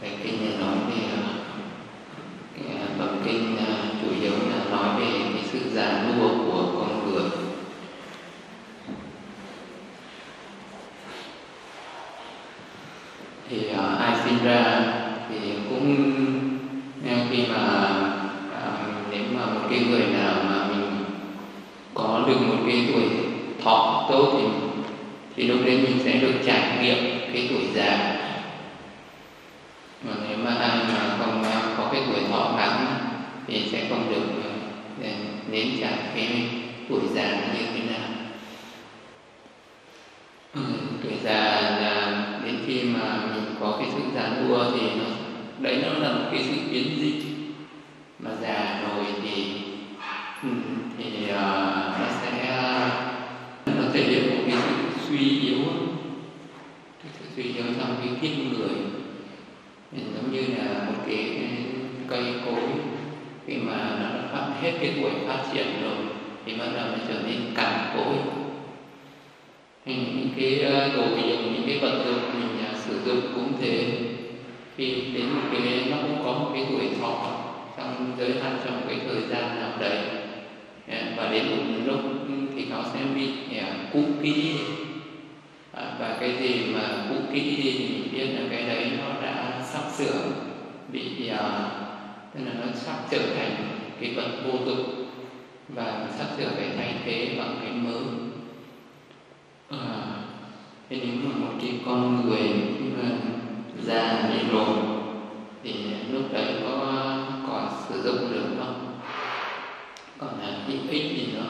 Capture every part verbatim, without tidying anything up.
Vậy kinh này nói về cái bậc kinh chủ yếu là nói về cái sự già nua của con người. Thì ai sinh ra thì cũng khi mà nếu mà một cái người nào mà mình có được một cái tuổi thọ tốt thì thì lúc đấy mình sẽ được trải nghiệm cái tuổi già. Mà nếu mà ai mà không có cái tuổi thọ ngắn thì sẽ không được nếm trải cái tuổi già như thế nào. Ừ, tuổi già là đến khi mà mình có cái sự già nua thì nó, đấy nó là một cái sự biến dịch. Mà già rồi thì thì uh, nó sẽ nó thể hiện một cái sự suy yếu, sự suy yếu trong cái kiếp người. Nên giống như là một cái cây cối khi mà nó phát hết cái tuổi phát triển rồi thì bắt đầu nó trở nên cằn cỗi. Những cái đồ dùng, những cái vật dụng mình sử dụng cũng thế, khi đến một cái nó cũng có một cái tuổi thọ trong giới hạn, trong cái thời gian nào đấy, và đến một lúc thì nó sẽ bị cũ kỹ. Và cái gì mà cũ kỹ thì mình biết là cái đấy nó đã sắp sửa bị, tức là nó sắp trở thành cái vật vô dụng và sắp sửa phải thay thế bằng cái mới. À, thế nếu mà một cái con người già đi rồi thì lúc đấy có còn sử dụng được không? Còn là ít ít gì nữa.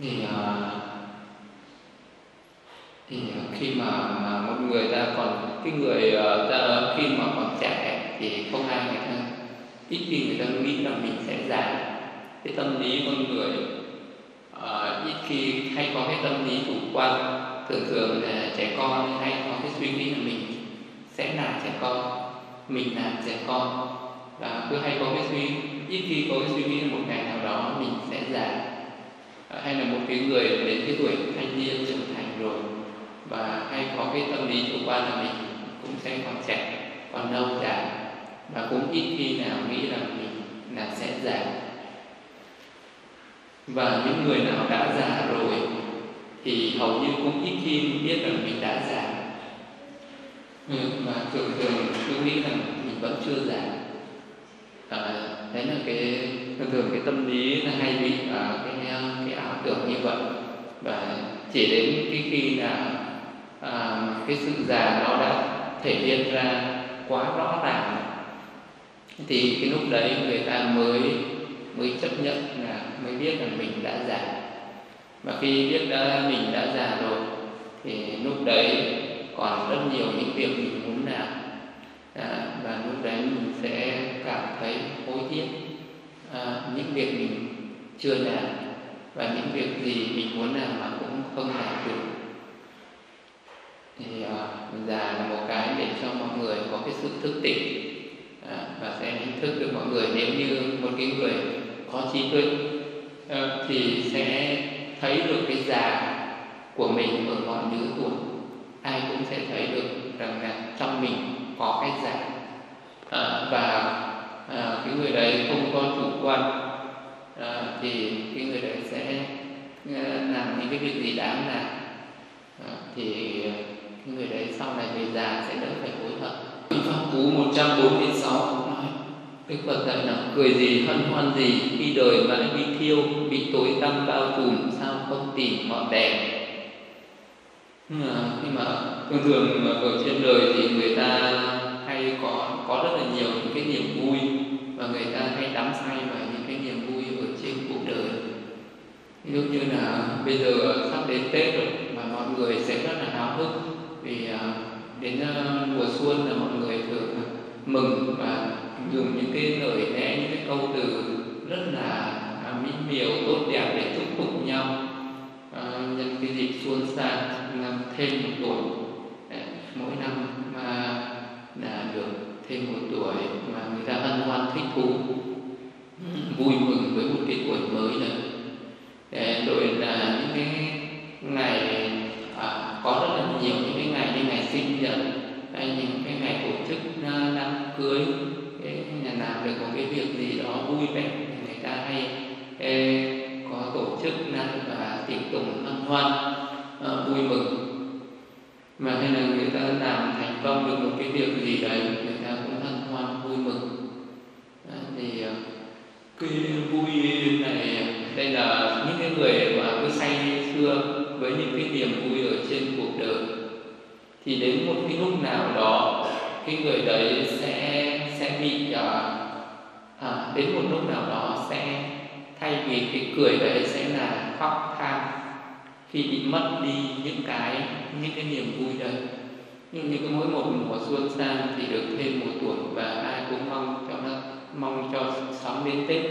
Thì à, thì khi mà, mà một người ta còn cái người ta khi mà còn trẻ thì không ai người ta ít khi người ta nghĩ là mình sẽ già. Cái tâm lý con người à, ít khi hay có cái tâm lý chủ quan. Thường thường là trẻ con hay có cái suy nghĩ là mình sẽ là trẻ con, mình là trẻ con, và cứ hay có cái suy ít khi có cái suy nghĩ là một ngày nào đó mình sẽ già. Hay là một cái người đến cái tuổi thanh niên trưởng thành rồi và hay có cái tâm lý chủ quan là mình cũng sẽ còn trẻ, còn lâu già, và cũng ít khi nào nghĩ là mình là sẽ già. Và những người nào đã già rồi thì hầu như cũng ít khi biết là mình đã già, ừ, mà thường thường cứ nghĩ rằng mình vẫn chưa già. À, đấy là cái thường thường cái tâm lý nó hay bị à, cái cái ảo tưởng như vậy, và chỉ đến cái khi là à, cái sự già nó đã thể hiện ra quá rõ ràng thì cái lúc đấy người ta mới mới chấp nhận là mới biết là mình đã già. Và khi biết đã mình đã già rồi thì lúc đấy còn rất nhiều những việc mình muốn làm, à, và lúc đấy mình sẽ cảm thấy hối tiếc à, những việc mình chưa làm và những việc gì mình muốn làm mà cũng không làm được. Thì à, già là một cái để cho mọi người có cái sự thức tỉnh à, và sẽ nhận thức được mọi người. Nếu như một cái người có trí tuệ à, thì sẽ thấy được cái già của mình ở mọi lứa tuổi. Ai cũng sẽ thấy được rằng là trong mình có cái già à, và à, cái người đấy không có chủ quan à, thì cái người đấy sẽ à, làm những cái việc gì đáng làm à, thì cái người đấy sau này về già sẽ đỡ phải hối hận. Pháp Cú một trăm bốn mươi sáu cũng nói Đức Phật dạy là cười gì hân hoan gì khi đời mà lại bị thiêu, bị tối tăm bao trùm, sao không tìm ngọn đèn. À, khi mà thường thường ở trên đời thì người ta hay có có rất là nhiều những cái niềm vui và người ta hay đắm say vào những cái niềm vui ở trên cuộc đời. Ví dụ như là bây giờ sắp đến Tết rồi mà mọi người sẽ rất là háo hức vì đến mùa xuân là mọi người thường mừng và dùng những cái lời lẽ, những cái câu từ rất là mỹ miều tốt đẹp để chúc phúc nhau à, nhân cái dịp xuân sang thêm một tuổi. Mỗi năm mà là được thêm một tuổi mà người ta hân hoan thích thú, vui mừng với một cái tuổi mới nữa. Rồi là những cái ngày à, có rất là nhiều những cái ngày như ngày sinh nhật hay cái việc gì đó vui vẻ thì người ta hay ê, có tổ chức năng và tiệc tùng hân hoan à, vui mừng. Mà thế là người ta làm thành công được một cái việc gì đấy, người ta cũng hân hoan vui mừng. à, Thì cái vui này, đây là những cái người mà cứ say sưa với những cái niềm vui ở trên cuộc đời, thì đến một cái lúc nào đó cái người đấy sẽ sẽ bị à, đến một lúc nào đó sẽ thay vì cái cười đấy sẽ là khóc than khi bị mất đi những cái những cái niềm vui đấy. Nhưng như mỗi một mùa xuân sang thì được thêm một tuổi, và ai cũng mong cho nó mong cho sớm đến Tết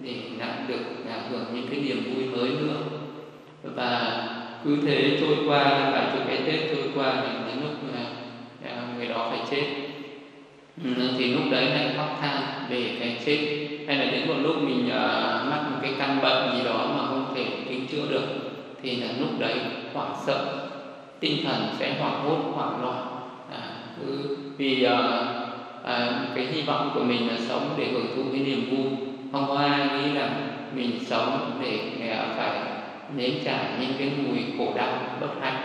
để lại được hưởng những cái niềm vui mới nữa. Và cứ thế trôi qua, vài chục cái Tết trôi qua thì đến lúc mà người đó phải chết, thì lúc đấy lại khóc than về cái chết, hay là đến một lúc mình mắc một cái căn bệnh gì đó mà không thể cứu chữa được, thì là lúc đấy hoảng sợ, tinh thần sẽ hoảng hốt, hoảng loạn, à, vì à, à, cái hy vọng của mình là sống để hưởng thụ cái niềm vui. Không có ai nghĩ là mình sống để phải nếm trải những cái mùi khổ đau bất hạnh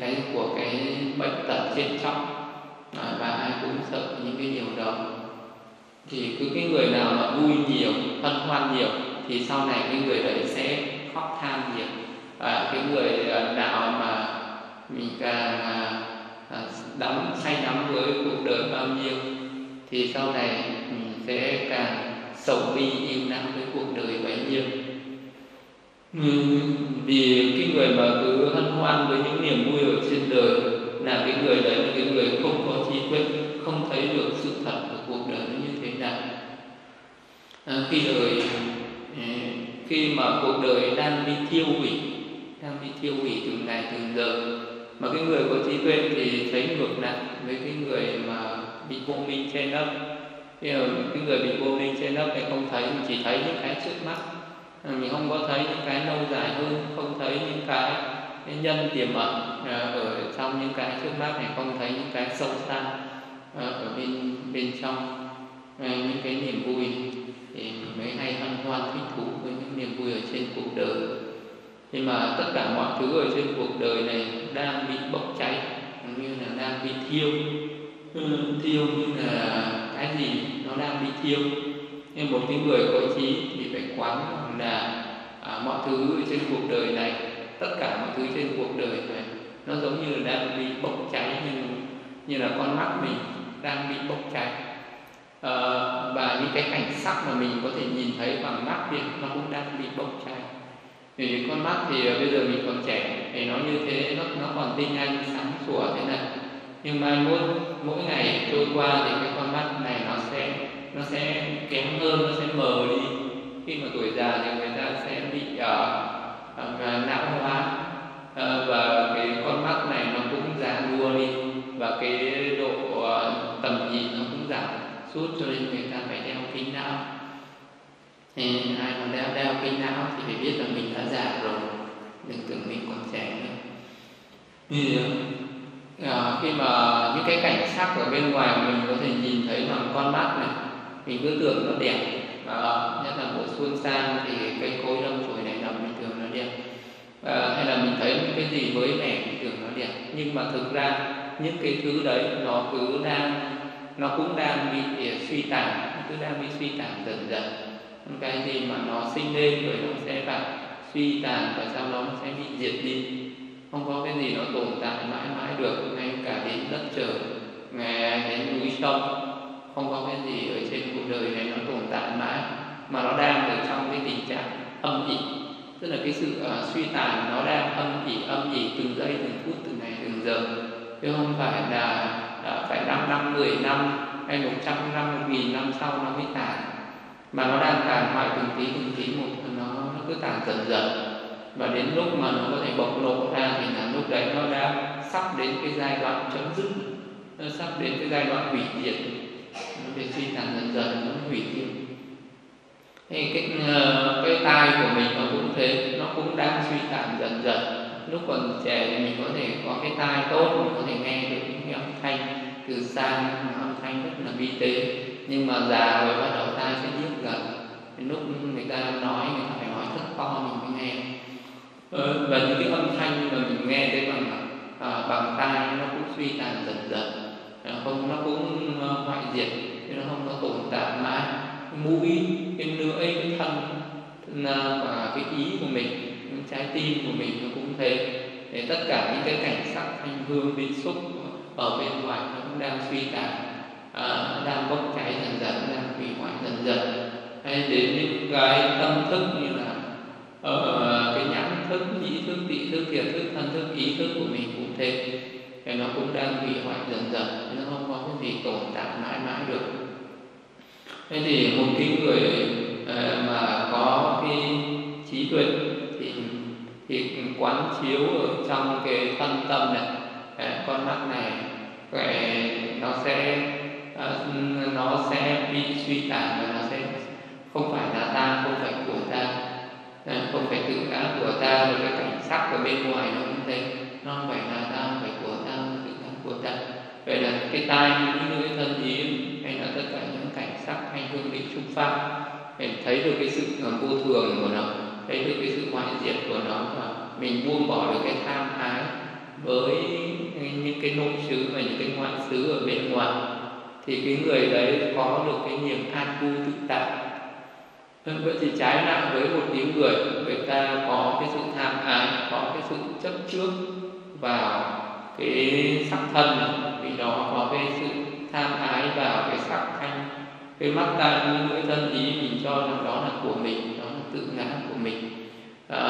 cái của cái bệnh tật chết chóc, à, và ai cũng sợ những cái điều đó. Thì cứ cái người nào mà vui nhiều, hân hoan nhiều thì sau này cái người đấy sẽ khóc than nhiều. À, cái người nào mà mình càng đắm say đắm với cuộc đời bao nhiêu thì sau này mình sẽ càng sầu bi im lặng với cuộc đời bấy nhiêu. uhm, Vì cái người mà cứ hân hoan với những niềm vui ở trên đời là cái người đấy là cái người không có trí tuệ, không thấy được sự thật của cuộc đời như thế nào. à, Khi đời khi mà cuộc đời đang bị thiêu hủy, đang bị thiêu hủy từng ngày từng giờ, mà cái người có trí tuệ thì thấy ngược lại với cái người mà bị vô minh che lấp. Cái người bị vô minh che lấp thì không thấy, chỉ thấy những cái trước mắt, mình không có thấy những cái lâu dài hơn, không thấy những cái nhân tiềm ẩn ở trong những cái trước mắt này, không thấy những cái sâu xa ở bên bên trong những cái niềm vui, thì mình mới hay hân hoan thích thú với những niềm vui ở trên cuộc đời. Nhưng mà tất cả mọi thứ ở trên cuộc đời này đang bị bốc cháy, như là đang bị thiêu. Thiêu như là cái gì nó đang bị thiêu. Nên một cái người có trí thì phải quán là à, mọi thứ trên cuộc đời này, tất cả mọi thứ trên cuộc đời này nó giống như là đang bị bốc cháy, như, như là con mắt mình đang bị bốc cháy. À, và những cái cảnh sắc mà mình có thể nhìn thấy bằng mắt thì nó cũng đang bị bốc cháy. Vì con mắt thì bây giờ mình còn trẻ thì nó như thế, nó, nó còn tinh anh sáng sủa thế này, nhưng mai mốt mỗi ngày trôi qua thì cái con mắt này nó sẽ nó sẽ kém hơn, nó sẽ mờ đi. Khi mà tuổi già thì người ta sẽ bị uh, não hóa, uh, và cái con mắt này nó cũng già nua đi, và cái độ uh, tầm nhìn nó cũng giảm suốt, cho nên người ta phải đeo kính não. Thì ai mà đeo, đeo kính não thì phải biết là mình đã già rồi, đừng tưởng mình còn trẻ nữa. Thì, à, khi mà những cái cảnh sắc ở bên ngoài mình có thể nhìn thấy bằng con mắt này, mình cứ tưởng nó đẹp, à, nhất là mùa xuân sang thì cây cối đâm chồi này nằm mình tưởng nó đẹp, à, hay là mình thấy những cái gì mới mẻ mình tưởng nó đẹp, nhưng mà thực ra những cái thứ đấy nó cứ đang nó cũng đang bị suy tàn, nó cứ đang bị suy tàn dần dần. Cái gì mà nó sinh lên rồi nó sẽ phải suy tàn, và sau đó nó sẽ bị diệt đi. Không có cái gì nó tồn tại mãi mãi được, ngay cả đến đất trời, ngay đến núi sông, không có cái gì ở trên cuộc đời này nó tồn tại mãi, mà nó đang ở trong cái tình trạng âm ỉ, tức là cái sự uh, suy tàn nó đang âm ỉ âm ỉ từng giây từng phút, từng ngày từng giờ, chứ không phải là uh, phải năm năm, mười năm hay một trăm năm, một nghìn năm sau nó mới tàn, mà nó đang tàn hoại từng tí từng tí một, nó nó cứ tàn dần dần. Và đến lúc mà nó có thể bộc lộ ra thì là lúc đấy nó đã sắp đến cái giai đoạn chấm dứt, nó sắp đến cái giai đoạn hủy diệt, nó bị suy tàn dần dần, nó hủy diệt. Thì cái cái tai của mình nó cũng thế, nó cũng đang suy tàn dần dần. Lúc còn trẻ thì mình có thể có cái tai tốt, mình có thể nghe được những âm thanh từ xa, những âm thanh rất là vi tế, nhưng mà già rồi bắt đầu ta sẽ biết gần. Lúc người ta nói, người ta phải nói rất to mình mới nghe. Ừ, và những cái âm thanh mà mình nghe thấy bằng à, bằng tai nó cũng suy tàn dần dần, không nó cũng hoại diệt, nó không có tồn tại mãi. Mũi, cái lưỡi, cái thân và cái ý của mình, cái trái tim của mình nó cũng thế. Để tất cả những cái cảnh sắc, thanh hương, biến xúc ở bên ngoài nó cũng đang suy tàn, à, đang bốc cháy dần dần, đang hủy hoại dần dần. Hay đến những cái tâm thức như là uh, cái nhãn thức, nhĩ thức, tị thức, thiệt thức, thân thức, ý thức của mình cũng thế, thì nó cũng đang hủy hoại dần dần, nó không có cái gì tồn tại mãi mãi được. Thế thì một cái người uh, mà có cái trí tuệ thì, thì quán chiếu ở trong cái thân tâm này, uh, con mắt này, uh, nó sẽ uh, nó sẽ bị suy tàn và nó sẽ không phải là ta, không phải của ta, không phải tự ngã của ta. Rồi cái cảnh sắc ở bên ngoài nó cũng thế, nó không phải là ta, không phải của ta, không phải tự ngã của ta. Vậy là cái tai, những cái thân ý hay là tất cả những cảnh sắc hay hương vị xúc pháp, mình thấy được cái sự vô thường của nó, thấy được cái sự hoại diệt của nó, và mình buông bỏ được cái tham ái với những cái nội xứ và những cái ngoại xứ ở bên ngoài, thì cái người đấy có được cái niềm an vui tự tại. Vậy thì trái lại với một tiếng người, người ta có cái sự tham ái, có cái sự chấp trước vào cái sắc thân, vì đó có cái sự tham ái vào cái sắc thanh, cái mắt ta, cái thân ý, mình cho rằng đó là của mình, đó là tự ngã của mình, à,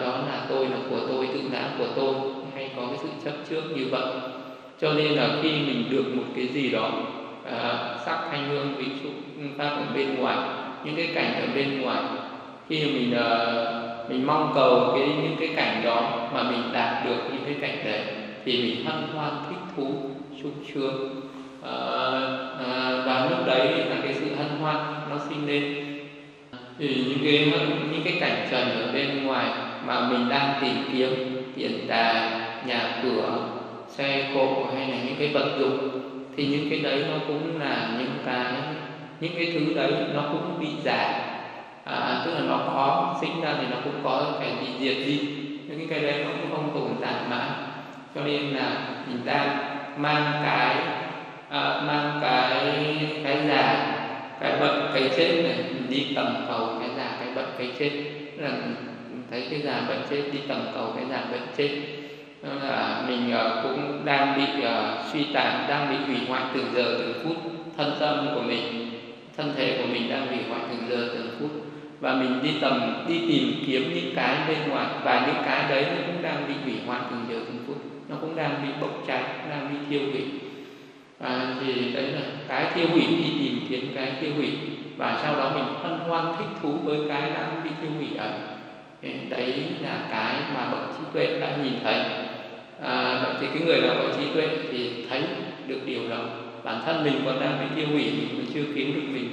đó là tôi, là của tôi, tự ngã của tôi, hay có cái sự chấp trước như vậy. Cho nên là khi mình được một cái gì đó, à, sắc thanh hương vị xúc pháp ở bên ngoài, những cái cảnh ở bên ngoài, khi mình uh, mình mong cầu cái những cái cảnh đó mà mình đạt được những cái cảnh đấy, thì mình hân hoan thích thú sung sướng, uh, uh, và lúc đấy là cái sự hân hoan nó sinh lên. Thì những cái những cái cảnh trần ở bên ngoài mà mình đang tìm kiếm, tiền tài, nhà cửa, xe cộ hay là những cái vật dụng, thì những cái đấy nó cũng là những cái những cái thứ đấy nó cũng bị giả, à, tức là nó có sinh ra thì nó cũng có phải bị diệt đi, những cái đấy nó cũng không tồn tại mãi. Cho nên là mình ta mang cái à, mang cái cái giả, cái bận, cái chết này, mình đi tầm cầu cái giả, cái bận, cái chết, tức là thấy cái giả bận chết, đi tầm cầu cái giả bận chết, tức là mình uh, cũng đang bị uh, suy tàn, đang bị hủy hoại từng giờ từng phút. Thân tâm của mình, thân thể của mình đang bị hoại từng giờ từng phút, và mình đi tầm đi tìm kiếm những cái bên ngoài, và những cái đấy nó cũng đang bị hủy hoại từng giờ từng phút, nó cũng đang bị bốc cháy, đang bị thiêu hủy. À, thì đấy là cái thiêu hủy, đi tìm kiếm cái thiêu hủy, và sau đó mình hân hoan thích thú với cái đang bị thiêu hủy ấy. Đấy là cái mà bậc trí tuệ đã nhìn thấy. À, thì cái người nào có trí tuệ thì thấy được điều đó. Bản thân mình còn đang bị tiêu hủy, mình còn chưa kiếm được mình,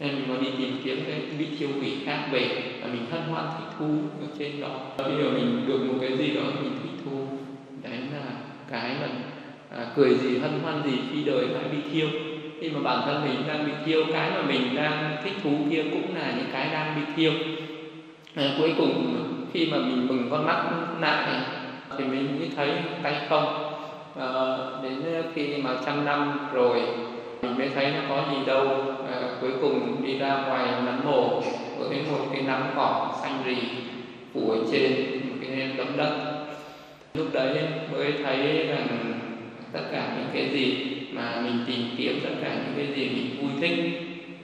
nên mình còn đi tìm kiếm cái bị tiêu hủy khác về, và mình hân hoan thích thú ở trên đó. Bây giờ mình được một cái gì đó mình thích thú, đấy là cái mà à, cười gì, hân hoan gì, khi đời lại bị thiêu. Khi mà bản thân mình đang bị thiêu, cái mà mình đang thích thú kia cũng là những cái đang bị thiêu. À, cuối cùng khi mà mình mừng con mắt lại thì mình mới thấy tay không. À, đến khi mà trăm năm rồi mình mới thấy nó có gì đâu, à, cuối cùng đi ra ngoài nắm mồ với một cái nắm cỏ xanh rì phủ ở trên một cái tấm đất. Lúc đấy mới thấy rằng tất cả những cái gì mà mình tìm kiếm, tất cả những cái gì mình vui thích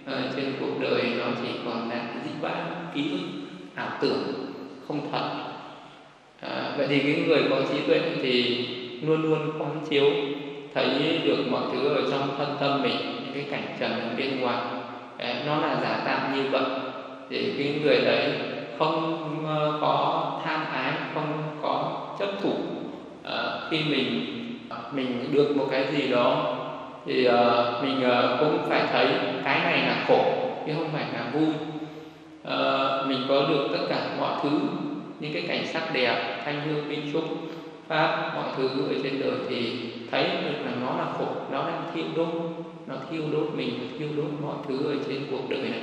à, trên cuộc đời nó chỉ còn là cái dĩ vãng, ký ức, ảo tưởng, không thật. À, vậy thì cái người có trí tuệ thì luôn luôn quán chiếu thấy được mọi thứ ở trong thân tâm mình, những cái cảnh trần ở bên ngoài đấy, nó là giả tạm như vậy. Thì cái người đấy không có tham ái, không có chấp thủ. À, khi mình mình được một cái gì đó thì uh, mình uh, cũng phải thấy cái này là khổ chứ không phải là vui. À, mình có được tất cả mọi thứ, những cái cảnh sắc đẹp, thanh hương, minh trúc pháp, mọi thứ ở trên đời thì thấy được là nó là khổ, nó đó nó thiêu đốt, nó thiêu đốt mình, nó thiêu đốt mọi thứ ở trên cuộc đời này.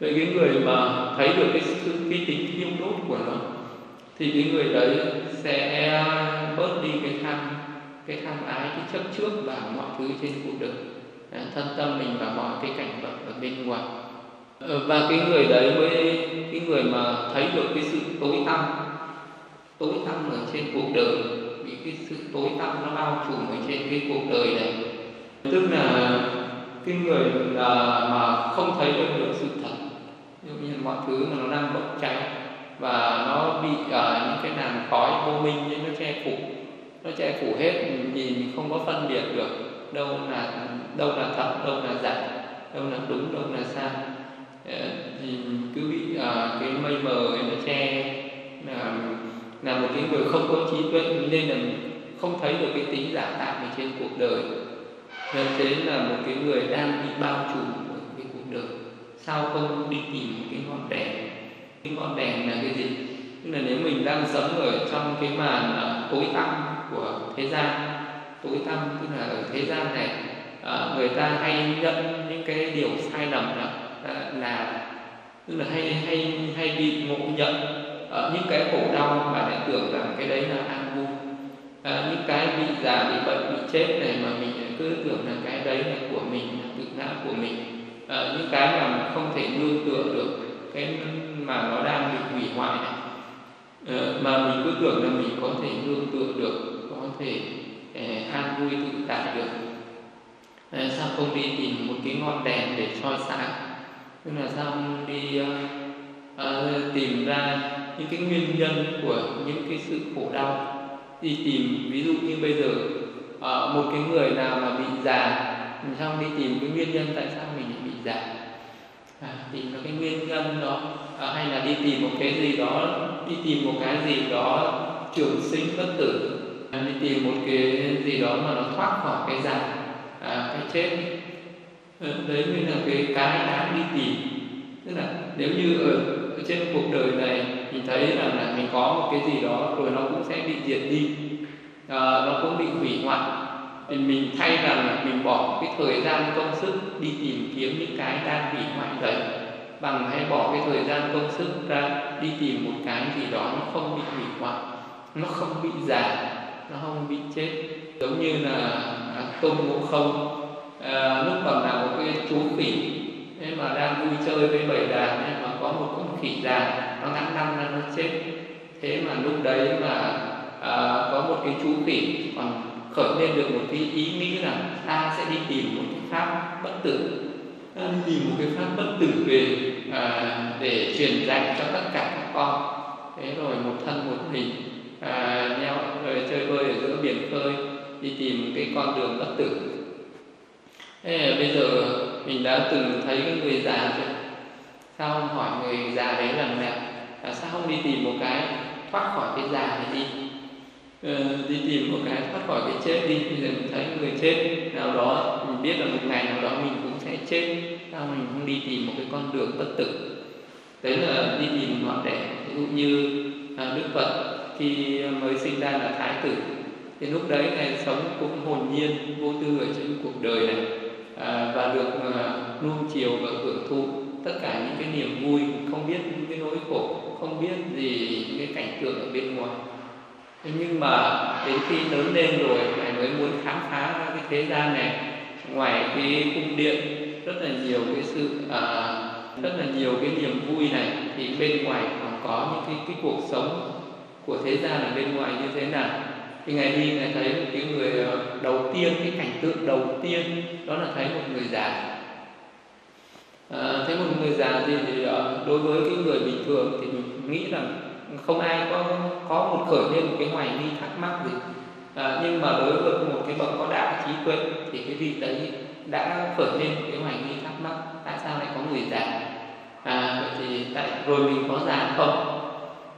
Vậy cái người mà thấy được cái, cái tính thiêu đốt của nó thì cái người đấy sẽ bớt đi cái tham, cái tham ái, cái chấp trước vào mọi thứ trên cuộc đời, thân tâm mình và mọi cái cảnh vật ở bên ngoài. Và cái người đấy mới, cái người mà thấy được cái sự tối tăm, tối tăm ở trên cuộc đời, vì cái sự tối tăm nó bao trùm ở trên cái cuộc đời này. Tức là cái người là mà không thấy được, được sự thật, ví dụ như mọi thứ mà nó đang bốc cháy và nó bị ở uh, những cái làn khói vô minh nên nó che phủ, nó che phủ hết, mình nhìn không có phân biệt được đâu là đâu là thật, đâu là giả, đâu là đúng, đâu là sai. Thì cứ bị uh, cái mây mờ ấy nó che, là, là một cái người không có trí tuệ nên là không thấy được cái tính giả tạo ở trên cuộc đời. Nên thế là một cái người đang bị bao trùm của cái cuộc đời. Sao không đi tìm một cái ngọn đèn? Cái ngọn đèn là cái gì? Tức là nếu mình đang sống ở trong cái màn tối tăm của thế gian, tối tăm tức là ở thế gian này, người ta hay nhận những cái điều sai lầm là, là tức là hay hay hay bị ngộ nhận những cái khổ đau mà lại tưởng rằng cái đấy là an vui. À, những cái bị già, bị bệnh, bị chết này mà mình cứ tưởng là cái đấy là của mình, là tự ngã của mình. À, những cái mà mình không thể nương tựa được, cái mà nó đang bị hủy hoại này, à, mà mình cứ tưởng là mình có thể nương tựa được, có thể eh, an vui tự tại được. À, sao không đi tìm một cái ngọn đèn để soi sáng? Tức là sao không đi uh, uh, tìm ra những cái nguyên nhân của những cái sự khổ đau? Đi tìm, ví dụ như bây giờ uh, một cái người nào mà bị già, mình xong đi tìm cái nguyên nhân tại sao mình bị già, à, tìm cái nguyên nhân đó, à, hay là đi tìm một cái gì đó, đi tìm một cái gì đó trường sinh bất tử, à, đi tìm một cái gì đó mà nó thoát khỏi cái già, à, cái chết. Đấy mới là cái cái đáng đi tìm. Tức là nếu như ở trên cuộc đời này mình thấy rằng là mình có một cái gì đó rồi nó cũng sẽ bị diệt đi, à, nó cũng bị hủy hoại, thì mình thay rằng là mình bỏ cái thời gian công sức đi tìm kiếm những cái đang hủy hoại đấy, bằng hay bỏ cái thời gian công sức ra đi tìm một cái gì đó nó không bị hủy hoại, nó không bị già, nó không bị chết. Giống như là Tôn Ngộ Không, à, lúc còn là một cái chú khỉ nên mà đang vui chơi với bầy đàn, nên mà có một con khỉ già nó ngắn năm ra nó chết. Thế mà lúc đấy mà à, có một cái chú khỉ còn khởi lên được một cái ý nghĩ là ta sẽ đi tìm một cái pháp bất tử, ta đi tìm một cái pháp bất tử về à, để truyền dạy cho tất cả các con. Thế rồi một thân một mình à, nhau rồi chơi bơi ở giữa biển khơi, đi tìm cái con đường bất tử. Thế bây giờ mình đã từng thấy cái người già rồi, sao không hỏi người già đấy lần nào là sao không đi tìm một cái thoát khỏi cái già này đi, ờ, đi tìm một cái thoát khỏi cái chết đi. Bây giờ mình thấy người chết nào đó, mình biết là một ngày nào đó mình cũng sẽ chết, sao mình không đi tìm một cái con đường bất tử? Đấy là đi tìm ngọn đèn. Ví dụ như à, Đức Phật khi mới sinh ra là Thái tử, thì lúc đấy ngài sống cũng hồn nhiên vô tư ở trên cuộc đời này, à, và được à, nuông chiều và hưởng thụ tất cả những cái niềm vui, không biết những cái nỗi khổ, không biết gì những cái cảnh tượng ở bên ngoài. Thế nhưng mà đến khi lớn lên rồi, ngài mới muốn khám phá ra cái thế gian này. Ngoài cái cung điện rất là nhiều cái sự à, rất là nhiều cái niềm vui này, thì bên ngoài còn có những cái, cái cuộc sống của thế gian ở bên ngoài như thế nào. Thì ngài đi ngài thấy một cái người đầu tiên, cái cảnh tượng đầu tiên đó là thấy một người già. À, thế một người già thì, thì đối với cái người bình thường thì mình nghĩ rằng không ai có có một khởi lên một cái hoài nghi thắc mắc gì, à, nhưng mà đối với một cái bậc có đạo trí tuệ thì cái vị đấy đã khởi lên cái hoài nghi thắc mắc tại sao lại có người già, à, vậy thì tại rồi mình có già không?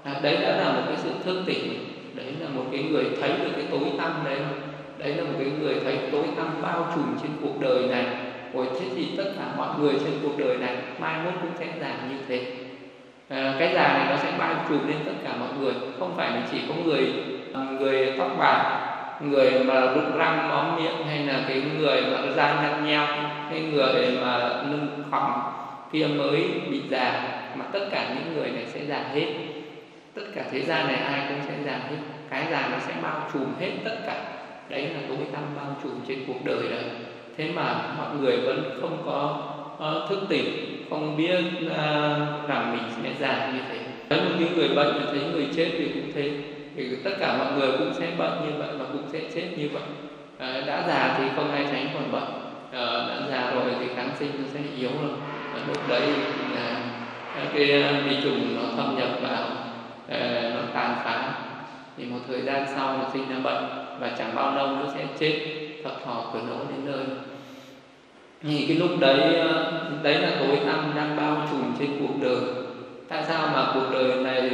À, đấy đã là một cái sự thức tỉnh, đấy là một cái người thấy được cái tối tăm đấy, đấy là một cái người thấy tối tăm bao trùm trên cuộc đời này. Ôi, thế thì tất cả mọi người trên cuộc đời này mai mốt cũng sẽ già như thế, à, cái già này nó sẽ bao trùm lên tất cả mọi người, không phải chỉ có người người tóc bạc người mà rụng răng móm miệng, hay là cái người mà da nhăn nheo, cái người mà lưng khỏng, kia mới bị già, mà tất cả những người này sẽ già hết. Tất cả thế gian này ai cũng sẽ già hết, cái già nó sẽ bao trùm hết tất cả. Đấy là tối tăm bao trùm trên cuộc đời đấy. Thế mà mọi người vẫn không có uh, thức tỉnh, không biết uh, rằng mình sẽ già như thế. Nếu như người bệnh thì thấy người chết thì cũng thế, thì tất cả mọi người cũng sẽ bệnh như vậy và cũng sẽ chết như vậy. Uh, đã già thì không ai tránh còn bệnh, uh, đã già rồi thì kháng sinh nó sẽ yếu rồi. Uh, lúc đấy là uh, cái vi uh, trùng nó thâm nhập vào, uh, nó tàn phá, thì một thời gian sau nó sinh ra bệnh và chẳng bao lâu nó sẽ chết thập thò cửa nổ đến nơi. Thì cái lúc đấy đấy là tối tăm đang bao trùm trên cuộc đời. Tại sao mà cuộc đời này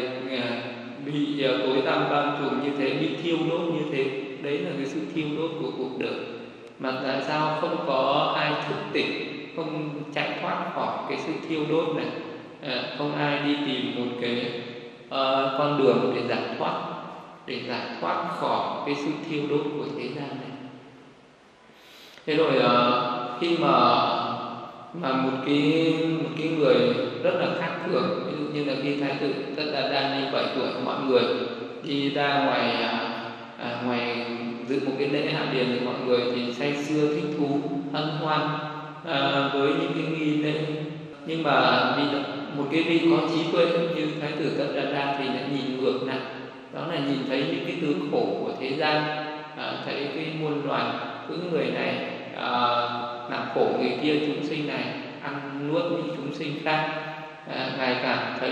bị tối tăm bao trùm như thế, bị thiêu đốt như thế? Đấy là cái sự thiêu đốt của cuộc đời. Mà tại sao không có ai thức tỉnh, không chạy thoát khỏi cái sự thiêu đốt này, không ai đi tìm một cái uh, con đường để giải thoát, để giải thoát khỏi cái sự thiêu đốt của thế gian này? Thế rồi uh, khi mà mà một cái một cái người rất là khác thường, ví dụ như là khi thái tử tất là đang đi bảy tuổi, mọi người đi ra ngoài uh, ngoài dự một cái lễ hạ điền thì mọi người thì say sưa thích thú hân hoan uh, với những cái nghi lễ. Nhưng mà vì một cái vị có trí tuệ như thái tử Tất Đa Đa thì đã nhìn ngược lại, đó là nhìn thấy những cái thứ khổ của thế gian, à, thấy cái muôn loài, cứ người này à, làm khổ người kia, chúng sinh này ăn nuốt những chúng sinh khác, à, ngày càng thấy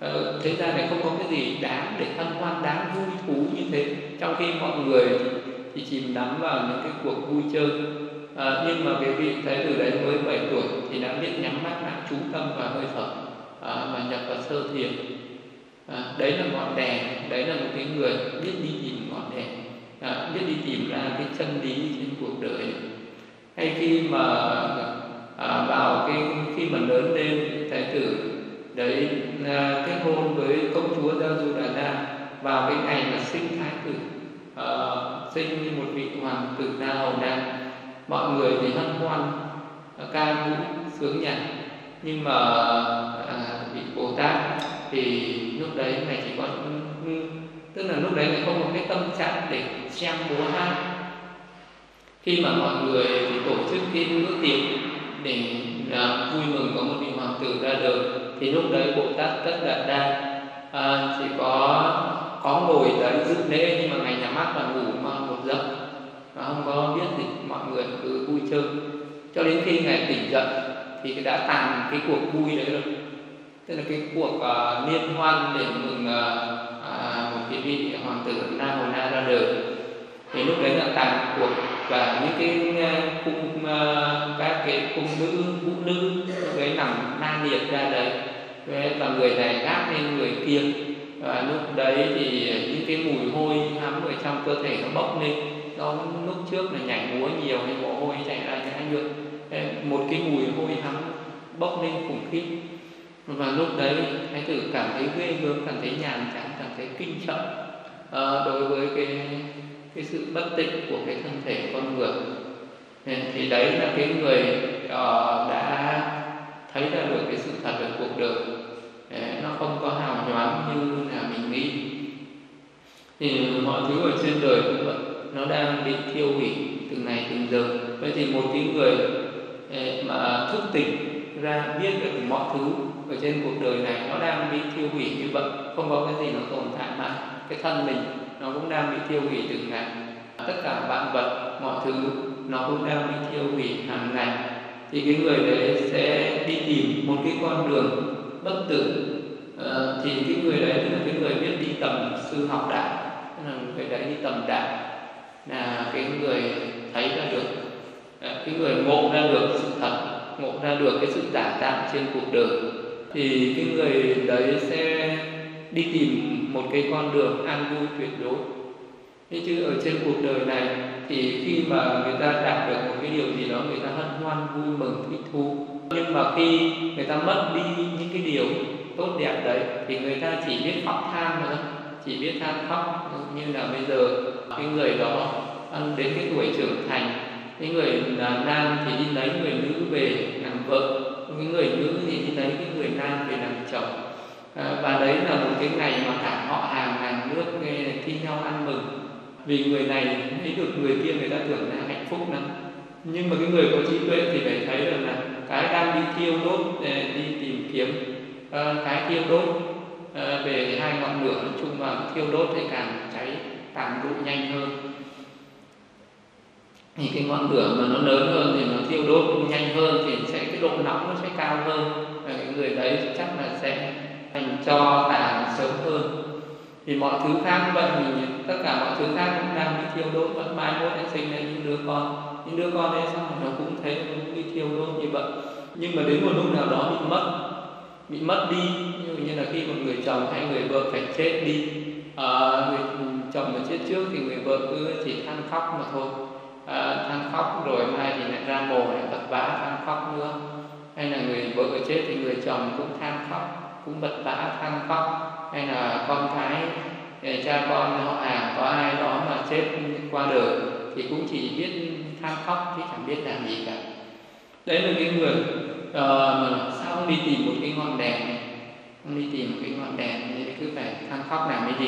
à, thế gian này không có cái gì đáng để hân hoan, đáng vui thú như thế, trong khi mọi người thì chìm đắm vào những cái cuộc vui chơi. À, nhưng mà cái vị thái tử đấy mới bảy tuổi thì đã biết nhắm mắt lại, chú tâm và hơi thở, à, và nhập vào sơ thiền. À, đấy là ngọn đèn, đấy là một cái người biết đi tìm ngọn đèn, à, biết đi tìm ra cái chân lý trên cuộc đời. Hay khi mà à, vào cái khi mà lớn lên, thái tử đấy à, kết hôn với công chúa Gia Du Đà Na vào cái ngày mà sinh thái tử, à, sinh như một vị hoàng tử gia hầu đa, mọi người thì hân hoan ca vũ sướng nhạc. Nhưng mà à, vị Bồ Tát thì lúc đấy mày chỉ có, tức là lúc đấy mày không có cái tâm trạng để xem múa hát. Khi mà mọi người thì tổ chức cái bữa tiệc để uh, vui mừng có một vị hoàng tử ra đời, thì lúc đấy Bồ Tát Tất Đạt Đa uh, chỉ có có ngồi đấy dự lễ, nhưng mà ngày nhắm mắt và ngủ mà một giấc và không có biết gì, mọi người cứ vui chơi cho đến khi ngày tỉnh dậy thì đã tàn cái cuộc vui đấy rồi. Tức là cái cuộc uh, liên hoan để mừng uh, uh, một cái vị hoàng tử Na Hồ Na ra đời, thì lúc đấy là tàn cuộc, và những cái uh, cung uh, các cái cung nữ vũ nữ lúc đấy nằm na liệt ra đấy, và người này gác lên người kia, và lúc đấy thì những cái mùi hôi hám ở trong cơ thể nó bốc lên. Đó lúc trước là nhảy múa nhiều hay mồ hôi chảy ra nhã nhụa, một cái mùi hôi hám bốc lên khủng khiếp. Và lúc đấy thái tử cảm thấy ghê gớm, cảm thấy nhàm chán, cảm thấy kinh sợ à, đối với cái cái sự bất tịnh của cái thân thể con người. Thì đấy là cái người uh, đã thấy ra được cái sự thật về cuộc đời, nó không có hào nhoáng như là mình nghĩ. Thì mọi thứ ở trên đời cũng vậy, nó đang bị thiêu hủy từng ngày từng giờ. Vậy thì một cái người uh, mà thức tỉnh ra biết được mọi thứ ở trên cuộc đời này nó đang bị thiêu hủy như vậy, không có cái gì nó tồn tại mãi. Cái thân mình nó cũng đang bị thiêu hủy từng ngày, tất cả vạn vật mọi thứ nó cũng đang bị thiêu hủy hàng ngày. Thì cái người đấy sẽ đi tìm một cái con đường bất tử. à, Thì cái người đấy là cái người biết đi tầm sư học đạo, tức là người đấy đi tầm đạo, là cái người thấy ra được, cái người ngộ ra được sự thật, ngộ ra được cái sự giả tạm trên cuộc đời. Thì cái người đấy sẽ đi tìm một cái con đường an vui tuyệt đối. Thế chứ ở trên cuộc đời này thì khi mà người ta đạt được một cái điều gì đó, người ta hân hoan vui mừng thích thú, nhưng mà khi người ta mất đi những cái điều tốt đẹp đấy thì người ta chỉ biết khóc than nữa, chỉ biết than khóc. Như là bây giờ cái người đó đến cái tuổi trưởng thành, cái người nam thì đi lấy người nữ về làm vợ, cái người nữ thì đi lấy cái người nam về làm chồng. À, và đấy là một cái ngày mà cả họ hàng hàng nước nghe thi nhau ăn mừng, vì người này thấy được người kia người ta tưởng là hạnh phúc lắm. Nhưng mà cái người có trí tuệ thì phải thấy rằng là cái đang đi thiêu đốt đi tìm kiếm à, cái thiêu đốt à, về hai ngọn lửa nói chung, mà thiêu đốt thì càng cháy càng đụng nhanh hơn, thì cái ngọn lửa mà nó lớn hơn thì nó thiêu đốt nhanh hơn, thì sẽ cái độ nóng nó sẽ cao hơn, và cái người đấy chắc là sẽ thành cho tàn sớm hơn. Thì mọi thứ khác vậy, mình tất cả mọi thứ khác cũng đang bị thiêu đốt, vẫn mai mốt sẽ sinh ra những đứa con, những đứa con đấy sau này nó cũng thế, nó cũng bị thiêu đốt như vậy. Nhưng mà đến một lúc nào đó bị mất, bị mất đi, như là khi một người chồng hay người vợ phải chết đi, à, người chồng mà chết trước thì người vợ cứ chỉ than khóc mà thôi, à, than khóc rồi mai thì lại ra mồ lại vật vã than khóc nữa, hay là người vợ chết thì người chồng cũng than khóc, cũng vật vã than khóc, hay là con cái cha con họ hàng có ai đó mà chết qua đời thì cũng chỉ biết than khóc chứ chẳng biết làm gì cả. Đấy là cái người uh, sao không đi tìm một cái ngọn đèn này, không đi tìm một cái ngọn đèn thì cứ phải than khóc làm cái gì,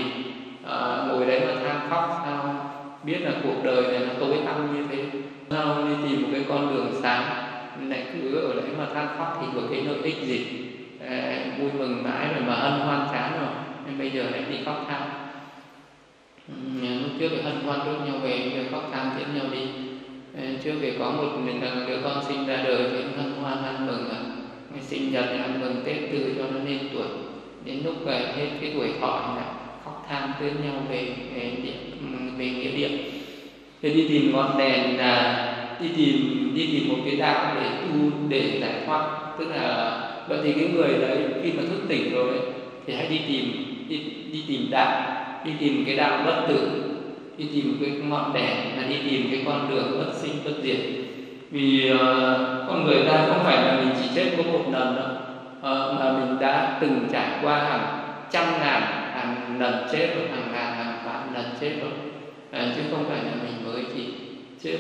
uh, ngồi đấy mà than khóc sao biết là cuộc đời này nó tối tăm như thế, sao không đi tìm một cái con đường sáng, lại cứ ở đấy mà than khóc thì có cái lợi ích gì. À, vui mừng mãi rồi mà hân hoan chán rồi, nên bây giờ lại đi khóc than. Lúc trước thì hân hoan rút nhau về, rồi khóc than tiếp nhau đi. À, trước thì có một mình rằng đứa con sinh ra đời thì hân hoan ăn mừng à. Sinh nhật ăn mừng Tết từ cho nó lên tuổi, đến lúc về hết cái tuổi thọ là khóc than tiếp nhau về về, về nghĩa địa. Thế đi tìm ngọn đèn là đi tìm đi tìm một cái đạo để tu để giải thoát, tức là vậy. Thì cái người đấy khi mà thức tỉnh rồi thì hãy đi tìm đi, đi tìm đạo, đi tìm cái đạo bất tử, đi tìm cái ngọn đèn là đi tìm cái con đường bất sinh bất diệt. Vì uh, con người ta không phải là mình chỉ chết có một lần đâu, uh, mà mình đã từng trải qua hàng trăm ngàn hàng lần chết rồi, hàng ngàn hàng vạn lần chết rồi, uh, chứ không phải là mình mới chỉ chết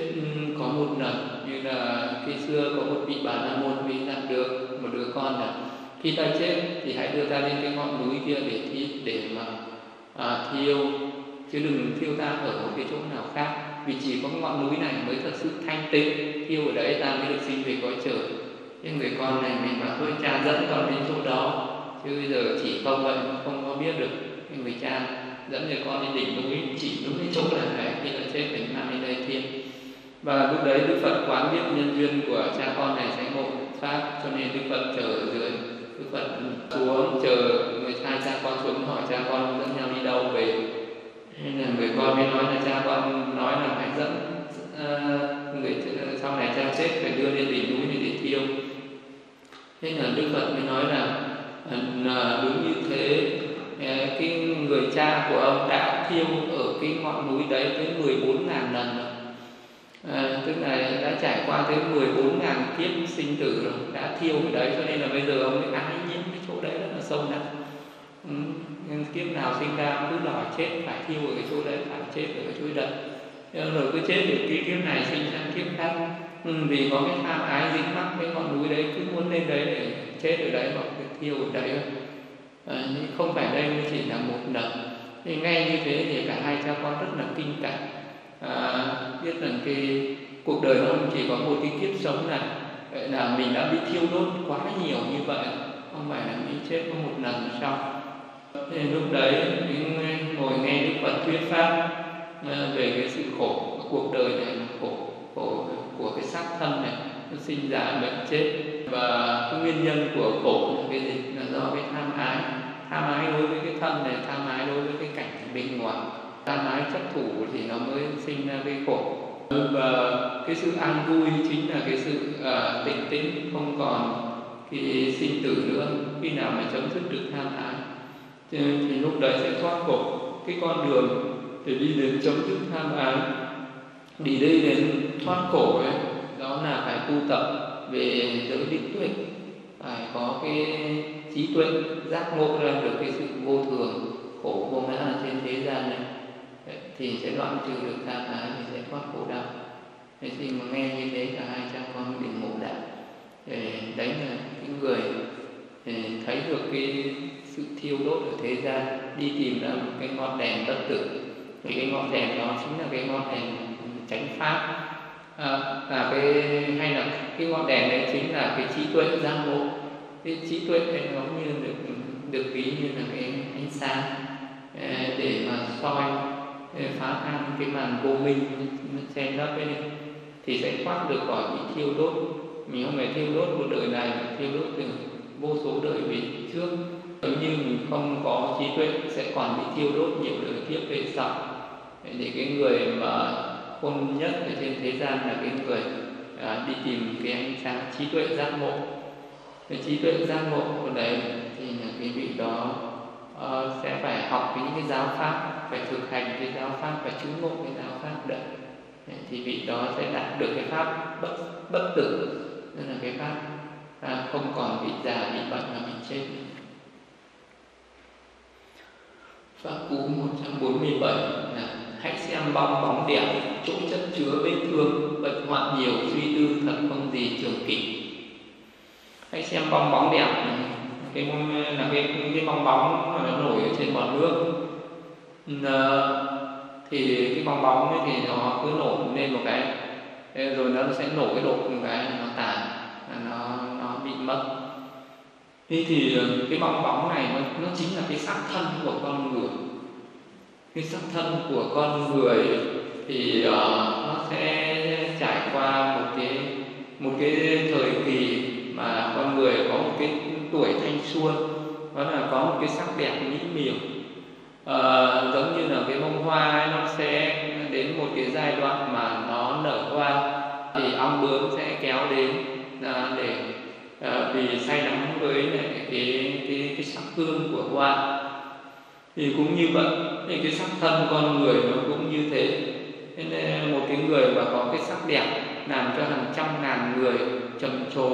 có một lần. Như là khi xưa có một vị Bà La Môn vì đạt được một đứa con là khi ta chết thì hãy đưa ta lên cái ngọn núi kia để thi, để mà à, thiêu, chứ đừng thiêu ta ở một cái chỗ nào khác, vì chỉ có ngọn núi này mới thật sự thanh tịnh, thiêu ở đấy ta mới được sinh về cõi trời. Cái người con này mình bảo thôi cha dẫn con đến chỗ đó, chứ bây giờ chỉ không vậy không có biết được. Cái người cha dẫn người con lên đỉnh núi chỉ đúng cái chỗ là đấy, khi ta chết mình mang lên đây thiêu. Và lúc đấy Đức Phật quán biết nhân duyên của cha con này sẽ ngộ pháp, cho nên Đức Phật chờ ở dưới, Đức Phật xuống chờ người hai cha con xuống hỏi cha con dẫn nhau đi đâu về. Nên là người con mới nói là cha con nói là phải dẫn uh, người sau này cha chết phải đưa lên đỉnh núi để thiêu. Thế là Đức Phật mới nói là, là đúng như thế, cái người cha của ông đã thiêu ở cái ngọn núi đấy tới mười bốn nghìn lần rồi. À, tức là đã trải qua tới mười bốn nghìn kiếp sinh tử rồi, đã thiêu cái đấy, cho nên là bây giờ ông ấy ái nhiễm cái chỗ đấy rất là sâu nặng. Ừ, nên kiếp nào sinh ra cứ đòi chết, phải thiêu ở cái chỗ đấy, phải chết ở cái chỗ đấy, rồi cứ chết được cái kiếp này sinh sang kiếp khác. Ừ, vì có cái tham ái dính mắc cái ngọn núi đấy, cứ muốn lên đấy để chết ở đấy hoặc thiêu ở đấy. À, nhưng không phải đây chỉ là một lần. Thì ngay như thế thì cả hai cha con rất là kinh cả. À, biết rằng cái cuộc đời nó chỉ có một cái kiếp sống này, vậy là mình đã bị thiêu đốt quá nhiều như vậy, không phải là mình chết có một lần sau. Thế lúc đấy mình ngồi nghe Đức Phật thuyết pháp về cái sự khổ cuộc đời này, khổ khổ của cái xác thân này, nó sinh ra bệnh chết, và cái nguyên nhân của khổ là cái gì, là do cái tham ái, tham ái đối với cái thân này, tham ái đối với cái cảnh bên ngoài, tham ái chấp thủ thì nó mới sinh ra cái khổ. Và cái sự an vui chính là cái sự uh, tỉnh tĩnh, không còn cái sinh tử nữa. Khi nào mà chấm dứt được tham ái thì, thì lúc đấy sẽ thoát khổ. Cái con đường để đi đến chấm dứt tham ái, đi đây đến thoát khổ ấy, đó là phải tu tập về giới định tuệ, phải có cái trí tuệ giác ngộ ra được cái sự vô thường khổ vô ngã trên thế gian này. thì sẽ đoạn trừ được tà ái, thì sẽ thoát khổ đau. Thế thì mà nghe như thế cả hai cha con đều ngộ đạo. Đấy là những người thấy được cái sự thiêu đốt ở thế gian, đi tìm ra một cái ngọn đèn bất tử. Thì cái ngọn đèn đó chính là cái ngọn đèn chánh pháp, à, là cái, hay là cái ngọn đèn đấy chính là cái trí tuệ giác ngộ. Cái trí tuệ đấy nó như được được ví như là cái ánh sáng để mà soi phá tan cái màn vô minh xen lấp ấy, thì sẽ thoát được khỏi bị thiêu đốt. Mình không phải thiêu đốt một đời này, mà thiêu đốt từ vô số đời về trước. Nếu như mình không có trí tuệ sẽ còn bị thiêu đốt nhiều đời tiếp về sau. Thì cái người mà khôn nhất ở trên thế gian là cái người à, đi tìm cái ánh sáng trí tuệ giác ngộ. Cái trí tuệ giác ngộ của đấy thì là cái vị đó à, sẽ phải học những cái giáo pháp, phải thực hành cái giáo pháp, phải chứng ngộ cái giáo pháp đấy. Thì vị đó sẽ đạt được cái pháp bất, bất tử, nên là cái pháp à, không còn bị già, bị bệnh mà bị chết. Pháp Cú một trăm bốn mươi bảy là hãy xem bong bóng đẹp, chỗ chất chứa vết thương, bệnh hoạn nhiều, suy tư thật không gì trường kỳ. Hãy xem bong bóng đẹp, cái là cái, cái bong bóng nó nổi ở trên mặt nước. Là, thì cái bong bóng ấy thì nó cứ nổ lên một cái, rồi nó sẽ nổ cái đột một cái, nó tàn, nó, nó bị mất. Thế thì cái bong bóng này nó, nó chính là cái xác thân của con người. Cái xác thân của con người thì uh, nó sẽ trải qua một cái một cái thời kỳ mà con người có một cái tuổi thanh xuân, đó là có một cái sắc đẹp mỹ miều, uh, giống như là cái bông hoa ấy, nó sẽ đến một cái giai đoạn mà nó nở hoa thì ong bướm sẽ kéo đến uh, để À, vì say đắm với này, cái, cái, cái sắc hương của hoa. Thì cũng như vậy, thì cái sắc thân con người nó cũng như thế. Thế nên một cái người mà có cái sắc đẹp làm cho hàng trăm ngàn người trầm trồ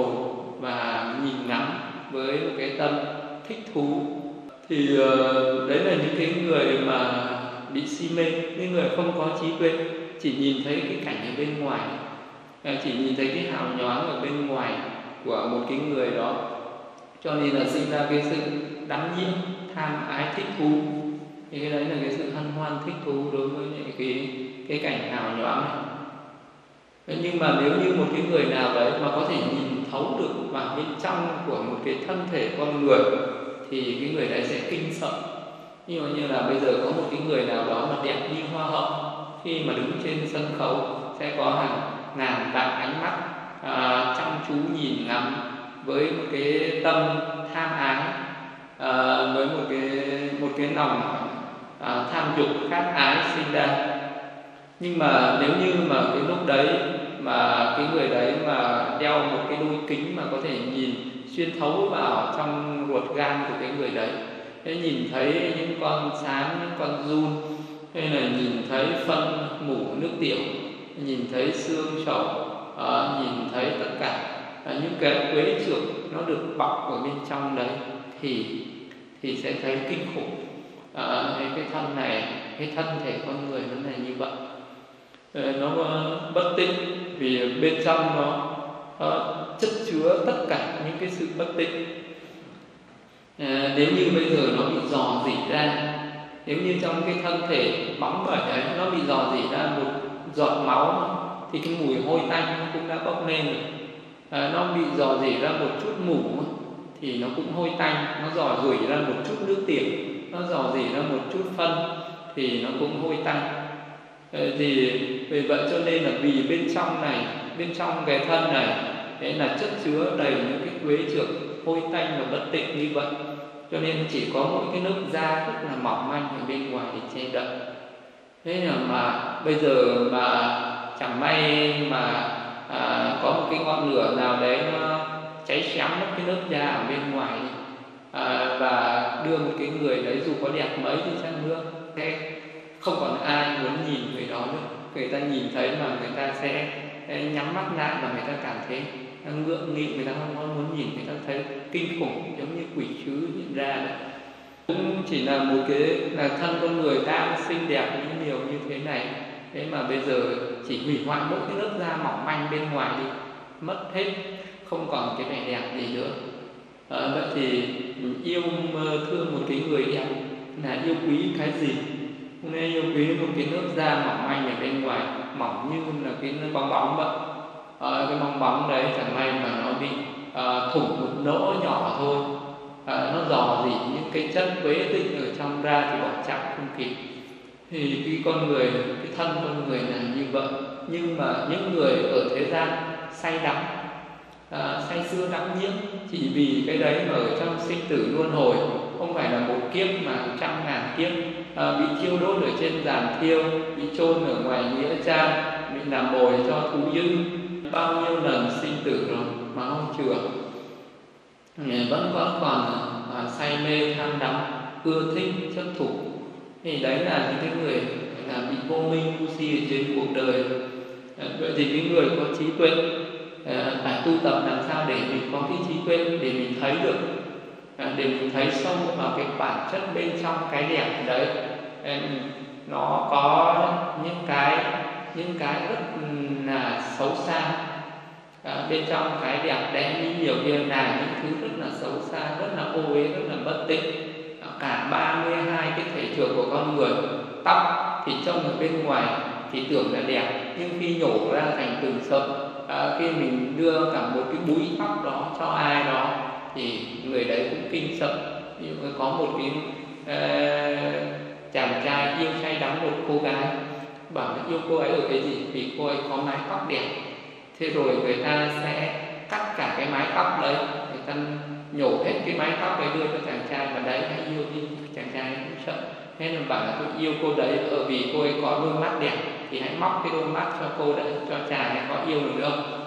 và nhìn ngắm với một cái tâm thích thú, thì uh, đấy là những cái người mà bị si mê. Những người không có trí tuệ chỉ nhìn thấy cái cảnh ở bên ngoài, chỉ nhìn thấy cái hào nhoáng ở bên ngoài của một cái người đó, cho nên là sinh ra cái sự đắm nhiễm, tham ái, thích thú. Thì cái đấy là cái sự hân hoan thích thú đối với những cái, cái cảnh hào nhoáng này. Thế nhưng mà nếu như một cái người nào đấy mà có thể nhìn thấu được vào bên trong của một cái thân thể con người thì cái người đấy sẽ kinh sợ. Nhưng như là bây giờ có một cái người nào đó mà đẹp như hoa hậu, khi mà đứng trên sân khấu sẽ có hàng ngàn vạn ánh mắt À, chăm chú nhìn ngắm với một cái tâm tham ái, à, với một cái một cái lòng à, tham dục khát ái sinh ra. Nhưng mà nếu như mà cái lúc đấy mà cái người đấy mà đeo một cái đôi kính mà có thể nhìn xuyên thấu vào trong ruột gan của cái người đấy, thế nhìn thấy những con sáng, những con giun, hay là nhìn thấy phân mủ nước tiểu, nhìn thấy xương trậu, À, nhìn thấy tất cả à, những cái quế trưởng nó được bọc ở bên trong đấy, thì thì sẽ thấy kinh khủng. à, cái thân này, cái thân thể con người nó là như vậy, à, nó bất tịnh, vì bên trong nó, nó chất chứa tất cả những cái sự bất tịnh. à, nếu như bây giờ nó bị dò dỉ ra, nếu như trong cái thân thể bóng bởi đấy nó bị dò dỉ ra một giọt máu thì cái mùi hôi tanh nó cũng đã bốc lên rồi. À, nó bị dò dỉ ra một chút mủ thì nó cũng hôi tanh, nó dò dỉ ra một chút nước tiểu, nó dò dỉ ra một chút phân thì nó cũng hôi tanh. À, thì vì vậy cho nên là vì bên trong này, bên trong cái thân này, đấy là chất chứa đầy những cái quế trược hôi tanh và bất tịnh như vậy, cho nên chỉ có mỗi cái lớp da rất là mỏng manh ở bên ngoài để che đậy. Thế là mà bây giờ mà chẳng may mà à, có một cái ngọn lửa nào đấy nó cháy xém mất cái lớp da ở bên ngoài, à, và đưa một cái người đấy dù có đẹp mấy thì chăng nữa sẽ không còn ai muốn nhìn người đó nữa. Người ta nhìn thấy mà người ta sẽ, sẽ nhắm mắt lại và người ta cảm thấy ngượng nghịu, người ta không muốn nhìn, người ta thấy kinh khủng giống như quỷ dữ hiện ra đấy. cũng chỉ là một cái là thân con người đang xinh đẹp những điều như thế này, thế mà bây giờ chỉ hủy hoại mỗi cái lớp da mỏng manh bên ngoài đi, mất hết, không còn cái vẻ đẹp gì nữa. À, vậy thì yêu thương một cái người đẹp là yêu quý cái gì? Hôm nay yêu quý một cái lớp da mỏng manh ở bên ngoài, mỏng như là cái bong bóng vậy. À, cái bong bóng đấy chẳng may mà nó bị à, thủng một lỗ nhỏ thôi, à, nó dò dỉ những cái chất quế tịnh ở trong ra thì bỏ chặt không kịp. Thì cái con người, cái thân con người là như vậy. Nhưng mà những người ở thế gian say đắm, à, say sưa đắm nhiễm chỉ vì cái đấy mà ở trong sinh tử luân hồi, không phải là một kiếp mà trăm ngàn kiếp, à, bị thiêu đốt ở trên giàn thiêu, bị chôn ở ngoài nghĩa trang, bị làm mồi cho thú dữ, bao nhiêu lần sinh tử rồi mà không chữa, vẫn vẫn còn à, say mê tham đắm, ưa thích chấp thủ. Thì đấy là những cái người là bị vô minh vô si ở trên cuộc đời. À, vậy thì cái người có trí tuệ à, phải tu tập làm sao để mình có cái trí tuệ, để mình thấy được, à, để mình thấy sâu vào cái bản chất bên trong cái đẹp đấy. À, nó có những cái những cái rất là xấu xa, à, bên trong cái đẹp đẽ những nhiều kia là những thứ rất là xấu xa, rất là ô uế, rất là bất tịnh. Cả ba mươi hai cái thể trường của con người, tóc thì trông ở bên ngoài thì tưởng là đẹp, nhưng khi nhổ ra thành từng sợi, à, khi mình đưa cả một cái búi tóc đó cho ai đó thì người đấy cũng kinh sợ. Ví dụ có một cái à, chàng trai yêu say đắm một cô gái, bảo là yêu cô ấy ở cái gì, vì cô ấy có mái tóc đẹp. Thế rồi người ta sẽ cắt cả cái mái tóc đấy, người ta nhổ hết cái mái tóc đấy đưa cho chàng trai, và đấy hãy yêu đi. Chàng trai cũng sợ, thế là bảo là tôi yêu cô đấy ở vì cô ấy có đôi mắt đẹp, thì hãy móc cái đôi mắt cho cô đấy, cho chàng ấy có yêu được không.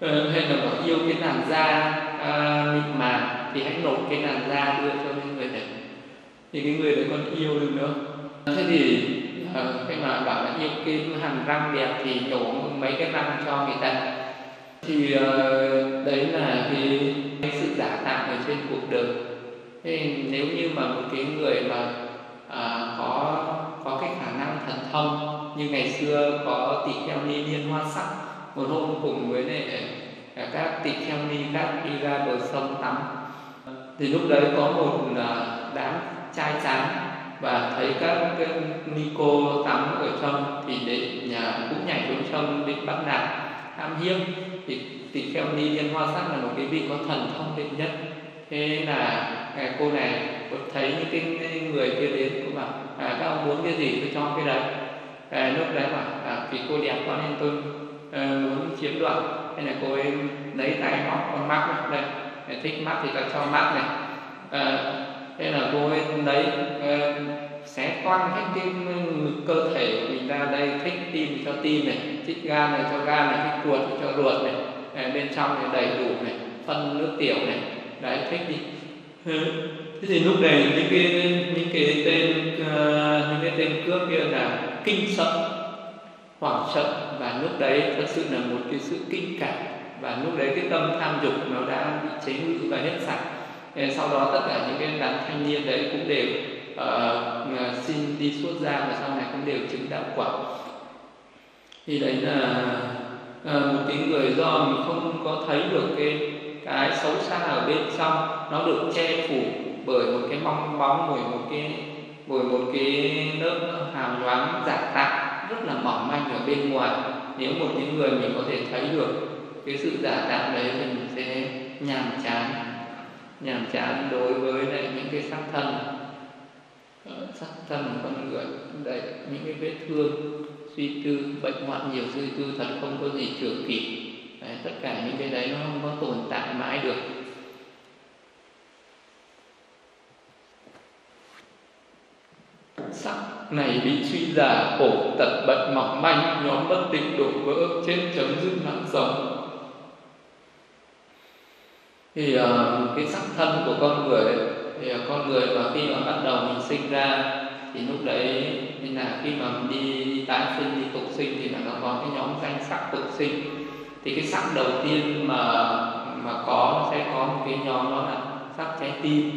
Ừ, hay là bảo yêu cái làn da à, mịn màng thì hãy nộp cái làn da đưa cho cái người đấy, thì cái người đấy còn yêu được nữa. Thế thì à, cái mà bảo là yêu cái hàm răng đẹp thì nhổ mấy cái răng cho người ta. Thì à, đấy là cái giả tạm ở trên cuộc đời. Thế nếu như mà một cái người mà à, có có cái khả năng thần thông như ngày xưa có tỳ kheo ni Liên Hoa Sắc, một hôm cùng với này, các tỳ kheo ni khác đi ra bờ sông tắm, thì lúc đấy có một đám trai tráng và thấy các cái ni cô tắm ở trong thì định nhà cũng nhảy xuống sông định bắt nạt ham hiếp. Thì tỳ kheo ni Liên Hoa Sắc là một cái vị có thần thông tuyệt nhất. Thế là cô này thấy những cái người kia đến cũng bảo à, các ông muốn cái gì tôi cho cái đấy. À, lúc đấy bảo à, vì cô đẹp quá nên tôi à, muốn chiếm đoạt, hay là cô ấy lấy tay móc con mắt này, à, thích mắt thì ta cho mắt này. À, thế là cô ấy lấy à, xé toang hết cái cơ thể của mình ra đây, thích tim cho tim này, thích gan này cho gan này, thích ruột cho ruột này. À, bên trong này đầy đủ này, phân nước tiểu này, đấy thích đi. Thế thì lúc này những cái những cái tên uh, những cái tên cướp kia là kinh sợ, hoảng sợ, và lúc đấy thật sự là một cái sự kinh cảm, và lúc đấy cái tâm tham dục nó đã bị chế ngự và hết sạch. Thế sau đó tất cả những cái đám thanh niên đấy cũng đều uh, xin đi xuất gia, và sau này cũng đều chứng đạo quả. Thì đấy là À, một cái người do mình không có thấy được cái cái xấu xa ở bên trong, nó được che phủ bởi một cái bong bóng, bởi một cái bởi một cái lớp hàm loáng giả tạm rất là mỏng manh ở bên ngoài. Nếu một cái người mình có thể thấy được cái sự giả tạm đấy, mình sẽ nhàm chán nhàm chán đối với lại những cái xác thân xác thân của con người đấy, những cái vết thương, suy tư, bệnh hoạn nhiều suy tư thật không có gì chữa kịp. Đấy, tất cả những cái đấy nó không có tồn tại mãi được. Sắc này bị suy già, khổ tật bệnh mỏng manh, nhóm bất tịnh đổ vỡ, chết chấm dứt mạng sống. Thì uh, cái sắc thân của con người ấy, thì uh, con người mà khi mà bắt đầu mình sinh ra thì lúc đấy nên là khi mà mình đi tái sinh, đi tục sinh thì là nó có cái nhóm danh sắc tục sinh. Thì cái sắc đầu tiên mà mà có sẽ có một cái nhóm đó là sắc trái tim.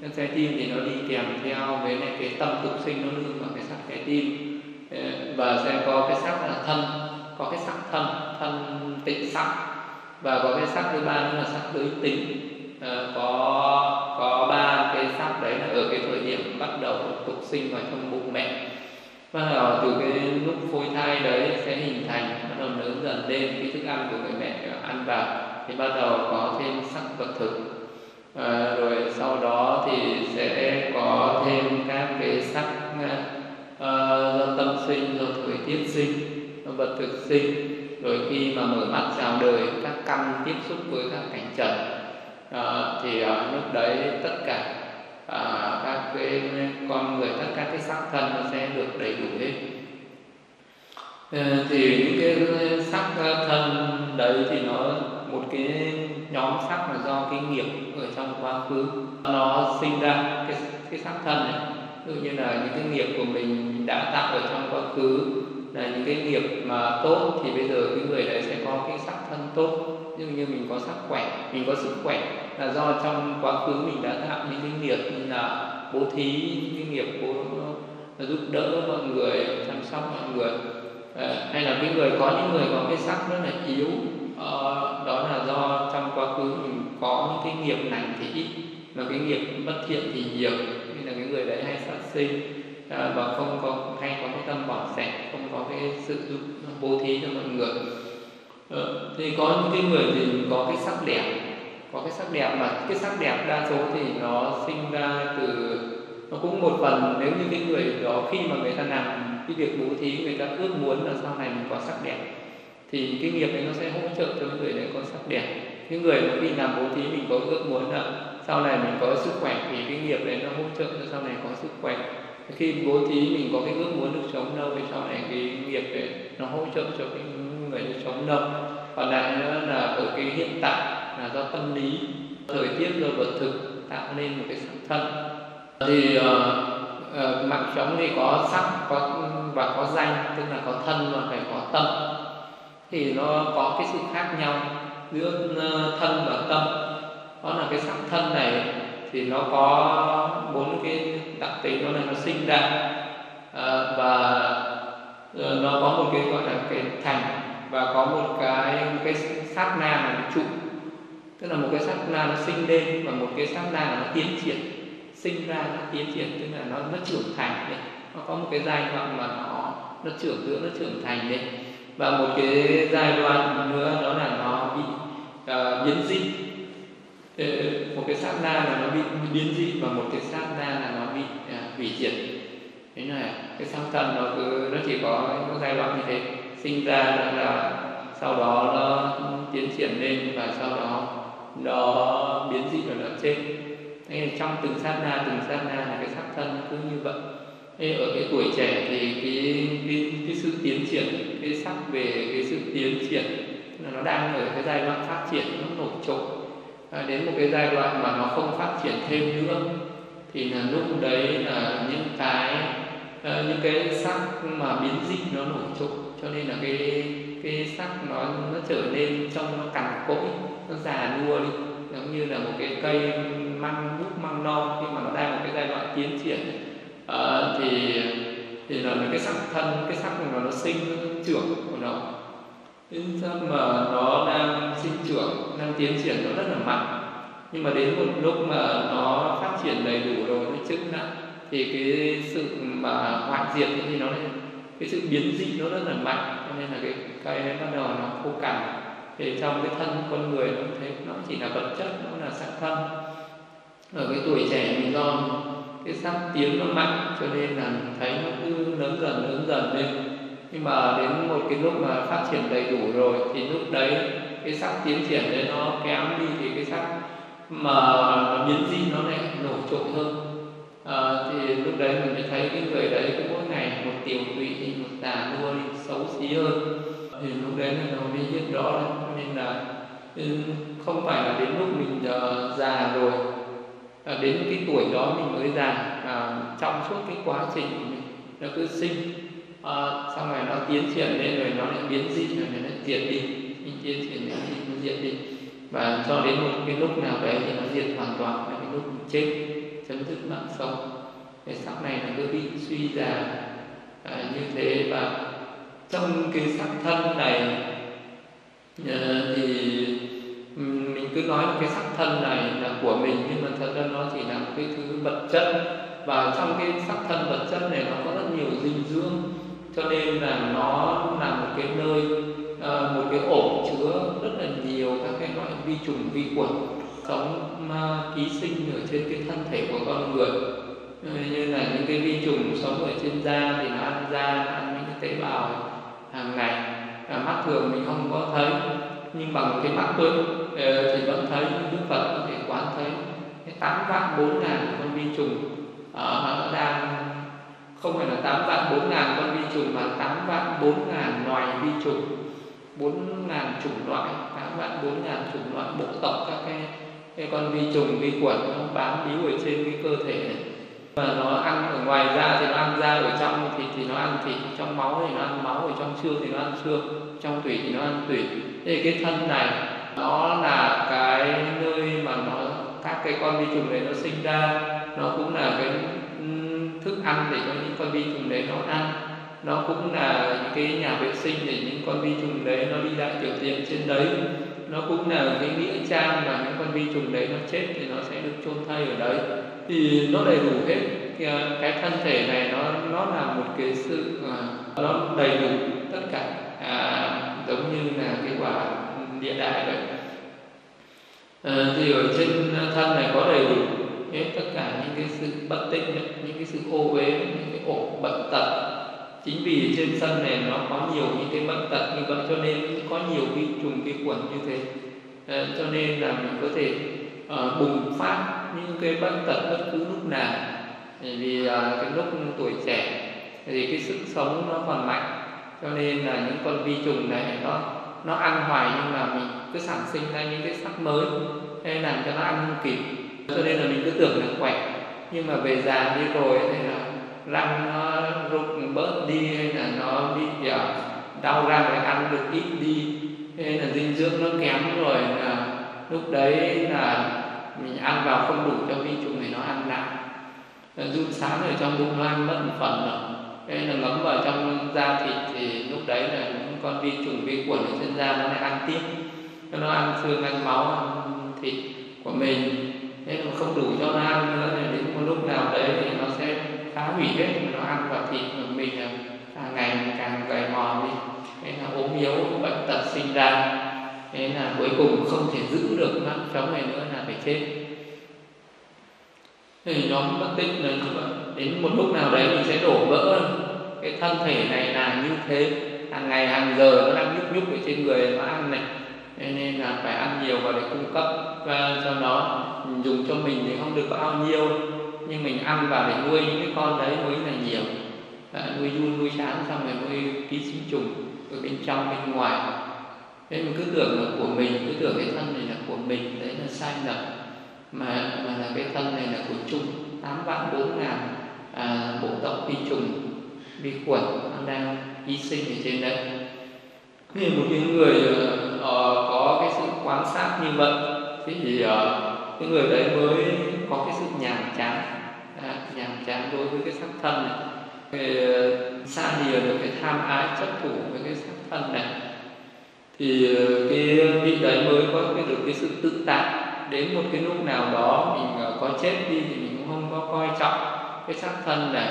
Cái trái tim thì nó đi kèm theo với này, cái tâm tục sinh nó nương vào cái sắc trái tim, và sẽ có cái sắc là thân, có cái sắc thân, thân tịnh sắc, và có cái sắc thứ ba là sắc giới tính. Ờ, có có ba cái sắc đấy là ở cái thời điểm bắt đầu tục sinh vào trong bụng mẹ, bắt đầu từ cái lúc phôi thai đấy sẽ hình thành, bắt đầu lớn dần lên, cái thức ăn của người mẹ ăn vào thì bắt đầu có thêm sắc vật thực, à, rồi sau đó thì sẽ có thêm các cái sắc uh, do tâm sinh, do thời tiết sinh, do vật thực sinh, rồi khi mà mở mắt chào đời, các căn tiếp xúc với các cảnh trần. À, thì à, lúc đấy tất cả à, các cái con người, tất cả các cái sắc thân nó sẽ được đầy đủ hết. À, thì những cái sắc thân đấy thì nó một cái nhóm sắc là do cái nghiệp ở trong quá khứ nó sinh ra cái cái sắc thân này, ví dụ như là những cái nghiệp của mình đã tạo ở trong quá khứ là những cái nghiệp mà tốt, thì bây giờ cái người đấy sẽ có cái sắc thân tốt. Ví dụ như mình có sắc khỏe, mình có sức khỏe là do trong quá khứ mình đã tạo những cái nghiệp như là bố thí, những cái nghiệp bố giúp đỡ mọi người, chăm sóc mọi người, à, hay là cái người có những người có cái sắc rất là yếu, à, đó là do trong quá khứ mình có những cái nghiệp lành thì ít mà cái nghiệp bất thiện thì nhiều, nên là cái người đấy hay sát sinh, à, và không có hay có cái tâm bỏ sẻ, không có cái sự giúp bố thí cho mọi người. Ừ, thì có những cái người thì có cái sắc đẹp, có cái sắc đẹp mà cái sắc đẹp đa số thì nó sinh ra từ, nó cũng một phần nếu như cái người đó khi mà người ta làm cái việc bố thí, người ta ước muốn là sau này mình có sắc đẹp thì cái nghiệp đấy nó sẽ hỗ trợ cho người đấy có sắc đẹp. Cái người mà khi làm bố thí mình có ước muốn là sau này mình có sức khỏe thì cái nghiệp đấy nó hỗ trợ cho sau này có sức khỏe. Khi bố thí mình có cái ước muốn được sống lâu thì sau này cái nghiệp đấy nó hỗ trợ cho cái người được sống lâu. Còn lại nữa là ở cái hiện tại là do tâm lý, thời tiết, do vật thực tạo nên một cái sắc thân. Thì uh, uh, mạng sống thì có sắc có và có danh, tức là có thân và phải có tâm. Thì nó có cái sự khác nhau giữa thân và tâm. Đó là cái sắc thân này thì nó có bốn cái đặc tính, đó là nó sinh ra, uh, và uh, nó có một cái gọi là cái thành, và có một cái một cái sát na là một trụ, tức là một cái sát na nó sinh lên và một cái sát na là nó tiến triển, sinh ra nó tiến triển, tức là nó nó trưởng thành đấy, nó có một cái giai đoạn mà nó nó trưởng dưỡng, nó trưởng thành đấy, và một cái giai đoạn nữa đó là nó bị uh, biến dị, một cái sát na là nó bị biến dị và một cái sát na là nó bị uh, hủy diệt. Thế này cái sắc thân nó cứ nó chỉ có những giai đoạn như thế, sinh ra là, là sau đó nó tiến triển lên và sau đó nó biến dị và nó chết. Nên trong từng sát na, từng sát na là cái sắc thân cứ như vậy. Nên ở cái tuổi trẻ thì cái, cái, cái sự tiến triển, cái sắc về cái sự tiến triển là nó đang ở cái giai đoạn phát triển, nó nổi trội, à, đến một cái giai đoạn mà nó không phát triển thêm nữa thì là lúc đấy là những cái à, những cái sắc mà biến dị nó nổi trội, cho nên là cái cái sắc nó nó trở nên trông nó cằn cỗi, nó già nua đi, giống như là một cái cây măng búp măng non khi mà nó đang một cái giai đoạn tiến triển, à, thì thì là cái sắc thân, cái sắc của nó nó sinh trưởng của nó, cái sắc mà nó đang sinh trưởng, đang tiến triển nó rất là mạnh, nhưng mà đến một lúc mà nó phát triển đầy đủ rồi, nó chức năng thì cái sự mà hoại diệt thì nó lên, cái sự biến dị nó rất là mạnh, cho nên là cái cây bắt đầu nó khô cằn. Thì trong cái thân con người nó thấy nó chỉ là vật chất, nó là sắc thân. Ở cái tuổi trẻ thì do cái sắc tiến nó mạnh cho nên là thấy nó cứ lớn dần lớn dần lên, nhưng mà đến một cái lúc mà phát triển đầy đủ rồi thì lúc đấy cái sắc tiến triển đấy nó kém đi, thì cái sắc mà nó biến dị nó lại nổi trội hơn. À, thì lúc đấy mình mới thấy cái người đấy cứ mỗi ngày một tiểu tụy, một già nua, xấu xí hơn, thì lúc đấy là nó mới biết rõ đấy. Nên là không phải là đến lúc mình uh, già rồi, à, đến cái tuổi đó mình mới già, à, trong suốt cái quá trình mình, nó cứ sinh, à, xong rồi nó tiến triển lên rồi nó lại biến dị rồi nó lại diệt đi, mình tiến triển lên thì nó diệt đi, và cho đến một cái lúc nào đấy thì nó diệt hoàn toàn, là cái lúc mình chết. chấm dứt mạng sống. Thế sắc này nó cứ bị suy giảm à, như thế. Và trong cái sắc thân này à, thì mình cứ nói cái sắc thân này là của mình, nhưng mà thật ra nó chỉ là một cái thứ vật chất. Và trong cái sắc thân vật chất này nó có rất nhiều dinh dưỡng, cho nên là nó là một cái nơi, à, một cái ổ chứa rất là nhiều các cái loại vi trùng vi khuẩn sống à, ký sinh ở trên cái thân thể của con người. Như là những cái vi trùng sống ở trên da thì nó ăn da, nó ăn những cái tế bào hàng ngày, à, mắt thường mình không có thấy, nhưng bằng cái mắt tôi thì vẫn thấy. Đức Phật có thể quán thấy tám vạn bốn ngàn con vi trùng à, nó đang không phải là tám vạn bốn ngàn con vi trùng mà tám vạn bốn ngàn loài vi trùng, bốn ngàn chủng loại, tám vạn bốn ngàn chủng loại bộ tộc các cái, cái con vi trùng vi khuẩn nó bám víu ở trên cái cơ thể này. Mà nó ăn ở ngoài da thì nó ăn da, ở trong thịt thì nó ăn thịt, trong máu thì nó ăn máu, ở trong xương thì nó ăn xương, trong tủy thì nó ăn tủy. Thế cái thân này nó là cái nơi mà nó các cái con vi trùng đấy nó sinh ra, nó cũng là cái thức ăn để cho những con vi trùng đấy nó ăn, nó cũng là những cái nhà vệ sinh để những con vi trùng đấy nó đi lại tiểu tiện trên đấy, nó cũng là cái nghĩa trang mà những con vi trùng đấy nó chết thì nó sẽ được chôn thay ở đấy. Thì nó đầy đủ hết, cái thân thể này nó nó là một cái sự nó đầy đủ tất cả, à, giống như là cái quả địa đại vậy. À, thì ở trên thân này có đầy đủ hết tất cả những cái sự bất tích, những cái sự ô uế, những cái ổ bệnh tật. Chính vì trên sân này nó có nhiều những cái bệnh tật như vậy, cho nên có nhiều vi trùng vi khuẩn như thế, à, cho nên là mình có thể uh, bùng phát những cái bệnh tật bất cứ lúc nào. Vì uh, cái lúc tuổi trẻ thì cái sức sống nó còn mạnh, cho nên là những con vi trùng này nó nó ăn hoài, nhưng mà mình cứ sản sinh ra những cái sắc mới hay làm cho nó ăn không kịp, cho nên là mình cứ tưởng là khỏe, nhưng mà về già đi rồi hay là răng nó rụng bớt đi, hay là nó bị đau răng phải ăn được ít đi, hay là dinh dưỡng nó kém rồi, là lúc đấy là mình ăn vào không đủ cho vi trùng này nó ăn lại. Run sáng ở trong bụng nó ăn mất một phần rồi, hay là ngấm vào trong da thịt thì lúc đấy là những con vi trùng vi khuẩn ở trên da nó lại ăn tiếp, nó ăn xương, ăn máu, ăn thịt của mình, thế mà không đủ cho nó ăn nữa thì đến một lúc nào đấy thì nó sẽ phá hủy hết, mà nó ăn vào thịt của mình là càng ngày càng gầy mòn đi, thế là ốm yếu, bệnh tật sinh ra, thế là cuối cùng không thể giữ được mạng sống này nữa là phải chết. Thì nhóm bất tích là như vậy, đến một lúc nào đấy mình sẽ đổ vỡ. Cái thân thể này là như thế, hàng ngày hàng giờ nó đang nhúc nhúc ở trên người nó ăn này, nên là phải ăn nhiều vào để cung cấp và cho nó, dùng cho mình thì không được bao nhiêu, nhưng mình ăn vào để nuôi những cái con đấy mới là nhiều. À, nuôi run nuôi sáng xong rồi nuôi ký sinh trùng ở bên trong bên ngoài. Thế mình cứ tưởng là của mình, cứ tưởng cái thân này là của mình, đấy là sai lầm. Mà mà là cái thân này là của chung tám vạn bốn ngàn à, bộ tộc vi trùng vi khuẩn đang ký sinh ở trên đấy. Thì một cái người uh, có cái sự quan sát như vậy thì uh, cái người đấy mới có cái sự nhàm chán, à, nhàm chán đối với cái sắc thân này, thì xa lìa được cái tham ái chấp thủ với cái sắc thân này, thì cái vị đấy mới có cái được cái sự tự tại. Đến một cái lúc nào đó mình có chết đi thì mình cũng không có coi trọng cái sắc thân này,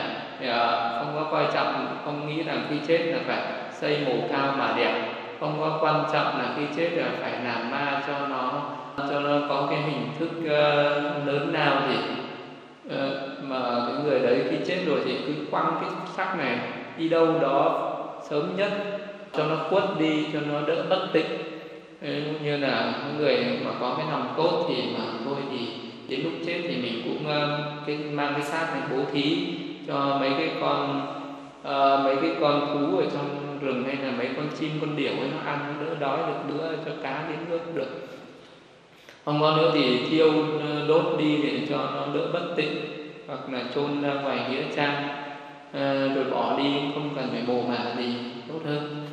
không có coi trọng, không nghĩ rằng khi chết là phải xây mồ cao mà đẹp, không có quan trọng là khi chết là phải làm ma cho nó cho nó có cái hình thức uh, lớn nào thì uh, mà cái người đấy khi chết rồi thì cứ quăng cái xác này đi đâu đó sớm nhất cho nó khuất đi, cho nó đỡ bất tịnh. Như là người mà có cái lòng tốt thì mà thôi thì đến lúc chết thì mình cũng uh, cái, mang cái xác này bố thí cho mấy cái con uh, mấy cái con thú ở trong rừng, hay là mấy con chim con điểu ấy nó ăn nó đỡ đói được nữa, cho cá đến nước được. Không có nữa thì thiêu đốt đi để cho nó đỡ bất tịnh, hoặc là chôn ra ngoài nghĩa trang à, rồi bỏ đi, không cần phải bồ mả gì, tốt hơn.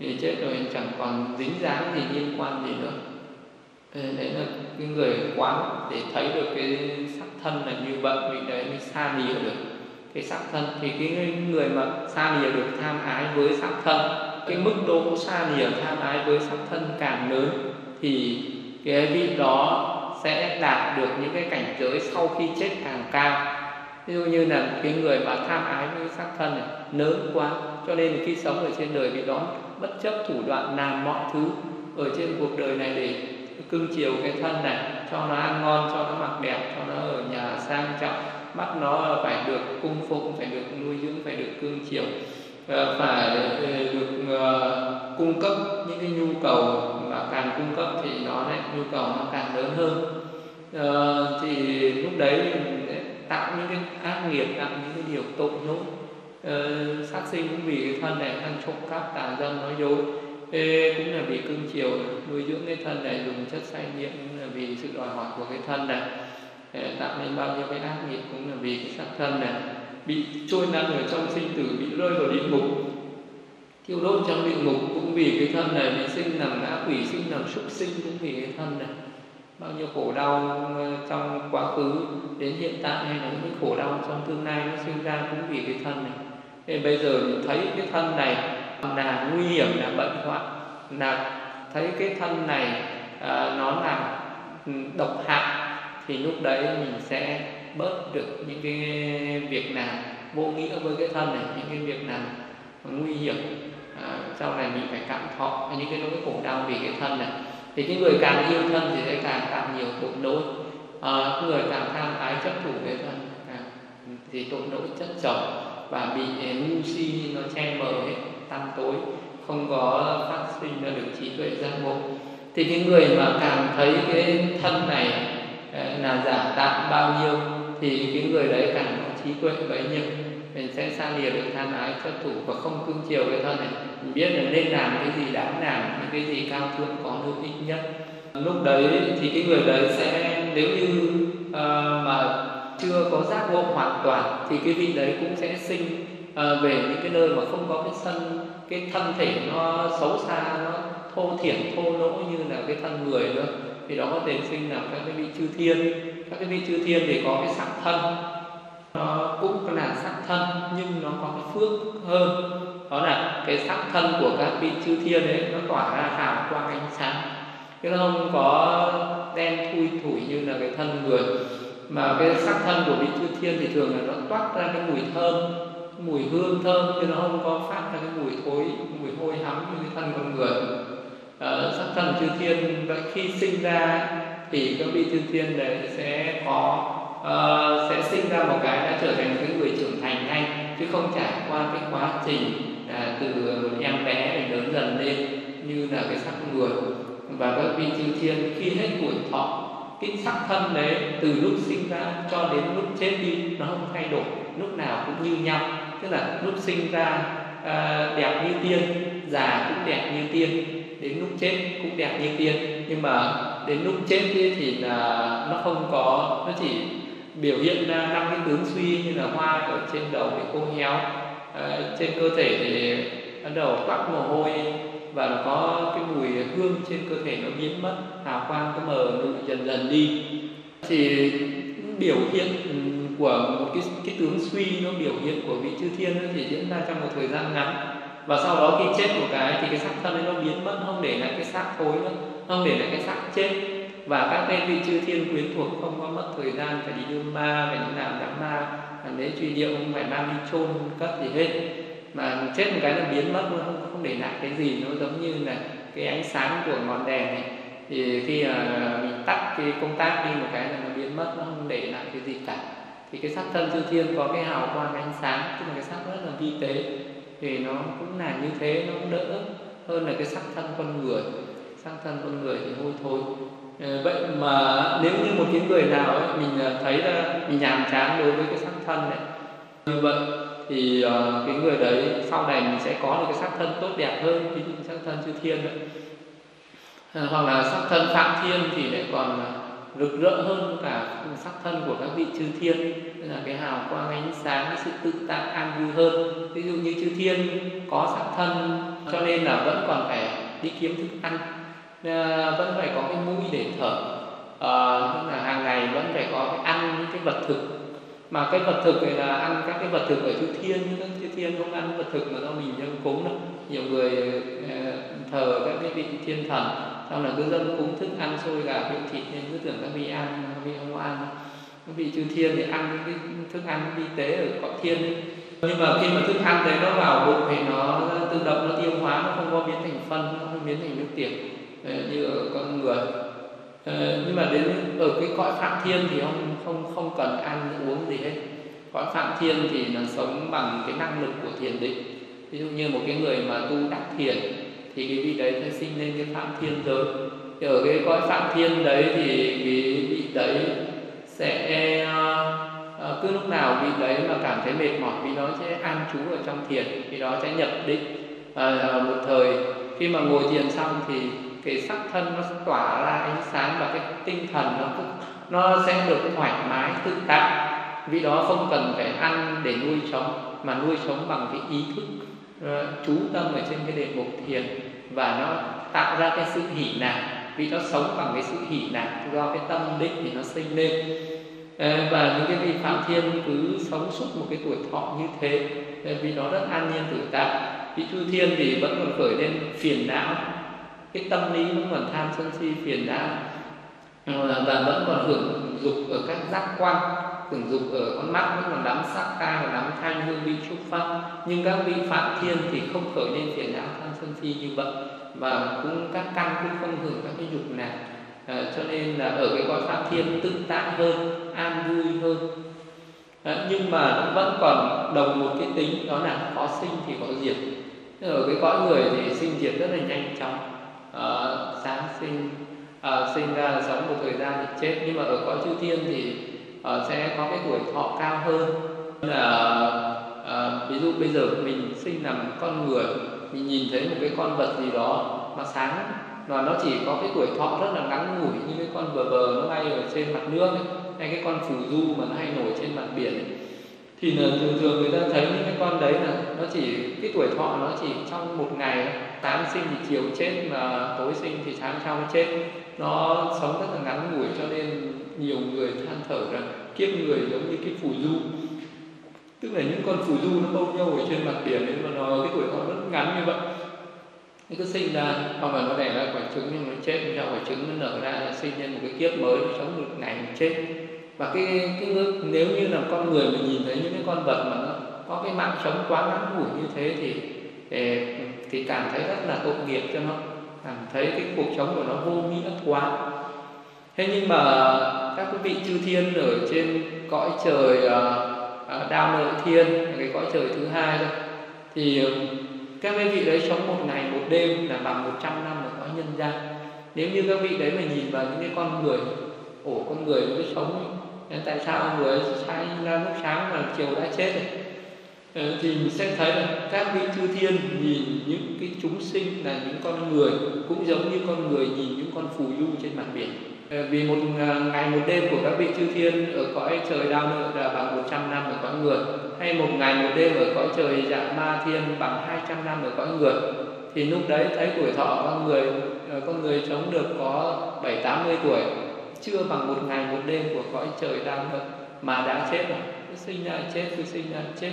Thì chết rồi chẳng còn dính dáng gì, liên quan gì nữa. Đấy là cái người quán để thấy được cái sắc thân là như vậy, vị đấy mới xa lìa được cái sắc thân. Thì cái người mà xa lìa được tham ái với sắc thân, cái mức độ xa lìa tham ái với sắc thân càng lớn thì cái vị đó sẽ đạt được những cái cảnh giới sau khi chết càng cao. Ví dụ như là cái người mà tham ái với sắc thân này lớn quá, cho nên khi sống ở trên đời vị đó bất chấp thủ đoạn làm mọi thứ ở trên cuộc đời này để cưng chiều cái thân này, cho nó ăn ngon, cho nó mặc đẹp, cho nó ở nhà sang trọng, mắt nó phải được cung phụng, phải được nuôi dưỡng, phải được cưng chiều, phải được cung cấp những cái nhu cầu, mà càng cung cấp thì nó lại nhu cầu nó càng lớn hơn. Thì lúc đấy tạo những cái ác nghiệp, tạo những cái điều tội lỗi, sát sinh cũng vì cái thân này, ăn trộm cắp, tà dâm, nói dối. Ê, cũng là vì cưng chiều nuôi dưỡng cái thân này, dùng chất say nghiện cũng là vì sự đòi hỏi của cái thân này, để tạo nên bao nhiêu cái ác nghiệp cũng là vì cái sắc thân này, bị trôi năn ở trong sinh tử, bị rơi vào địa ngục, thiêu đốt trong địa ngục cũng vì cái thân này, bị sinh làm ngã quỷ, sinh làm súc sinh cũng vì cái thân này. Bao nhiêu khổ đau trong quá khứ đến hiện tại, hay là những khổ đau trong tương lai nó sinh ra cũng vì cái thân này. Nên bây giờ mình thấy cái thân này là nguy hiểm, là bệnh hoạn, là thấy cái thân này à, nó là độc hại, thì lúc đấy mình sẽ bớt được những cái việc làm vô nghĩa với cái thân này, những cái việc làm nguy hiểm. À, sau này mình phải cảm thọ những cái nỗi khổ đau vì cái thân này. Thì cái người càng yêu thân thì sẽ càng tạo nhiều tội lỗi, à, người càng tham ái chấp thủ cái thân à, thì tội lỗi chất chồng và bị ngu si nó che mờ hết, tăm tối, không có phát sinh ra được trí tuệ giác ngộ. Thì cái người mà càng thấy cái thân này là giả tạm bao nhiêu thì cái người đấy càng có trí tuệ bấy nhiêu, mình sẽ xa lìa được tham ái chấp thủ và không cưng chiều cái thân này. Mình biết là nên làm cái gì đáng làm, những cái gì cao thượng có lợi ích nhất. Lúc đấy thì cái người đấy sẽ, nếu như uh, mà chưa có giác ngộ hoàn toàn thì cái vị đấy cũng sẽ sinh uh, về những cái nơi mà không có cái sân, cái thân thể nó xấu xa, nó thô thiển, thô lỗ như là cái thân người nữa. Thì đó có thể sinh là các cái vị chư thiên. Các cái vị chư thiên thì có cái sắc thân, nó cũng là sắc thân nhưng nó có cái phước hơn, đó là cái sắc thân của các vị chư thiên đấy nó tỏa ra hào quang ánh sáng, chứ nó không có đen thui thủi như là cái thân người. Mà cái sắc thân của vị chư thiên thì thường là nó toát ra cái mùi thơm, mùi hương thơm, chứ nó không có phát ra cái mùi thối, mùi hôi hám như cái thân con người. Ờ, sắc thân chư thiên khi sinh ra thì các vị chư thiên đấy sẽ có Uh, sẽ sinh ra một cái đã trở thành cái người trưởng thành ngay, chứ không trải qua cái quá trình uh, từ em bé đến lớn dần lên như là cái sắc người. Và các vị chư thiên khi hết tuổi thọ, cái sắc thân đấy từ lúc sinh ra cho đến lúc chết đi nó không thay đổi, lúc nào cũng như nhau, tức là lúc sinh ra uh, đẹp như tiên, già cũng đẹp như tiên, đến lúc chết cũng đẹp như tiên. Nhưng mà đến lúc chết thì, thì là nó không có, nó chỉ biểu hiện ra năm cái tướng suy như là hoa ở trên đầu thì khô héo, à, trên cơ thể thì bắt đầu toát mồ hôi và nó có cái mùi hương trên cơ thể nó biến mất, hào quang cứ mờ lụi dần dần đi. Thì biểu hiện của một cái, cái tướng suy, nó biểu hiện của vị chư thiên thì diễn ra trong một thời gian ngắn, và sau đó khi chết một cái thì cái xác thân ấy nó biến mất, không để lại cái xác thối nữa, không để lại cái xác chết. Và các cái vị chư thiên quyến thuộc không có mất thời gian phải đi đưa ma, phải đi làm đám ma, làm lễ truy điệu, không phải mang đi chôn cất gì hết, mà chết một cái là biến mất luôn, không, không để lại cái gì. Nó giống như là cái ánh sáng của ngọn đèn này, thì khi uh, mình tắt cái công tắc đi một cái là nó biến mất, nó không để lại cái gì cả. Thì cái xác thân chư thiên có cái hào quang ánh sáng, tức là cái xác rất là vi tế, thì nó cũng là như thế, nó cũng đỡ hơn là cái sắc thân con người. Sắc thân con người thì hôi thối. Vậy mà nếu như một cái người nào ấy, mình thấy là mình nhàm chán đối với cái sắc thân này như vậy, thì cái người đấy sau này mình sẽ có được cái sắc thân tốt đẹp hơn, ví dụ như sắc thân chư thiên đấy. Hoặc là sắc thân Phạm Thiên thì lại còn rực rỡ hơn cả sắc thân của các vị chư thiên, tức là cái hào quang ánh sáng, cái sự tự tại an vui hơn. Ví dụ như chư thiên có sắc thân cho nên là vẫn còn phải đi kiếm thức ăn, vẫn phải có cái mũi để thở, uh, là hàng ngày vẫn phải có cái ăn những cái vật thực, mà cái vật thực này là ăn các cái vật thực ở chư thiên, chứ các chư thiên không ăn vật thực mà do mình dân cúng đâu. Nhiều người uh, thờ các cái vị thiên thần, xong là cứ dân cúng thức ăn xôi gà thịt thịt nên cứ tưởng các vị ăn, các vị không ăn. Các vị chư thiên thì ăn cái thức ăn vi tế ở cõi thiên ấy. Nhưng mà khi mà thức ăn đấy nó vào bụng thì nó tự động nó tiêu hóa, nó không có biến thành phân, nó không biến thành nước tiểu như ở con người. Nhưng mà đến ở cái cõi Phạm Thiên thì không không không cần ăn uống gì hết. Cõi Phạm Thiên thì là sống bằng cái năng lực của thiền định. Ví dụ như một cái người mà tu đắc thiền thì cái vị đấy sẽ sinh lên cái Phạm Thiên giới. Thì ở cái cõi Phạm Thiên đấy thì cái vị đấy sẽ à, cứ lúc nào vị đấy mà cảm thấy mệt mỏi, vị đó sẽ an trú ở trong thiền, vị đó sẽ nhập định à, một thời. Khi mà ngồi thiền xong thì cái sắc thân nó sẽ tỏa ra ánh sáng và cái tinh thần nó cũng, nó sẽ được thoải mái tự tại. Vị đó không cần phải ăn để nuôi sống, mà nuôi sống bằng cái ý thức à, chú tâm ở trên cái đề mục thiền, và nó tạo ra cái sự hỉ nạc. Vị đó sống bằng cái sự hỉ nạc do cái tâm định thì nó sinh lên. Và những cái vị Phạm Thiên cứ sống suốt một cái tuổi thọ như thế vì nó rất an nhiên tự tại. Vị chư thiên thì vẫn còn khởi lên phiền não, cái tâm lý vẫn còn tham sân si phiền não, và vẫn còn hưởng dục ở các giác quan, hưởng dục ở con mắt, vẫn còn đắm sắc tai và đắm thanh hương vị trúc pháp. Nhưng các vị Phạm Thiên thì không khởi lên phiền não tham sân si như vậy, và cũng các căn cũng không hưởng các cái dục nào. À, cho nên là ở cái cõi Pháp Thiên tự tại hơn, an vui hơn. à, Nhưng mà nó vẫn còn đồng một cái tính, đó là có sinh thì có diệt. Ở cái cõi người thì sinh diệt rất là nhanh chóng, à, sáng sinh, à, sinh ra sống một thời gian thì chết. Nhưng mà ở cõi chư thiên thì à, sẽ có cái tuổi thọ cao hơn. Là à, ví dụ bây giờ mình sinh làm con người, mình nhìn thấy một cái con vật gì đó mà sáng và nó chỉ có cái tuổi thọ rất là ngắn ngủi, như cái con bờ bờ nó bay ở trên mặt nước ấy, hay cái con phù du mà nó hay nổi trên mặt biển ấy. Thì thường thường người ta thấy những cái con đấy là nó chỉ cái tuổi thọ nó chỉ trong một ngày, sáng sinh thì chiều chết mà tối sinh thì sáng sau chết, nó sống rất là ngắn ngủi. Cho nên nhiều người than thở rằng kiếp người giống như cái phù du, tức là những con phù du nó bâu nhau ở trên mặt biển ấy, mà nó cái tuổi thọ rất ngắn như vậy. Nó cứ sinh ra, hoặc là nó đẻ ra quả trứng nhưng nó chết, ra quả trứng nó nở ra là sinh ra một cái kiếp mới, nó sống một ngày nó chết. Và cái cái nếu như là con người mình nhìn thấy những cái con vật mà nó có cái mạng sống quá ngắn ngủi như thế thì thì cảm thấy rất là tội nghiệp cho nó, cảm thấy cái cuộc sống của nó vô nghĩa quá. Thế nhưng mà các quý vị chư thiên ở trên cõi trời Đạo Lợi Thiên, cái cõi trời thứ hai thôi, thì các vị đấy sống một ngày một đêm là bằng một trăm năm ở cõi nhân gian. Nếu như các vị đấy mà nhìn vào những cái con người, ổ con người nó cứ sống, tại sao con người sai ra lúc sáng mà chiều đã chết rồi, thì mình sẽ thấy là các vị chư thiên nhìn những cái chúng sinh là những con người cũng giống như con người nhìn những con phù du trên mặt biển. Vì một ngày một đêm của các vị chư thiên ở cõi trời Đạo Lợi là bằng một trăm năm ở cõi người, hay một ngày một đêm ở cõi trời Dạ Ma Thiên bằng hai trăm năm ở cõi người. Thì lúc đấy thấy tuổi thọ con người con người sống được có bảy tám mươi tuổi, chưa bằng một ngày một đêm của cõi trời Đạo Lợi mà đã chết rồi. Cứ sinh ra chết, cứ sinh ra chết,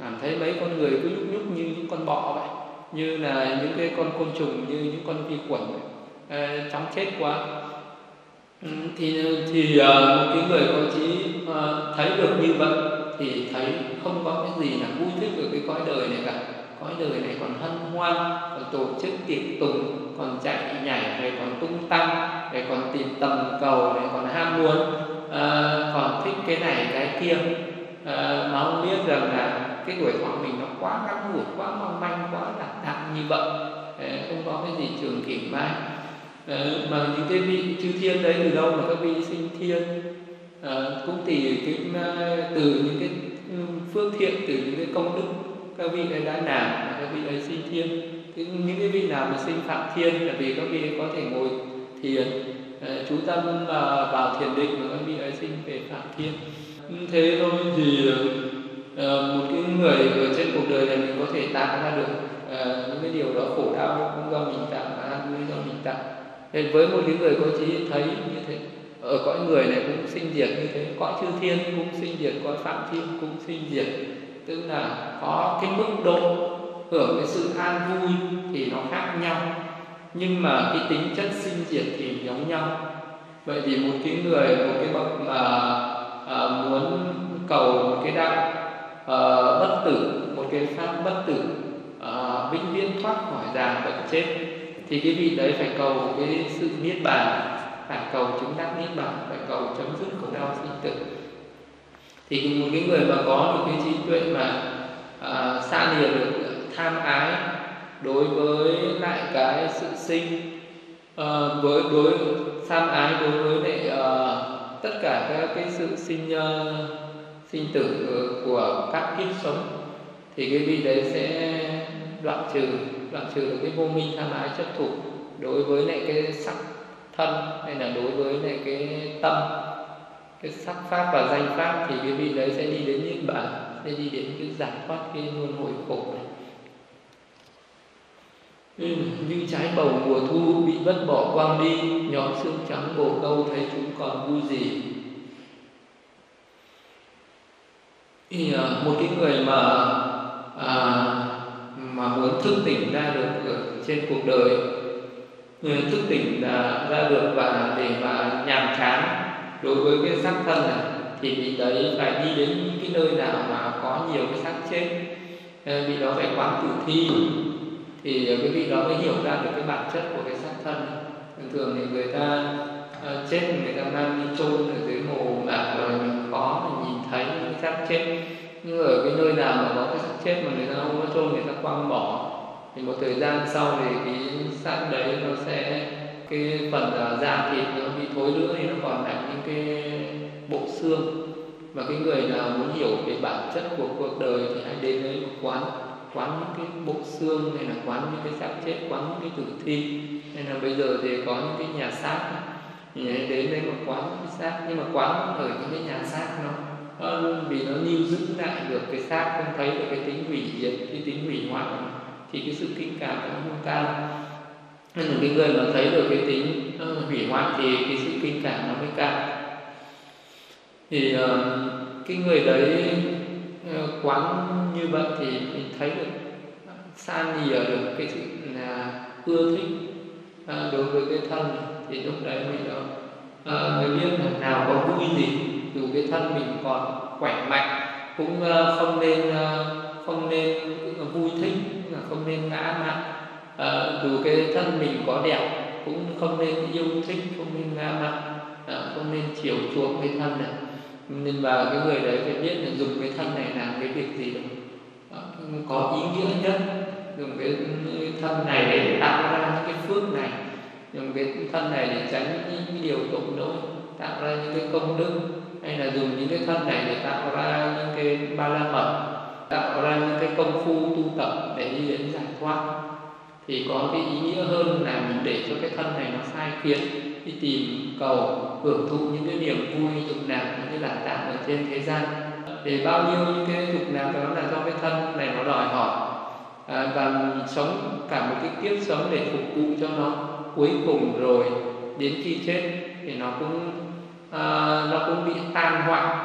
cảm thấy mấy con người cứ nhúc nhúc như những con bọ vậy, như là những cái con côn trùng, như những con vi khuẩn vậy, chóng chết quá. Thì, thì uh, một cái người có trí uh, thấy được như vậy thì thấy không có cái gì là vui thích ở cái cõi đời này cả. Cõi đời này còn hân hoan, còn tổ chức tiệc tùng, còn chạy nhảy, này còn tung tăng, này còn tìm tầm cầu, này còn ham muốn, uh, còn thích cái này cái kia, uh, mà không biết rằng là cái tuổi thọ mình nó quá ngắn ngủi, quá mong manh, quá lạt đạn như vậy, uh, không có cái gì trường kỳ mãi. Mà những cái vị chư thiên đấy từ đâu mà các vị sinh thiên, à, cũng từ từ những cái phước thiện, từ những cái công đức các vị ấy đã làm các vị ấy sinh thiên. Thế những cái vị nào mà sinh Phạm Thiên là vì các vị ấy có thể ngồi thiền, à, chú tâm vào, vào thiền định mà các vị ấy sinh về Phạm Thiên. Thế thôi thì à, một cái người ở trên cuộc đời này mình có thể tạo ra được à, những cái điều đó, khổ đau cũng do mình tạo, an vui do mình tạo. Thế với một cái người có trí thấy như thế ở cõi người này cũng sinh diệt như thế, cõi chư thiên cũng sinh diệt, cõi Phạm Thiên cũng sinh diệt, tức là có cái mức độ hưởng cái sự an vui thì nó khác nhau, nhưng mà cái tính chất sinh diệt thì giống nhau. Vậy thì một cái người, một cái bậc mà à, muốn cầu một cái đạo à, bất tử, một cái pháp bất tử, à, vĩnh viễn thoát khỏi già bệnh chết, thì cái vị đấy phải cầu cái sự niết bàn, phải cầu chứng đắc niết bàn, phải cầu chấm dứt khổ đau sinh tử. Thì một cái người mà có một cái trí tuệ mà à, xa lìa được tham ái đối với lại cái sự sinh, à, với đối tham ái đối với lại à, tất cả các cái sự sinh uh, sinh tử của các kiếp sống, thì cái vị đấy sẽ đoạn trừ đoạn trừ được cái vô minh tham ái chấp thủ đối với lại cái sắc thân hay là đối với lại cái tâm, cái sắc pháp và danh pháp, thì cái vị đấy sẽ đi đến niết bàn, sẽ đi đến cái giải thoát cái luân hồi khổ này. Ừ, như trái bầu mùa thu bị vứt bỏ quang đi, nhóm xương trắng bồ câu thấy chúng còn vui gì. Thì một cái người mà à, mà muốn thức tỉnh ra được ở trên cuộc đời, người thức tỉnh là ra được và để mà nhàm chán đối với cái xác thân này, thì vị đấy phải đi đến cái nơi nào mà có nhiều cái xác chết, vị đó phải quán tử thi, thì cái vị đó mới hiểu ra được cái bản chất của cái xác thân. Thường thường thì người ta uh, chết, người ta mang đi chôn ở dưới hồ mà rồi mình có mình nhìn thấy cái xác chết, nhưng ở cái nơi nào mà có cái xác chết mà người ta không có chôn, người ta quăng bỏ, thì một thời gian sau thì cái xác đấy nó sẽ cái phần uh, da thịt nó bị thối rữa, thì nó còn lại những cái bộ xương. Và cái người nào muốn hiểu về bản chất của cuộc đời thì hãy đến với một quán quán những cái bộ xương hay là quán những cái xác chết, quán những cái tử thi, hay là bây giờ thì có những cái nhà xác ấy, đến đây mà quán cái xác, nhưng mà quán ở những cái nhà xác nó, nó vì nó lưu giữ lại được cái xác, không thấy được cái tính hủy diệt, cái tính hủy hoại, thì cái sự kính cảm nó không cao. Nên là cái người mà thấy được cái tính uh, hủy hoại thì cái sự kính cảm nó mới cao. Thì uh, cái người đấy uh, quán như vậy thì mình thấy được xa lìa được cái sự là ưa thích à, đối với cái thân này. Thì lúc đấy mình đó à, người biết là nào có vui gì, dù cái thân mình còn khỏe mạnh cũng à, không nên à, không nên vui thích, là không nên ngã mạn, à, dù cái thân mình có đẹp cũng không nên yêu thích, không nên ngã mạn, à, không nên chiều chuộng cái thân này. Nên và cái người đấy phải biết là dùng cái thân này làm cái việc gì đó có ý nghĩa nhất, dùng cái thân này để tạo ra những cái phước này, dùng cái thân này để tránh những cái điều tội lỗi, tạo ra những cái công đức, hay là dùng những cái thân này để tạo ra những cái ba la mật, tạo ra những cái công phu tu tập để đi đến giải thoát, thì có cái ý nghĩa hơn là mình để cho cái thân này nó sai khiến đi tìm cầu hưởng thụ những cái niềm vui dục lạc, những cái lạc tạm ở trên thế gian. Để bao nhiêu những cái dục lạc đó là do cái thân này nó đòi hỏi, à, và sống cả một cái kiếp sống để phục vụ cho nó, cuối cùng rồi đến khi chết thì nó cũng à, nó cũng bị tan hoại,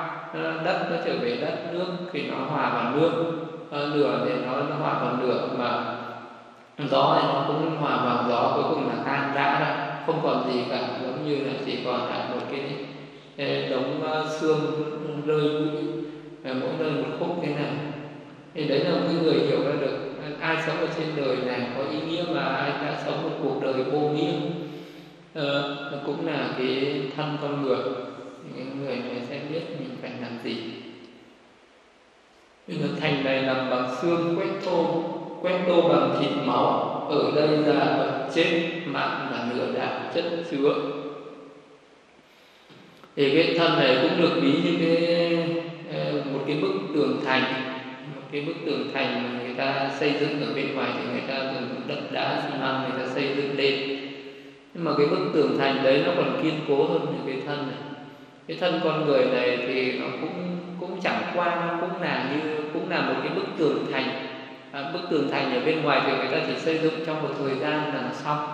đất nó trở về đất, nước thì nó hòa vào nước, à, lửa thì nó, nó hòa vào lửa, mà gió thì nó cũng hòa vào gió, cuối cùng là tan rã ra, không còn gì cả, giống như là chỉ còn lại một cái đống xương rơi mũi, mỗi nơi một khúc thế này. Thì đấy là một cái người hiểu ra được ai sống ở trên đời này có ý nghĩa, mà ai đã sống một cuộc đời vô nghĩa, à, cũng là cái thân con người. Cái người này sẽ biết mình phải làm gì. Thành này làm bằng xương quét thô, quét tô bằng thịt máu, ở đây là vật chết, mạng là nửa đạo chất chứa. Thì cái thân này cũng được ví như cái một cái bức tường thành, một cái bức tường thành mà người ta xây dựng ở bên ngoài, thì người ta dùng đất đá xi măng người ta xây dựng lên, nhưng mà cái bức tường thành đấy nó còn kiên cố hơn cái thân này. Cái thân con người này thì nó cũng cũng chẳng qua, nó cũng là như cũng là một cái bức tường thành. À, bức tường thành ở bên ngoài thì người ta chỉ xây dựng trong một thời gian là xong,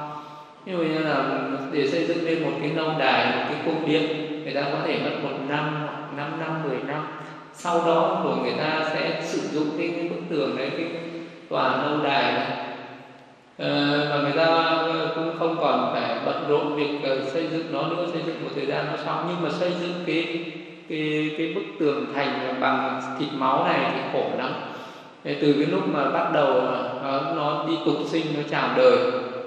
nhưng mà là để xây dựng lên một cái nông đài, một cái cung điện, người ta có thể mất một năm, năm năm, mười năm. Sau đó của người ta sẽ sử dụng cái, cái bức tường đấy, cái tòa nông đài này. Ờ, và người ta cũng không còn phải bận rộn việc uh, xây dựng nó nữa, xây dựng một thời gian nó xong. Nhưng mà xây dựng cái cái cái bức tường thành bằng thịt máu này thì khổ lắm. Từ cái lúc mà bắt đầu nó, nó đi tục sinh, nó chào đời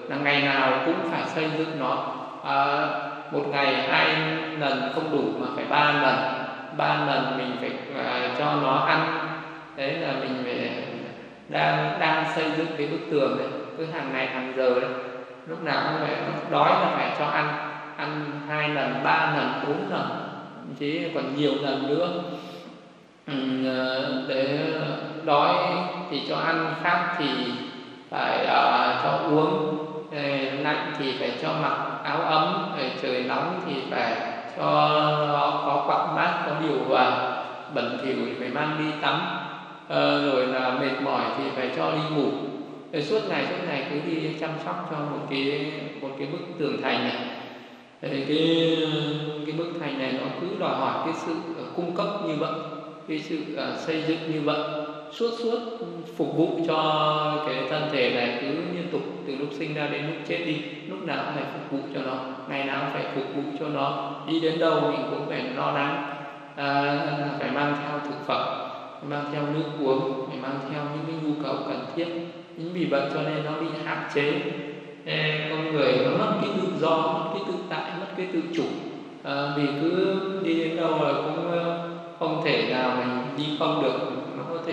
là ngày nào cũng phải xây dựng nó, à, một ngày hai lần không đủ mà phải ba lần, ba lần mình phải à, cho nó ăn. Đấy là mình phải đang đang xây dựng cái bức tường đấy, cứ hàng ngày hàng giờ đấy, lúc nào cũng phải đói là phải cho ăn, ăn hai lần, ba lần, bốn lần, thậm chí còn nhiều lần nữa. Ừ, để đói thì cho ăn, khát thì phải uh, cho uống, lạnh thì phải cho mặc áo ấm, trời nóng thì phải cho nó có quạt mát, có điều hòa, bẩn thỉu thì phải mang đi tắm, uh, rồi là mệt mỏi thì phải cho đi ngủ. Rồi suốt ngày suốt ngày cứ đi chăm sóc cho một cái một cái bức tường thành này. Thì cái cái bức thành này nó cứ đòi hỏi cái sự cung cấp như vậy, cái sự uh, xây dựng như vậy, suốt suốt phục vụ cho cái thân thể này cứ liên tục từ lúc sinh ra đến lúc chết đi, lúc nào cũng phải phục vụ cho nó, ngày nào cũng phải phục vụ cho nó, đi đến đâu mình cũng phải lo lắng, uh, phải mang theo thực phẩm, phải mang theo nước uống, phải mang theo những cái nhu cầu cần thiết. Những vì vậy cho nên nó bị hạn chế, con người nó mất cái tự do, mất cái tự tại, mất cái tự chủ, à, vì cứ đi đến đâu là cũng không thể nào mình đi không được, nó có thể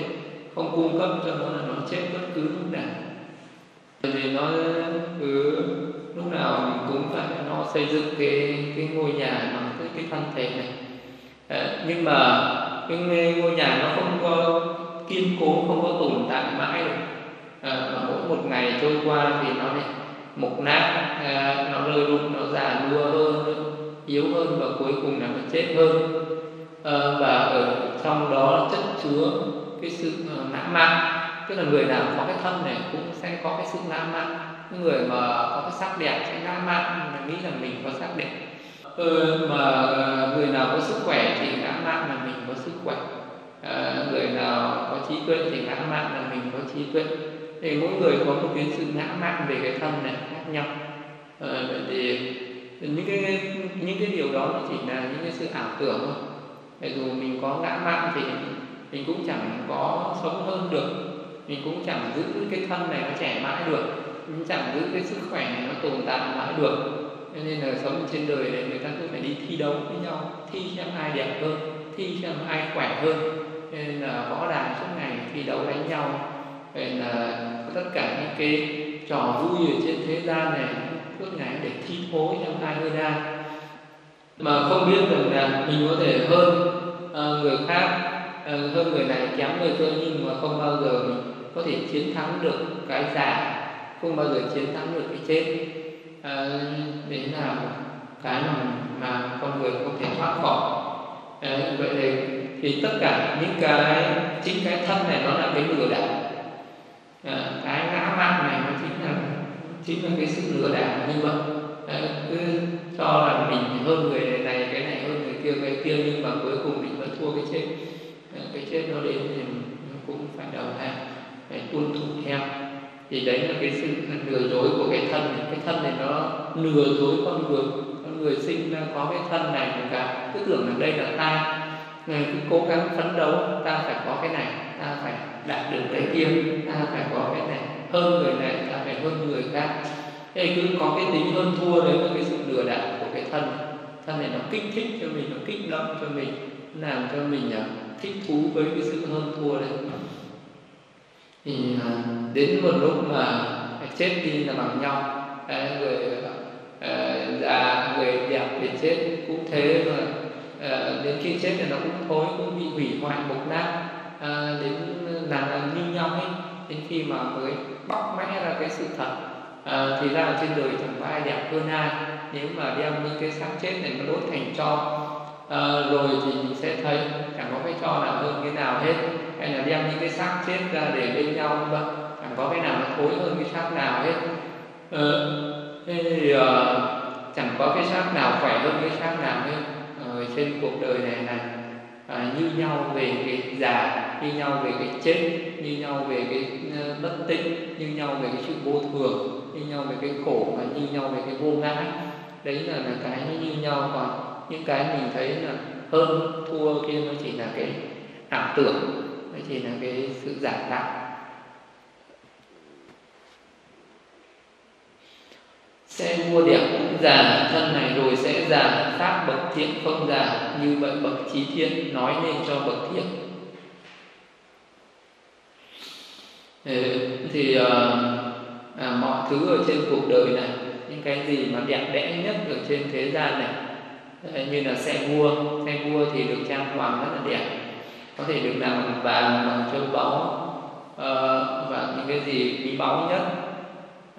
không cung cấp cho nó là nó chết bất cứ lúc nào. Thì nó cứ lúc nào mình cũng phải nó xây dựng cái cái ngôi nhà bằng cái cái thân thể này, à, nhưng mà cái ngôi nhà nó không có kiên cố, không có tồn tại mãi được. À, mà mỗi một ngày trôi qua thì nó lại mục nát, à, nó rơi rụng, nó già nua hơn, yếu hơn và cuối cùng là nó chết hơn. À, và ở trong đó chất chứa cái sự lãng mạn, tức là người nào có cái thân này cũng sẽ có cái sự lãng mạn, người mà có cái sắc đẹp sẽ lãng mạn, nghĩ là mình có sắc đẹp. À, mà người nào có sức khỏe thì lãng mạn là mình có sức khỏe, à, người nào có trí tuệ thì lãng mạn là mình có trí tuệ. Thì mỗi người có một cái sự ngã mạn về cái thân này khác nhau. Ờ, thì những cái những cái điều đó nó chỉ là những cái sự ảo tưởng thôi. Mặc dù mình có ngã mạn thì mình cũng chẳng có sống hơn được, mình cũng chẳng giữ cái thân này nó trẻ mãi được, mình chẳng giữ cái sức khỏe này nó tồn tại mãi được. Cho nên là sống trên đời này người ta cứ phải đi thi đấu với nhau, thi xem ai đẹp hơn, thi xem ai khỏe hơn. Cho nên là võ đài suốt ngày thi đấu đánh nhau. Vậy là tất cả những cái trò vui ở trên thế gian này suốt ngày để thi thố trong ai người ra, mà không biết được là mình có thể hơn uh, người khác, uh, hơn người này, kém người kia, nhưng mà không bao giờ mình có thể chiến thắng được cái già, không bao giờ chiến thắng được cái chết. Uh, đấy là cái mà, mà con người không thể thoát khỏi. Uh, vậy thì, thì tất cả những cái chính cái thân này nó là cái lừa đảo. À, cái ngã mạn này nó chính là chính là cái sự lừa đảo như vậy, à, cứ cho là mình hơn người này, cái này hơn người kia, cái kia, nhưng mà cuối cùng mình vẫn thua cái chết. À, cái chết nó đến thì nó cũng phải đầu hàng, phải tuân thủ theo. Thì đấy là cái sự lừa dối của cái thân này. Cái thân này nó lừa dối con người. Con người sinh ra có cái thân này mà cả cứ tưởng là đây là ta, người cứ cố gắng phấn đấu, ta phải có cái này, ta phải đạt được cái kia, ta phải có cái này, hơn người này, ta phải hơn người khác. Thế cứ có cái tính hơn thua đấy là cái sự lừa đảo của cái thân. Thân này nó kích thích cho mình, nó kích động cho mình, làm cho mình thích thú với cái sự hơn thua đấy. Thì đến một lúc mà chết đi là bằng nhau, người già, người đẹp để chết cũng thế rồi. Đến khi chết thì nó cũng thối, cũng bị hủy hoại mục nát. À, đến là như nhau ấy, đến khi mà mới bóc mẽ ra cái sự thật, à, thì ra trên đời chẳng có ai đẹp hơn ai. Nếu mà đem những cái xác chết này mà đốt thành tro, à, rồi thì mình sẽ thấy chẳng có cái tro nào hơn cái nào hết. Hay là đem những cái xác chết ra để bên nhau, chẳng có cái nào nó thối hơn cái xác nào hết. À, thế thì à, chẳng có cái xác nào khỏe hơn cái xác nào ấy, ở trên cuộc đời này là à, như nhau về cái già, như nhau về cái chết, như nhau về cái bất tích, như nhau về cái sự vô thường, như nhau về cái khổ và như nhau về cái vô ngã. Đấy là, là cái nó như nhau, còn những cái mình thấy là hơn thua kia nó chỉ là cái ảo tưởng, nó chỉ là cái sự giả tạo. Sẽ mua đẹp cũng già, thân này rồi sẽ già, pháp bậc thiện không già, như vậy bậc trí thiện nói nên cho bậc thiện. Thì à, à, mọi thứ ở trên cuộc đời này, những cái gì mà đẹp đẽ nhất ở trên thế gian này, như là xe vua, xe vua thì được trang hoàng rất là đẹp, có thể được làm bằng vàng, bằng châu báu à, và những cái gì quý báu nhất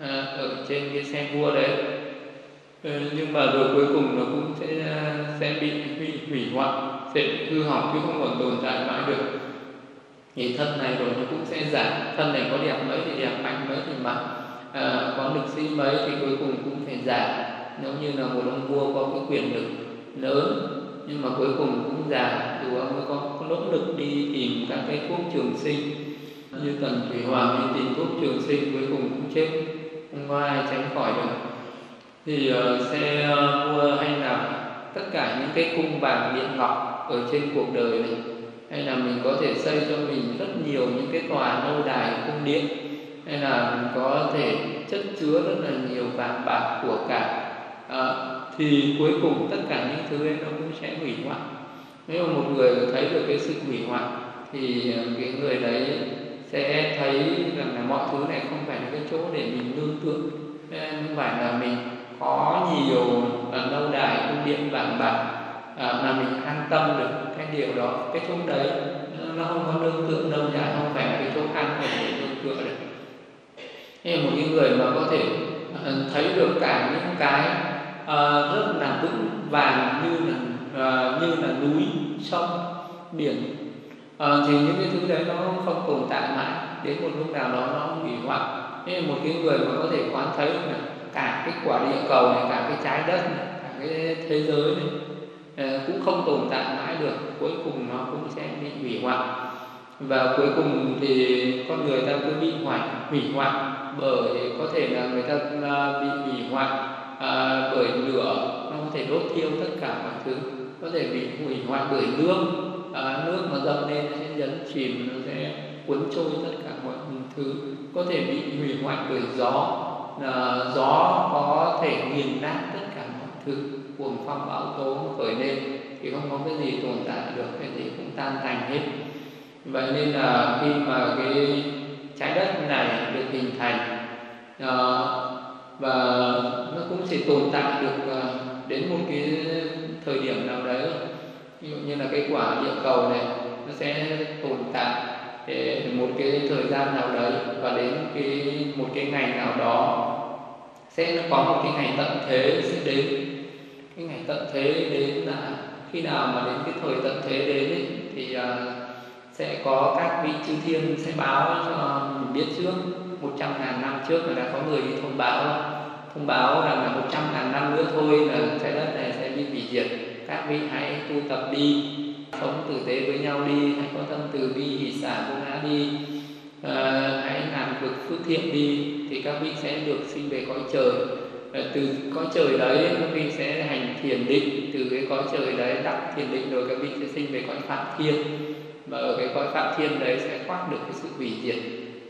à, ở trên cái xe vua đấy, à, nhưng mà rồi cuối cùng nó cũng sẽ sẽ bị hủy hủy hoại, sẽ hư hỏng chứ không còn tồn tại mãi được. Thì thân này rồi nó cũng sẽ giảm, thân này có đẹp mấy thì đẹp, mạnh mấy thì mạnh, à, có lực sĩ mấy thì cuối cùng cũng phải giảm. Nếu như là một ông vua có cái quyền lực lớn nhưng mà cuối cùng cũng già, dù ông ấy có nỗ lực đi tìm các cái thuốc trường sinh như Tần Thủy Hoàng đi tìm thuốc trường sinh cuối cùng cũng chết, không có ai tránh khỏi được. Thì uh, xe vua uh, hay là tất cả những cái cung vàng điện ngọc ở trên cuộc đời này, hay là mình có thể xây cho mình rất nhiều những cái tòa lâu đài cung điện, hay là mình có thể chất chứa rất là nhiều vàng bạc của cả. À, thì cuối cùng tất cả những thứ ấy nó cũng sẽ hủy hoại. Nếu một người thấy được cái sự hủy hoại thì cái người đấy sẽ thấy rằng là mọi thứ này không phải là cái chỗ để mình nương tựa, không phải là mình có nhiều lâu đài cung điện vàng bạc à, mà mình an tâm được. Cái điều đó, cái chỗ đấy nó không có nương tựa đâu cả, không phải là cái chỗ an ổn để nương tựa được. Nên một những người mà có thể thấy được cả những cái Uh, rất là vững vàng như là uh, như là núi sông biển uh, thì những cái thứ đấy nó không tồn tại mãi, đến một lúc nào đó nó hủy hoại. Nên một cái người mà có thể quán thấy là cả cái quả địa cầu này, cả cái trái đất này, cả cái thế giới này uh, cũng không tồn tại mãi được, cuối cùng nó cũng sẽ bị hủy hoại. Và cuối cùng thì con người ta cứ bị hoại hủy hoại bởi có thể là người ta bị hủy hoại À, bởi lửa, nó có thể đốt thiêu tất cả mọi thứ, có thể bị hủy hoại bởi nước, à, nước mà dâng lên nó sẽ nhấn chìm, nó sẽ cuốn trôi tất cả mọi thứ, có thể bị hủy hoại bởi gió, à, gió có thể nghiền nát tất cả mọi thứ, cuồng phong bão tố khởi lên thì không có cái gì tồn tại được, cái gì cũng tan thành hết. Vậy nên là khi mà cái trái đất này được hình thành à, và nó cũng sẽ tồn tại được đến một cái thời điểm nào đấy, ví dụ như là cái quả địa cầu này nó sẽ tồn tại để một cái thời gian nào đấy, và đến cái một cái ngày nào đó sẽ có một cái ngày tận thế sẽ đến. Cái ngày tận thế đến là khi nào mà đến cái thời tận thế đến ấy, thì uh, sẽ có các vị chư thiên sẽ báo cho mình biết trước. Một trăm ngàn năm trước là đã có người đi thông báo thông báo rằng là một trăm ngàn năm nữa thôi là trái đất này sẽ bị hủy diệt, các vị hãy tu tập đi, sống tử tế với nhau đi, hãy có tâm từ bi hỷ xả vô ngã đi, à, hãy làm việc phước thiện đi, thì các vị sẽ được sinh về cõi trời. À, từ cõi trời đấy các vị sẽ hành thiền định, từ cái cõi trời đấy đắc thiền định rồi các vị sẽ sinh về cõi Phạm Thiên, mà ở cái cõi Phạm Thiên đấy sẽ thoát được cái sự hủy diệt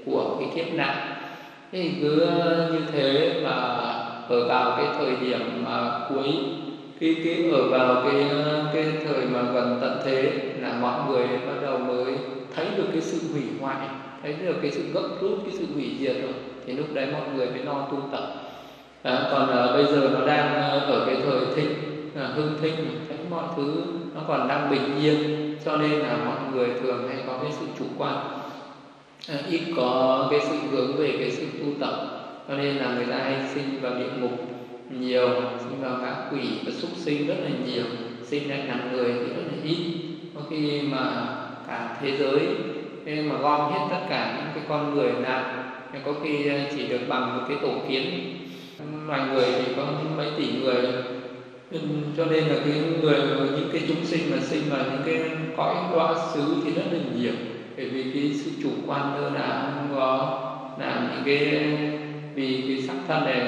của cái kiếp nạn. Thì cứ như thế mà ở vào cái thời điểm mà cuối khi cái ở vào cái cái thời mà gần tận thế là mọi người bắt đầu mới thấy được cái sự hủy hoại, thấy được cái sự gấp rút, cái sự hủy diệt rồi, thì lúc đấy mọi người mới lo tu tập. À, còn à, bây giờ nó đang ở cái thời thịnh à, hưng thịnh, thấy mọi thứ nó còn đang bình yên, cho nên là mọi người thường hay có cái sự chủ quan, À, ít có cái sự hướng về cái sự tu tập, cho nên là người ta hay sinh vào địa ngục nhiều, sinh vào ngã quỷ và súc sinh rất là nhiều, sinh ra làm người thì rất là ít. Có khi mà cả thế giới nên mà gom hết tất cả những cái con người là có khi chỉ được bằng một cái tổ kiến, loài người thì có mấy tỷ người, Nhưng cho nên là cái người, những cái chúng sinh mà sinh vào những cái cõi đọa xứ thì rất là nhiều, bởi vì cái sự chủ quan lơ là, không có làm những cái, vì cái sắc thân này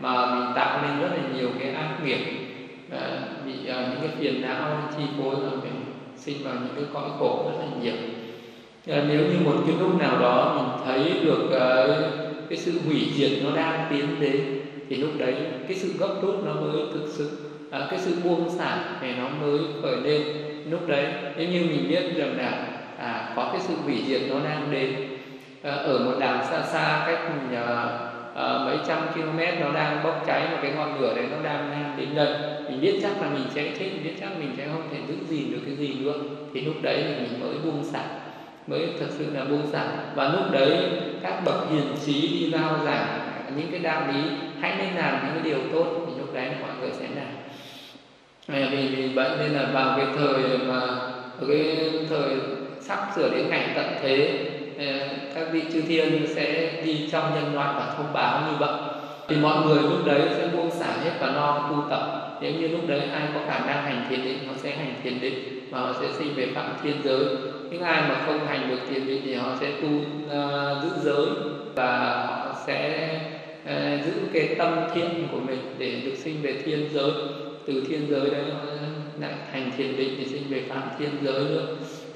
mà mình tạo nên rất là nhiều cái ác nghiệp, và bị uh, những cái phiền não chi phối rồi mình sinh vào những cái cõi khổ rất là nhiều. Uh, nếu như một cái lúc nào đó mình thấy được uh, cái sự hủy diệt nó đang tiến đến, thì lúc đấy cái sự gấp rút nó mới thực sự, à, cái sự buông xả này nó mới khởi lên. Lúc đấy nếu như mình biết rằng là à, có cái sự hủy diệt nó đang đến, à, ở một đảo xa xa cách mình à, à, mấy trăm ki lô mét nó đang bốc cháy, một cái ngọn lửa đấy nó đang đến gần, mình biết chắc là mình sẽ chết, mình biết chắc mình sẽ không thể giữ gì được cái gì nữa, thì lúc đấy thì mình mới buông xả, mới thật sự là buông xả. Và lúc đấy các bậc hiền trí đi rao giảng những cái đạo lý, hãy nên làm những cái điều tốt, thì lúc đấy mọi người sẽ làm. À, vì, vì vậy nên là vào cái thời mà cái thời sắp sửa đến ngày tận thế, các vị chư thiên sẽ đi trong nhân loại và thông báo như vậy, thì mọi người lúc đấy sẽ buông xả hết và lo tu tập. Nếu như lúc đấy ai có khả năng hành thiền định, họ sẽ hành thiền định và họ sẽ sinh về phạm thiên giới. Những ai mà không hành được thiền định thì họ sẽ tu uh, giữ giới và họ sẽ uh, giữ cái tâm thiện của mình để được sinh về thiên giới. Từ thiên giới đấy lại thành thiền định thì sinh về phạm thiên giới nữa.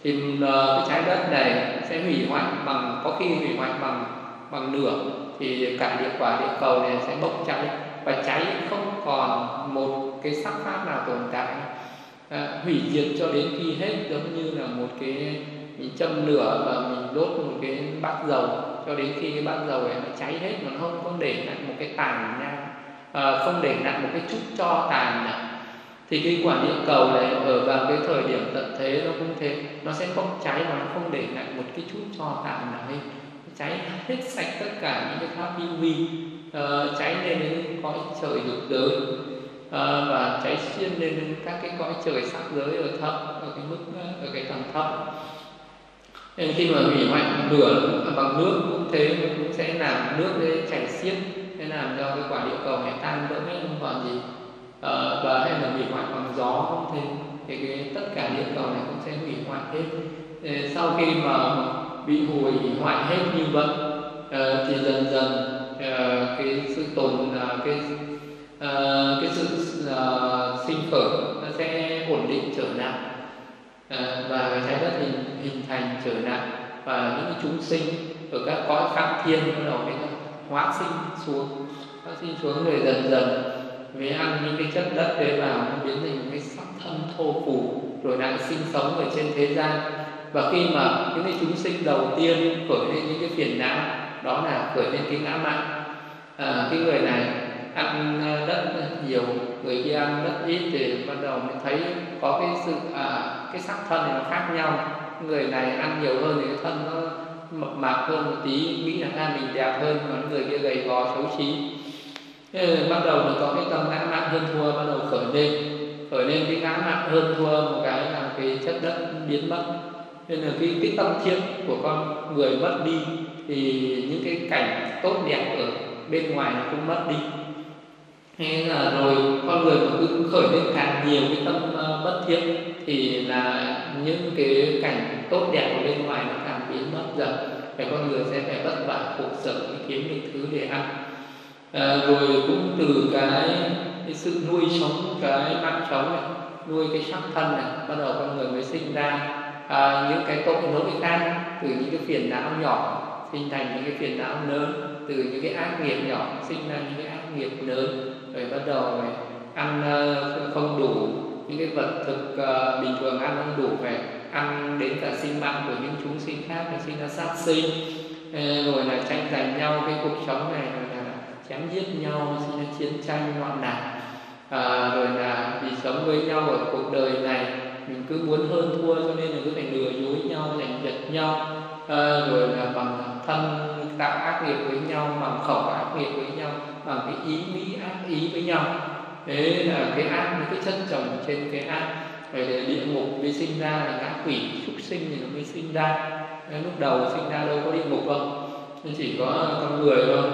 Thì uh, cái trái đất này sẽ hủy hoại bằng, có khi hủy hoại bằng bằng nửa, thì cả địa quả địa cầu này sẽ bốc cháy và cháy, không còn một cái sắc pháp nào tồn tại, uh, hủy diệt cho đến khi hết, giống như là một cái mình châm lửa và mình đốt một cái bát dầu, cho đến khi cái bát dầu này nó cháy hết mà nó không có để lại một cái tàn nhang, À, không để lại một cái chút cho tàn này. Thì cái quả địa cầu này ở vào cái thời điểm tận thế nó cũng thế, nó sẽ không cháy và nó không để lại một cái chút cho tàn nào hết, cháy hết sạch tất cả những cái pháp hữu vi, uh, cháy lên đến cõi trời dục giới, uh, và cháy xuyên lên đến các cái cõi trời sắc giới ở thấp, ở cái mức ở cái tầng thấp. Nên khi mà hủy hoại lửa bằng nước cũng thế, nó cũng sẽ làm nước đấy chảy xiết, làm cho cái quả địa cầu này tan vỡ hết, không còn gì. À, và hay là hủy hoại bằng gió không thế, thì cái tất cả địa cầu này cũng sẽ hủy hoại hết. Thì sau khi mà bị hủy hoại hết như vậy, à, thì dần dần à, cái sự tồn cái à, cái sự à, sinh khởi nó sẽ ổn định trở lại, à, và cái trái đất hình, hình thành trở lại, và những chúng sinh ở các cõi pháp thiên bắt đầu cái hóa sinh xuống, hóa sinh xuống rồi dần dần mới ăn những cái chất đất đấy vào, nó biến thành một cái sắc thân thô phù, rồi lại sinh sống ở trên thế gian. Và khi mà những cái chúng sinh đầu tiên khởi lên những cái phiền não, đó là khởi lên cái ngã mạn. À, cái người này ăn đất nhiều, người kia ăn đất ít, thì bắt đầu mới thấy có cái sự à, cái sắc thân này nó khác nhau. Người này ăn nhiều hơn thì cái thân nó mập mạp hơn một tí, nghĩ là hai mình đẹp hơn, còn người kia gầy gò xấu xí. Bắt đầu là có cái tâm ngã mạn hơn thua bắt đầu khởi lên, khởi lên cái ngã mạn hơn thua, một cái là cái chất đất biến mất. Nên là cái cái tâm thiện của con người mất đi, thì những cái cảnh tốt đẹp ở bên ngoài nó cũng mất đi. Thế là rồi con người mà cứ khởi lên càng nhiều cái tâm uh, bất thiện, thì là những cái cảnh tốt đẹp ở bên ngoài nó càng biến mất dần, và con người sẽ phải vất vả khổ sở để kiếm những thứ để ăn. À, rồi cũng từ cái, cái sự nuôi sống cái mạng sống này, nuôi cái sắc thân này, bắt đầu con người mới sinh ra à, những cái tội lỗi khác, từ những cái phiền não nhỏ sinh thành những cái phiền não lớn, từ những cái ác nghiệp nhỏ sinh ra những cái ác nghiệp lớn, rồi bắt đầu này, ăn không đủ những cái vật thực uh, bình thường ăn không đủ, phải ăn đến cả sinh mạng của những chúng sinh khác, rồi sinh ra sát sinh, e, rồi là tranh giành nhau cái cuộc sống này, rồi là chém giết nhau, sinh ra chiến tranh loạn lạc, à, rồi là vì sống với nhau ở cuộc đời này mình cứ muốn hơn thua, cho nên là cứ phải lừa dối nhau, giành giật nhau, à, rồi là bằng thân tạo ác nghiệp với nhau, bằng khẩu ác nghiệp với nhau, bằng cái ý nghĩ ác ý với nhau. Thế là cái ác nó cứ chất chồng trên cái ác, rồi để địa ngục mới sinh ra, là ngã quỷ súc sinh thì nó mới sinh ra. Đấy, lúc đầu sinh ra đâu có địa ngục không, chỉ có con người thôi.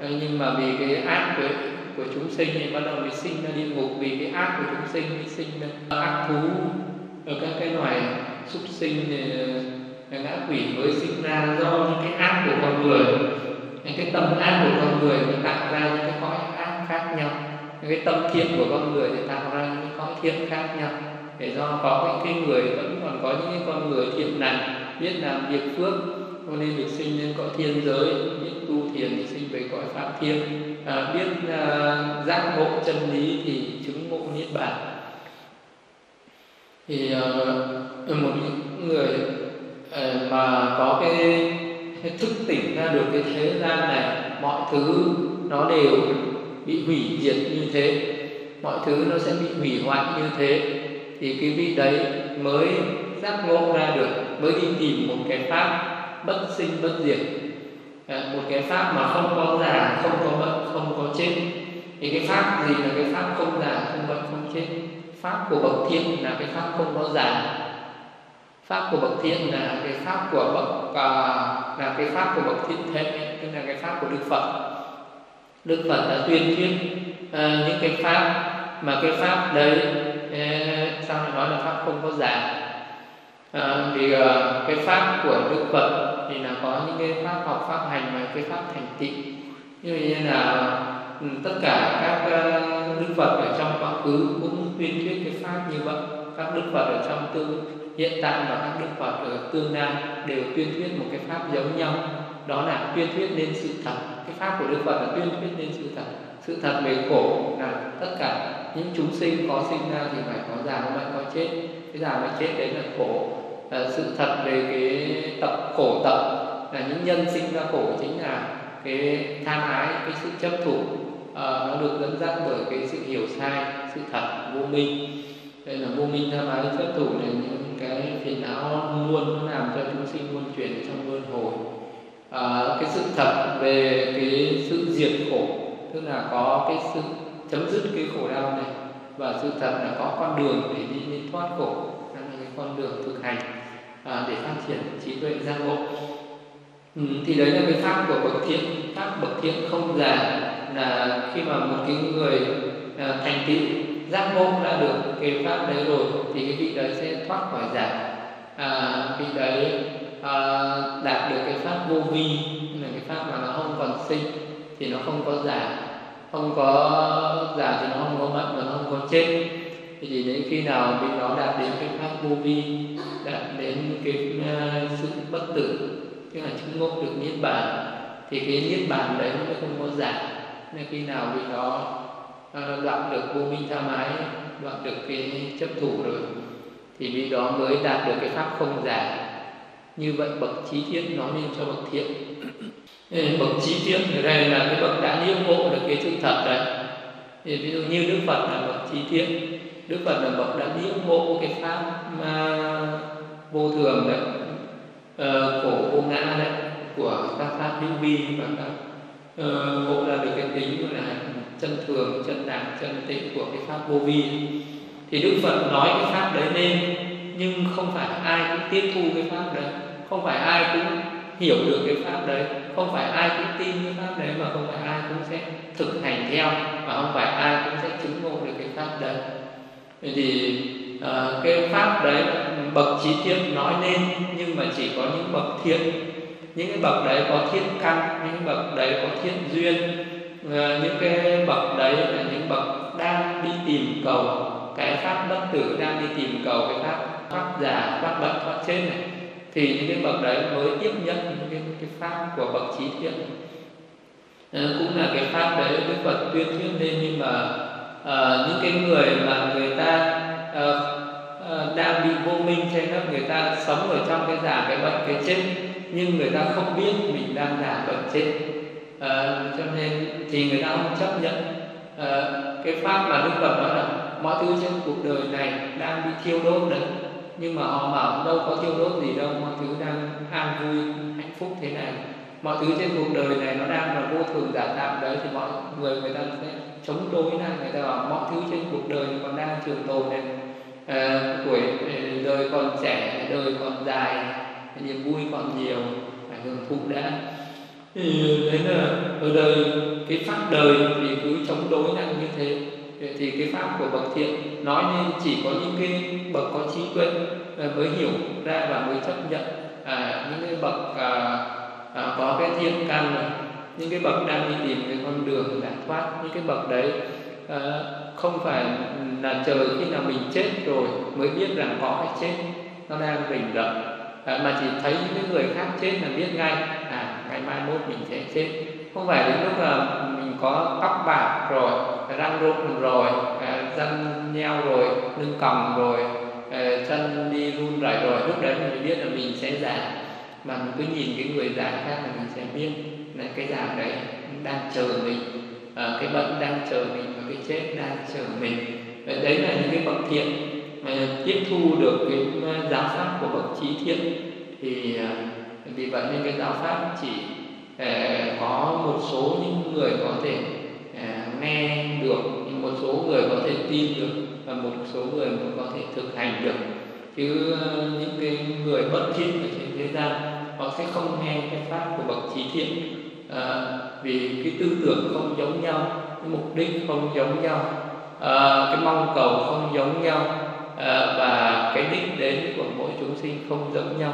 Đấy, nhưng mà vì cái ác của của chúng sinh thì bắt đầu mình sinh ra địa ngục vì cái ác của chúng sinh, mình sinh ra ác thú ở các cái loài súc sinh, ngã quỷ mới sinh ra do những cái ác của con người, những cái tâm ác của con người thì tạo ra những cái cõi ác khác nhau, những cái tâm thiện của con người thì tạo ra những cái cõi thiện khác nhau. Để do có những cái người vẫn còn có những cái con người thiện lành biết làm việc phước, cho nên mình sinh lên cõi thiên giới, biết tu thiền thì sinh về cõi Phạm Thiên, à, biết à, giác ngộ chân lý thì chứng ngộ Niết Bàn. Thì à, một những người à, mà có cái thức tỉnh ra được cái thế gian này, mọi thứ nó đều bị hủy diệt như thế, mọi thứ nó sẽ bị hủy hoại như thế, thì cái vị đấy mới giác ngộ ra được, mới đi tìm một cái pháp bất sinh bất diệt, à, một cái pháp mà không có già, không có bệnh, không có chết. Thì cái pháp gì là cái pháp không già, không bệnh, không chết? Pháp của bậc thiện là cái pháp không có già. Pháp của bậc thiện là cái pháp của bậc à, là cái pháp của bậc thiện thế, tức là cái pháp của Đức Phật. Đức Phật đã tuyên thuyết à, những cái pháp mà cái pháp đấy à, sao lại nói là pháp không có già? À, vì uh, cái pháp của Đức Phật thì là có những cái pháp học, pháp hành và cái pháp thành tựu. Như là tất cả các uh, Đức Phật ở trong quá khứ cũng tuyên thuyết cái pháp như vậy. Các Đức Phật ở trong tương hiện tại và các Đức Phật ở tương lai đều tuyên thuyết một cái pháp giống nhau, đó là tuyên thuyết lên sự thật. Cái pháp của Đức Phật là tuyên thuyết lên sự thật. Sự thật về khổ là tất cả những chúng sinh có sinh ra thì phải có già, phải có chết. Cái già và chết đấy là khổ. À, sự thật về cái tập khổ tập là những nhân sinh ra khổ chính là cái tham ái, cái sự chấp thủ, à, nó được dẫn dắt bởi cái sự hiểu sai, sự thật vô minh. Đây là vô minh, tham ái, chấp thủ là những cái phiền não luôn nó làm cho chúng sinh luân chuyển trong luân hồi. À, cái sự thật về cái sự diệt khổ, tức là có cái sự chấm dứt cái khổ đau này, và sự thật là có con đường để đi đến thoát khổ, là cái con đường thực hành à, để phát triển trí tuệ giác ngộ. Ừ, thì đấy là cái pháp của bậc thiện. Pháp bậc thiện không già là khi mà một cái người à, thành tựu giác ngộ ra được cái pháp đấy rồi thì cái vị đấy sẽ thoát khỏi già. À, vị đấy à, đạt được cái pháp vô vi, là cái pháp mà nó không còn sinh thì nó không có già, không có già thì nó không có mất và không có chết. Thì chỉ đến khi nào vị đó đạt đến cái pháp vô vi, đạt đến cái sự bất tử, tức là chứng ngộ được Niết Bàn, thì cái Niết Bàn đấy nó không có giả. Nên khi nào vị đó đoạn được vô minh tham ái, đoạn được cái chấp thủ rồi thì vị đó mới đạt được cái pháp không giả. Như vậy bậc trí thiện nói lên cho bậc thiện. Bậc trí thiện ở đây là cái bậc đã liễu ngộ được cái sự thật đấy. Thì ví dụ như Đức Phật là bậc trí thiện, Đức Phật là bậc đã liễu ngộ cái pháp vô thường đấy, uh, khổ vô ngã đấy, của các pháp hữu vi, và các uh, ngộ là được cái tính là chân thường, chân đẳng, chân tịnh của cái pháp vô vi. Thì Đức Phật nói cái pháp đấy nên, nhưng không phải ai cũng tiếp thu cái pháp đấy, không phải ai cũng hiểu được cái pháp đấy, không phải ai cũng tin cái pháp đấy, mà không phải ai cũng sẽ thực hành theo, và không phải ai cũng sẽ chứng ngộ được cái pháp đấy. Thì uh, cái pháp đấy bậc trí thiện nói nên, nhưng mà chỉ có những bậc thiện, những cái bậc đấy có thiện căn, những bậc đấy có thiện duyên, uh, những cái bậc đấy là những bậc đang đi tìm cầu cái pháp bất tử, đang đi tìm cầu cái pháp thoát già, thoát bệnh, thoát chết này, thì những cái bậc đấy mới tiếp nhận những cái, cái pháp của bậc trí thiện. À, cũng là cái pháp đấy Đức Phật tuyên thuyết lên, nhưng mà à, những cái người mà người ta à, à, đang bị vô minh che lấp, người ta sống ở trong cái già, cái bệnh, cái chết, nhưng người ta không biết mình đang già, bệnh, chết, à, cho nên thì người ta không chấp nhận à, cái pháp mà Đức Phật nói là mọi thứ trên cuộc đời này đang bị thiêu đốt đấy. Nhưng mà họ bảo đâu có thiêu đốt gì đâu, mọi thứ đang an vui, hạnh phúc thế này. Mọi thứ trên cuộc đời này nó đang là vô thường giả tạm đấy, thì mọi người người ta sẽ chống đối này, người ta bảo mọi thứ trên cuộc đời còn đang trường tồn này, à, tuổi đời còn trẻ, đời còn dài, niềm vui còn nhiều, phải hưởng thụ đã. Thì đấy là ở đời, cái pháp đời thì cứ chống đối nặng như thế, thì cái pháp của bậc thiện nói nên chỉ có những cái bậc có trí tuệ mới hiểu ra và mới chấp nhận. À, những cái bậc à, à, có cái thiện căn này, những cái bậc đang đi tìm cái con đường giải thoát, những cái bậc đấy à, không phải là chờ khi nào mình chết rồi mới biết rằng có cái chết nó đang rình rập, à, mà chỉ thấy những cái người khác chết là biết ngay, à ngày mai mốt mình sẽ chết. Không phải đến lúc là mình có tóc bạc rồi, răng rụng rồi, răng nheo rồi, lưng còng rồi, chân đi run rẩy rồi, lúc đấy mình biết là mình sẽ già. Mà mình cứ nhìn cái người già khác là mình sẽ biết là cái già đấy đang chờ mình, à, cái bệnh đang chờ mình và cái chết đang chờ mình. Đấy là những cái bậc thiện tiếp thu được cái giáo pháp của bậc trí thiện. Thì vì vậy nên cái giáo pháp chỉ có một số những người có thể nghe được, một số người có thể tin được và một số người cũng có thể thực hành được. Chứ những cái người bất thiện ở trên thế gian họ sẽ không nghe cái pháp của bậc trí thiện, à, vì cái tư tưởng không giống nhau, cái mục đích không giống nhau, à, cái mong cầu không giống nhau, à, và cái đích đến của mỗi chúng sinh không giống nhau.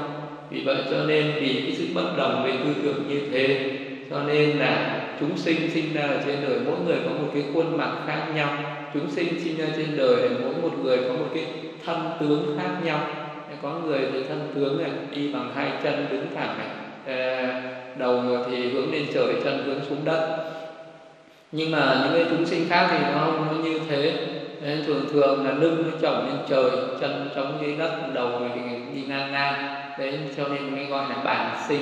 Vì vậy cho nên vì cái sự bất đồng về tư tưởng như thế, cho nên là chúng sinh sinh ra ở trên đời mỗi người có một cái khuôn mặt khác nhau, chúng sinh sinh ra trên đời mỗi một người có một cái thân tướng khác nhau. Có người thì thân tướng này đi bằng hai chân đứng thẳng này, đầu thì hướng lên trời, chân hướng xuống đất. Nhưng mà những cái chúng sinh khác thì nó không như thế. Nên thường thường là lưng nó chổng lên trời, chân chống dưới đất, đầu thì đi ngang ngang. Đấy cho nên mới gọi là bản sinh.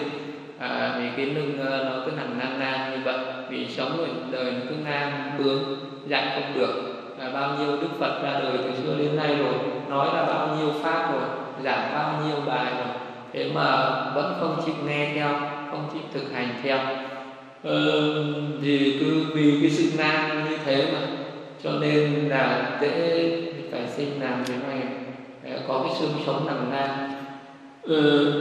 À, vì cái lưng nó cứ nằm ngang ngang như vậy, vì sống ở đời nó cứ ngang bướng, dặn không được. À, bao nhiêu Đức Phật ra đời từ xưa đến nay rồi, nói là bao nhiêu pháp rồi, giảng bao nhiêu bài rồi, thế mà vẫn không chịu nghe theo, không chịu thực hành theo. Ừ, thì cứ vì cái sự ngang như thế mà cho nên là dễ phải sinh làm thế này, có cái xương sống nằm ngang. Ừ,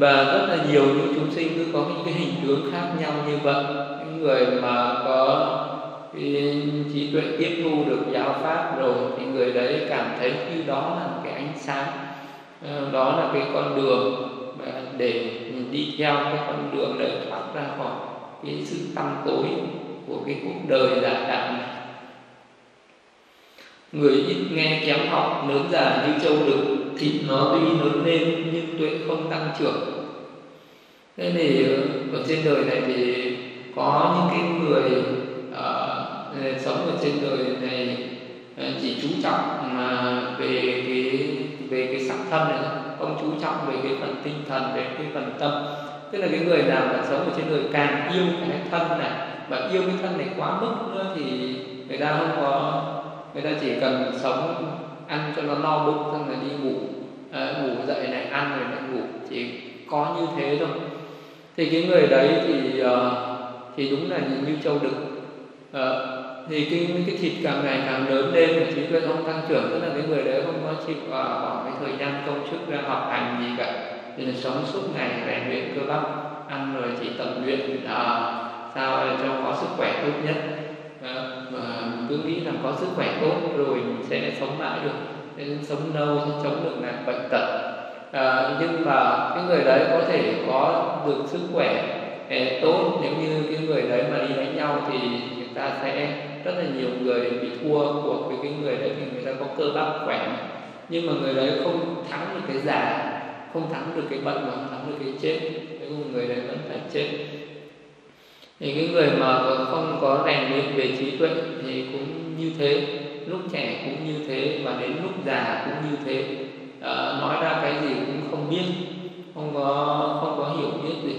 và rất là nhiều những chúng sinh cứ có những cái hình tướng khác nhau như vậy. Những người mà có cái trí tuệ tiếp thu được giáo pháp rồi thì người đấy cảm thấy như đó là một cái ánh sáng, đó là cái con đường để đi theo, cái con đường để thoát ra khỏi cái sự tăm tối của cái cuộc đời giả đạo này. Người ít nghe kém học, nớn già như châu đực, thịt nó tuy lớn lên nhưng tuệ không tăng trưởng. Thế thì ở trên đời này thì có những cái người uh, sống ở trên đời này chỉ chú trọng uh, về cái về cái sắc thân này, không chú trọng về cái phần tinh thần, về cái phần tâm. Tức là cái người nào mà sống ở trên đời càng yêu cái thân này, mà yêu cái thân này quá mức nữa thì người ta không có, người ta chỉ cần sống ăn cho nó no bụng xong rồi đi ngủ, à, ngủ dậy này ăn rồi lại ngủ, chỉ có như thế thôi. Thì cái người đấy thì uh, thì đúng là như châu đực. Uh, thì cái cái thịt càng ngày càng lớn lên mà trí tuệ không tăng trưởng, tức là cái người đấy không có chịu uh, bỏ cái thời gian công sức ra học hành gì cả, thì là sống suốt ngày rèn luyện cơ bắp, ăn rồi chỉ tập luyện uh, sao cho có sức khỏe tốt nhất. Mà cứ nghĩ rằng có sức khỏe tốt rồi mình sẽ sống mãi được, sẽ sống lâu, sẽ chống được nạn bệnh tật. À, nhưng mà cái người đấy có thể có được sức khỏe eh, tốt. Nếu như cái người đấy mà đi đánh nhau thì người ta sẽ rất là nhiều người bị thua cuộc với cái người đấy, vì người ta có cơ bắp khỏe, nhưng mà người đấy không thắng được cái già, không thắng được cái bệnh, mà không thắng được cái chết, nhưng người đấy vẫn phải chết. Thì cái người mà không có rèn luyện về trí tuệ thì cũng như thế, lúc trẻ cũng như thế và đến lúc già cũng như thế. À, nói ra cái gì cũng không biết, không có không có hiểu biết gì.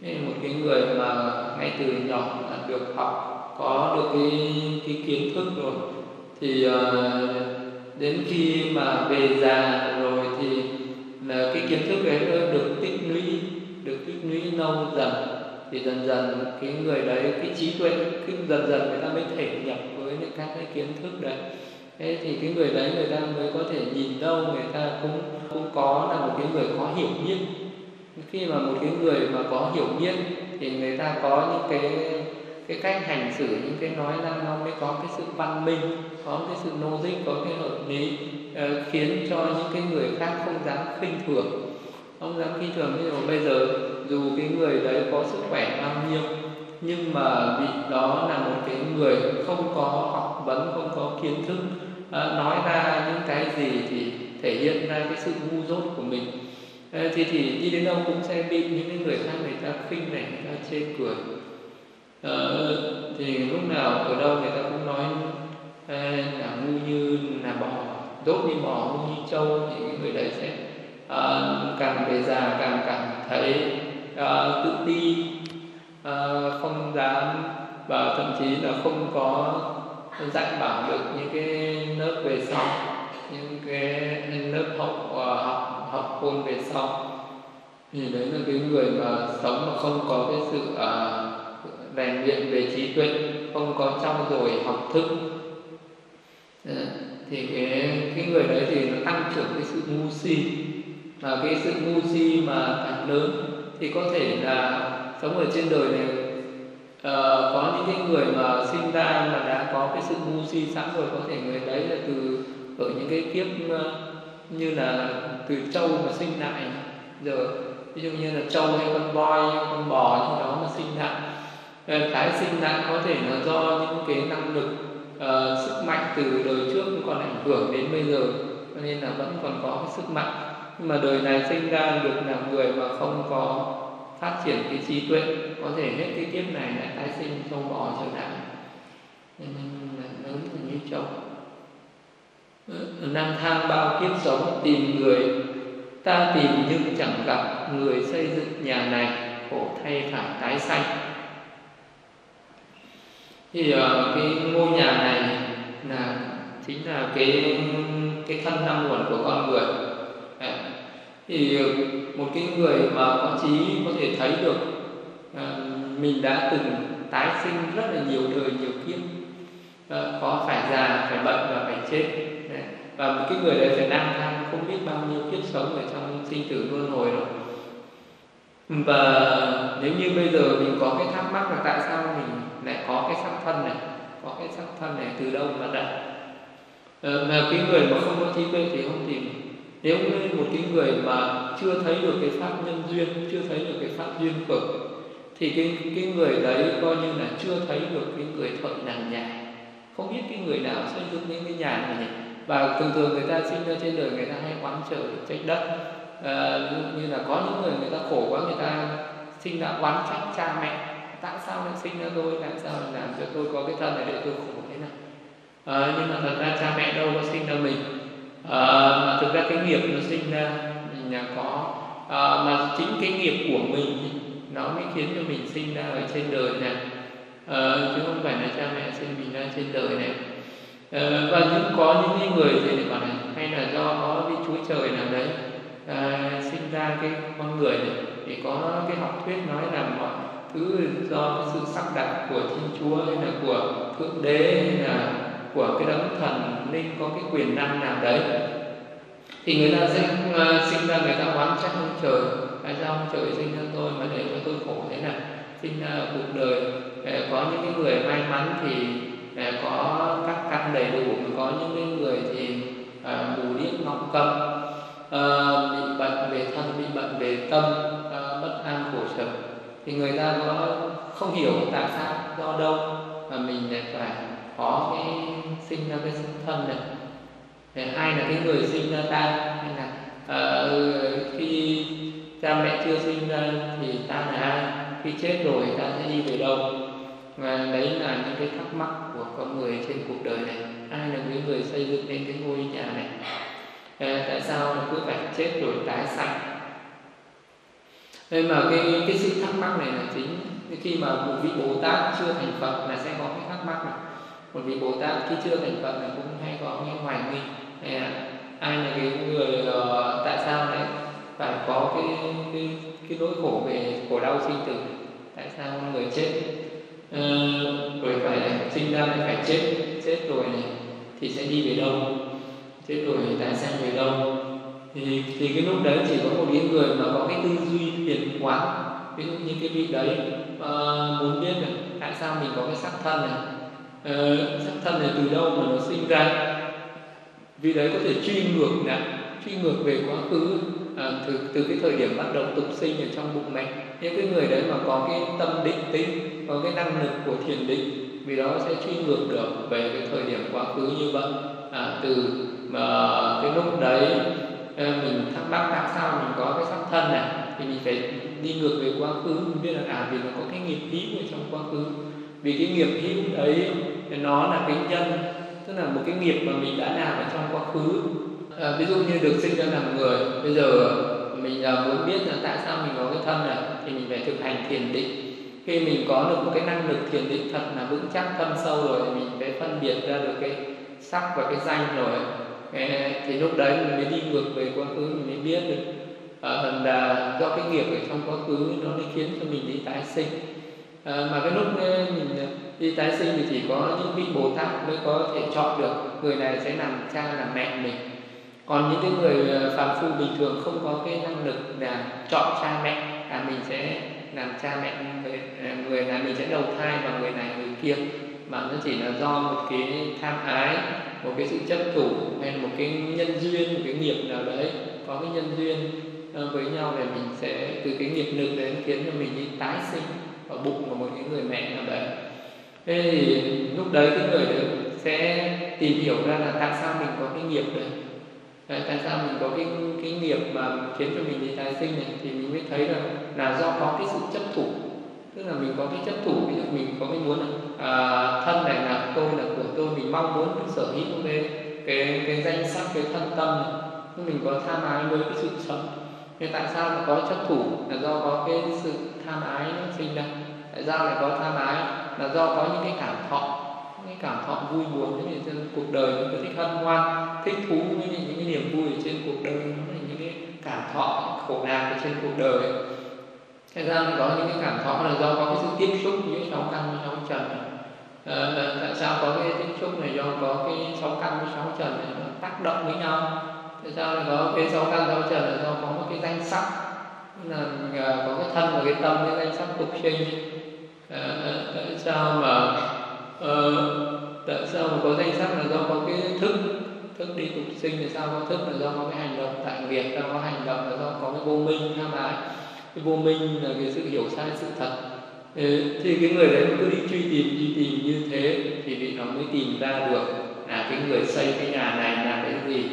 Nên một cái người mà ngay từ nhỏ là được học, có được cái, cái kiến thức rồi thì à, đến khi mà về già rồi thì là cái kiến thức ấy được tích lũy, được tích lũy lâu dần. Thì dần dần cái người đấy, cái trí tuệ, cái dần dần người ta mới thể nhập với những các cái kiến thức đấy. Thế thì cái người đấy người ta mới có thể nhìn đâu, người ta cũng cũng có là một cái người có hiểu biết. Khi mà một cái người mà có hiểu biết thì người ta có những cái cái cách hành xử, những cái nói ra nó mới có cái sự văn minh, có cái sự logic, có cái hợp lý, uh, khiến cho những cái người khác không dám khinh thường, không dám khinh thường. Ví dụ bây giờ dù cái người đấy có sức khỏe bao nhiêu nhưng mà vị đó là một cái người không có học vấn, không có kiến thức, uh, nói ra những cái gì thì thể hiện ra cái sự ngu dốt của mình, uh, thì thì đi đến đâu cũng sẽ bị những cái người khác người ta khinh này, người ta chê cười. Ờ, thì lúc nào ở đâu người ta cũng nói à, là ngu như là bò, tốt như bò, ngu như trâu, thì người đấy sẽ à, càng về già càng cảm thấy à, tự ti, à, không dám, và thậm chí là không có dạy bảo được những cái lớp về sau, những cái lớp học học học môn về sau. Thì đấy là cái người mà sống mà không có cái sự à, rèn luyện về trí tuệ, không có trau dồi học thức, thì cái, cái người đấy thì nó tăng trưởng cái sự ngu si. Và cái sự ngu si mà càng lớn thì có thể là sống ở trên đời này, à, có những cái người mà sinh ra mà đã có cái sự ngu si sẵn rồi, có thể người đấy là từ ở những cái kiếp như là từ trâu mà sinh lại, giờ ví dụ như là trâu hay con voi, con bò gì đó mà sinh lại. Tái sinh lại có thể là do những cái năng lực, uh, sức mạnh từ đời trước còn ảnh hưởng đến bây giờ, cho nên là vẫn còn có cái sức mạnh. Nhưng mà đời này sinh ra được là người mà không có phát triển cái trí tuệ, có thể hết cái kiếp này lại tái sinh trâu bò trở lại, nên là lớn như trâu. Lang thang bao kiếp sống tìm người, ta tìm nhưng chẳng gặp người xây dựng nhà này, khổ thay phải tái sanh. Thì cái ngôi nhà này là chính là cái cái thân năm nguồn của con người. Đấy. Thì một cái người mà có trí có thể thấy được à, mình đã từng tái sinh rất là nhiều đời nhiều kiếp, à, có phải già, phải bệnh và phải chết. Đấy. Và một cái người đấy phải lang thang không biết bao nhiêu kiếp sống ở trong sinh tử luân hồi rồi. Và nếu như bây giờ mình có cái thắc mắc là tại sao mình lại có cái sắc thân này, có cái sắc thân này từ đâu mà đặt? Ờ, mà cái người mà không có trí tuệ thì không tìm. Nếu như một cái người mà chưa thấy được cái pháp nhân duyên, chưa thấy được cái pháp duyên cực, thì cái cái người đấy coi như là chưa thấy được cái người thợ làm nhà, không biết cái người nào xây dựng những cái nhà này. Và thường thường người ta sinh ra trên đời người ta hay oán trời trách đất, à, như là có những người người ta khổ quá, người ta sinh ra oán trách cha mẹ. Tại sao lại sinh ra tôi, tại sao lại làm cho tôi có cái thân này để tôi khổ thế này? À, nhưng mà thật ra cha mẹ đâu có sinh ra mình, à, mà thực ra cái nghiệp nó sinh ra mình là có, à, mà chính cái nghiệp của mình nó mới khiến cho mình sinh ra ở trên đời này, à, chứ không phải là cha mẹ sinh mình ra trên đời này. À, và những có những người thì để bảo này hay là do có cái chúa trời nào đấy à, sinh ra cái con người này, thì có cái học thuyết nói là mọi thứ do cái sự sắp đặt của Thiên Chúa hay là của Thượng Đế hay là của cái đấng thần linh có cái quyền năng nào đấy, thì người ta sẽ uh, sinh ra người ta oán trách ông trời, tại sao ông trời sinh ra tôi mà để cho tôi khổ thế này? Sinh ra cuộc đời để có những cái người may mắn thì để có các căn đầy đủ, có những cái người thì uh, mù điếc ngọng câm, uh, bị bệnh về thân, bị bệnh về tâm, uh, bất an khổ sở. Thì người ta có không hiểu tại sao, do đâu mà mình lại phải có cái sinh ra cái thân này. Để hai là cái người sinh ra ta, hay là uh, khi cha mẹ chưa sinh ra thì ta là ai, khi chết rồi ta sẽ đi về đâu? Và đấy là những cái thắc mắc của con người trên cuộc đời này. Ai là cái người xây dựng nên cái ngôi nhà này? Uh, tại sao cứ phải chết rồi tái sanh? Nên mà cái, cái sự thắc mắc này là chính khi mà một vị Bồ Tát chưa thành Phật là sẽ có cái thắc mắc này. Một vị Bồ Tát khi chưa thành Phật là cũng hay có những hoài nghi, hay là ai là cái người uh, tại sao lại phải có cái cái cái nỗi khổ về khổ đau sinh tử, tại sao người chết uh, rồi phải sinh ra lại phải chết, chết rồi này thì sẽ đi về đâu, chết rồi tại sao về đâu? thì, thì cái lúc đấy chỉ có một cái người mà có cái tư duy thiền quán, ví dụ như cái vị đấy uh, muốn biết này, tại sao mình có cái sắc thân này, uh, sắc thân này từ đâu mà nó sinh ra, vị đấy có thể truy ngược đã, truy ngược về quá khứ, à, từ, từ cái thời điểm bắt đầu tục sinh ở trong bụng mẹ. Những cái người đấy mà có cái tâm định tĩnh, có cái năng lực của thiền định, vì đó sẽ truy ngược được về cái thời điểm quá khứ như vậy. À, từ mà cái lúc đấy mình thắc mắc tại sao mình có cái sắc thân này, thì mình phải đi ngược về quá khứ, mình biết là à, vì nó có cái nghiệp hữu ở trong quá khứ, vì cái nghiệp hữu đấy nó là cái nhân, tức là một cái nghiệp mà mình đã làm ở trong quá khứ. À, ví dụ như được sinh ra làm người, bây giờ mình à, muốn biết là tại sao mình có cái thân này, thì mình phải thực hành thiền định. Khi mình có được một cái năng lực thiền định thật là vững chắc, thâm sâu rồi, thì mình phải phân biệt ra được cái sắc và cái danh rồi. À, thì lúc đấy mình mới đi ngược về quá khứ, mình mới biết được à, là do cái nghiệp ở trong quá khứ nó mới khiến cho mình đi tái sinh. À, mà cái lúc mình đi tái sinh thì chỉ có những vị Bồ Tát mới có thể chọn được người này sẽ làm cha làm mẹ mình. Còn những cái người phàm phu bình thường không có cái năng lực là chọn cha mẹ, là mình sẽ làm cha mẹ người, người là mình sẽ đầu thai vào người này người kia, mà nó chỉ là do một cái tham ái, một cái sự chấp thủ, hay một cái nhân duyên, một cái nghiệp nào đấy, có cái nhân duyên với nhau để mình sẽ từ cái nghiệp lực đấy khiến cho mình đi tái sinh ở bụng của một cái người mẹ nào đấy. Thế thì lúc đấy cái người đấy sẽ tìm hiểu ra là tại sao mình có cái nghiệp đấy. Đấy, tại sao mình có cái, cái nghiệp mà khiến cho mình đi tái sinh này, thì mình mới thấy là, là do có cái sự chấp thủ. Tức là mình có cái chấp thủ, ví dụ mình có cái muốn là à, thân này là tôi, là của tôi, mình mong muốn được sở hữu cái, cái, cái danh sắc, cái thân tâm này. Mình có tham ái với cái sự sống. Thế tại sao lại có chấp thủ? Là do có cái sự tham ái nó sinh ra. Tại sao lại có tham ái? Là do có những cái cảm thọ, cái cảm thọ vui buồn, những cái cuộc đời mình có thích hân hoan, thích thú với những, những cái niềm vui ở trên cuộc đời, nó là những cái cảm thọ khổ nạn ở trên cuộc đời. Thế ra nó có những cái cảm thọ là do có cái sự tiếp xúc với sáu căn với sáu trần. À, tại sao có cái tiếp xúc này? Do có cái sáu căn với sáu trần này nó tác động với nhau. Tại sao lại có cái sáu căn sáu trần là do có một cái danh sắc, là có cái thân và cái tâm, cái danh sắc tục sinh. À, tại sao mà Ờ, tại sao mà có danh sắc là do có cái thức, thức đi tục sinh. Tại sao có thức là do có cái hành động tại việc, do có hành động là do có cái vô minh tham ái. Cái vô minh là cái sự hiểu sai sự thật. Ừ, thì cái người đấy cứ đi truy tìm, truy tìm như thế thì vì nó mới tìm ra được là cái người xây cái nhà này là cái gì.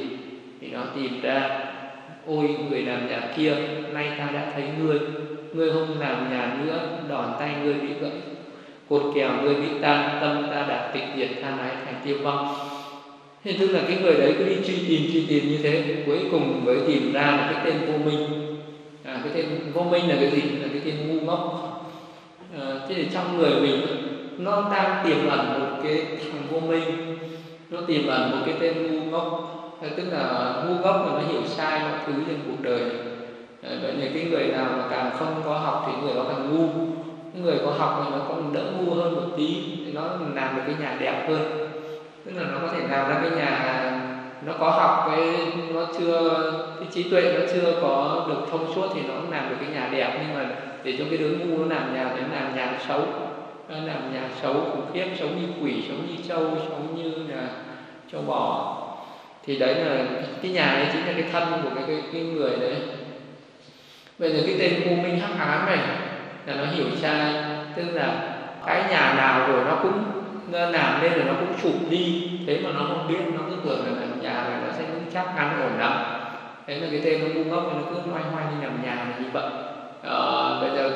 Thì nó tìm ra, ôi người làm nhà kia, nay ta đã thấy ngươi, ngươi không làm nhà nữa, đòn tay ngươi bị gãy, cột kèo người bị tan, tâm ta đạt tịch diệt, tham ái thành tiêu vong. Thế tức là cái người đấy cứ đi truy tìm, truy tìm như thế, cuối cùng mới tìm ra là cái tên vô minh. À, cái tên vô minh là cái gì? Là cái tên ngu ngốc. À, thế thì trong người mình nó đang tiềm ẩn một cái thằng vô minh, nó tiềm ẩn một cái tên ngu ngốc. À, tức là ngu ngốc là nó hiểu sai mọi thứ trên cuộc đời. À, vậy thì cái người nào mà càng không có học thì người đó càng ngu. Người có học thì nó còn đỡ ngu hơn một tí, thì nó làm được cái nhà đẹp hơn. Tức là nó có thể làm ra cái nhà, nó có học cái, nó chưa, cái trí tuệ nó chưa có được thông suốt thì nó cũng làm được cái nhà đẹp, nhưng mà để cho cái đứa ngu nó làm nhà, nó làm nhà xấu, nó làm nhà xấu khủng khiếp, xấu như quỷ, xấu như trâu, xấu như là trâu bò. Thì đấy là cái nhà đấy chính là cái thân của cái, cái, cái người đấy. Bây giờ cái tên vô minh hắc ám này là nó hiểu sai, tức là cái nhà nào rồi nó cũng làm nên rồi nó cũng sụp đi, thế mà nó không biết, nó cứ tưởng là làm nhà này nó sẽ vững chắc ăn ổn lắm. Thế là cái tên nó ngu ngốc, nó cứ loay hoay đi làm nhà này như vậy. À, bây giờ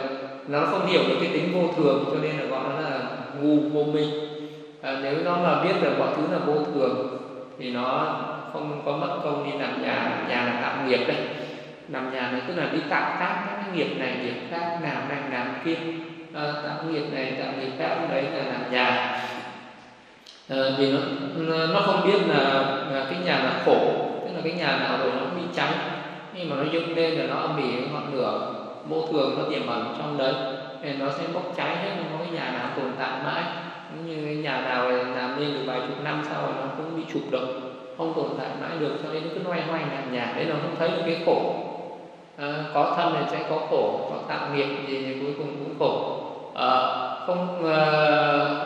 nó không hiểu được cái tính vô thường cho nên là gọi nó là ngu vô minh. À, nếu nó mà biết được mọi thứ là vô thường thì nó không có mất công đi làm nhà. Làm nhà là tạo nghiệp đấy, làm nhà này tức là đi tạo tác các cái nghiệp này nghiệp khác, làm này làm kia, à, tạo nghiệp này tạo nghiệp khác, đấy là làm nhà. À, vì nó, nó không biết là, là cái nhà là khổ, tức là cái nhà nào rồi nó bị cháy, nhưng mà nó dựng lên là nó âm ỉ ngọn lửa vô thường nó tiềm ẩn trong đấy, nên nó sẽ bốc cháy hết, không có cái nhà nào tồn tại mãi. Cũng như cái nhà nào làm nên được vài chục năm sau nó cũng bị chụp được, không tồn tại mãi được, cho nên nó cứ loay hoay nhàn nhạt, đấy là không thấy được cái khổ. À, có thân này sẽ có khổ, có tạo nghiệp gì thì cuối cùng cũng khổ. À, không, à,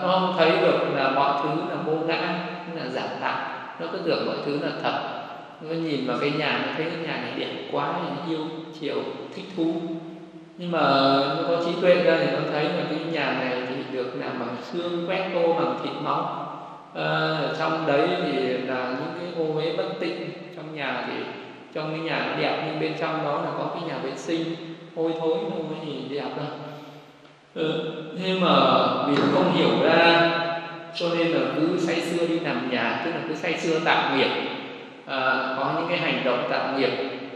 nó không thấy được là mọi thứ là vô ngã, là giả tạo, nó cứ tưởng mọi thứ là thật. Nó nhìn vào cái nhà, nó thấy cái nhà này đẹp quá, nó yêu chiều, thích thú. Nhưng mà nó có trí tuệ ra thì nó thấy là cái nhà này thì được làm bằng xương, quét tô, bằng thịt máu. À, trong đấy thì là những cái ô uế bất tịnh. Trong nhà thì trong cái nhà đẹp nhưng bên trong đó là có cái nhà vệ sinh hôi thối, không có gì đẹp đâu. Ừ, thế mà vì không hiểu ra cho nên là cứ say sưa đi làm nhà, tức là cứ say sưa tạo nghiệp. À, có những cái hành động tạo nghiệp,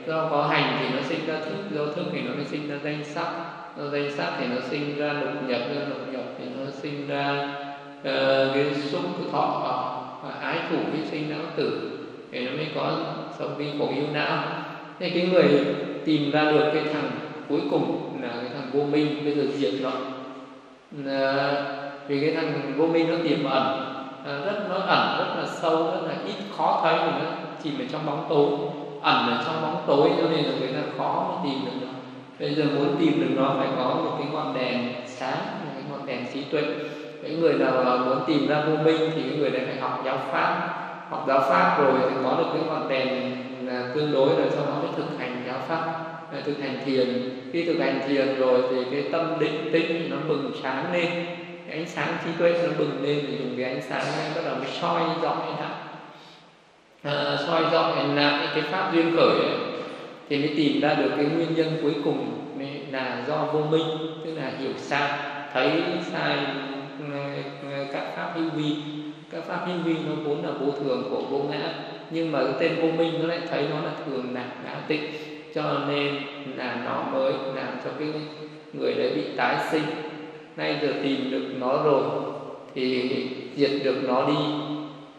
do có hành thì nó sinh ra thức, do thức thì nó sinh ra danh sắc, do danh sắc thì nó sinh ra lục nhập, do lục nhập thì nó sinh ra uh, cái xúc thọ và ái thủ vi sinh não tử, thì nó mới có sống vi khổ yêu não. Thế cái người tìm ra được cái thằng cuối cùng là cái thằng vô minh, bây giờ diệt nó. À, vì cái thằng vô minh nó tiềm ẩn, à, rất nó ẩn rất là sâu, rất là ít khó thấy, thì nó chìm ở trong bóng tối, ẩn ở trong bóng tối, cho nên là người ta khó tìm được nó. Bây giờ muốn tìm được nó phải có một cái ngọn đèn sáng, một cái ngọn đèn trí tuệ. Cái người nào muốn tìm ra vô minh thì cái người này phải học giáo pháp, học giáo pháp rồi thì có được cái ngọn đèn là tương đối, rồi sau đó mới thực hành giáo pháp, thực hành thiền. Khi thực hành thiền rồi thì cái tâm định tĩnh thì nó bừng sáng lên, cái ánh sáng trí tuệ nó bừng lên, thì dùng cái ánh sáng này bắt đầu mới soi dọi lại, à, soi dọi lại cái pháp duyên khởi ấy, thì mới tìm ra được cái nguyên nhân cuối cùng là do vô minh, tức là hiểu sai, thấy sai các pháp hữu vi. Các pháp hữu vi nó vốn là vô thường của vô ngã, nhưng mà cái tên vô minh nó lại thấy nó là thường là ngã tịnh, cho nên là nó mới làm cho cái người đấy bị tái sinh. Nay giờ tìm được nó rồi thì diệt được nó đi,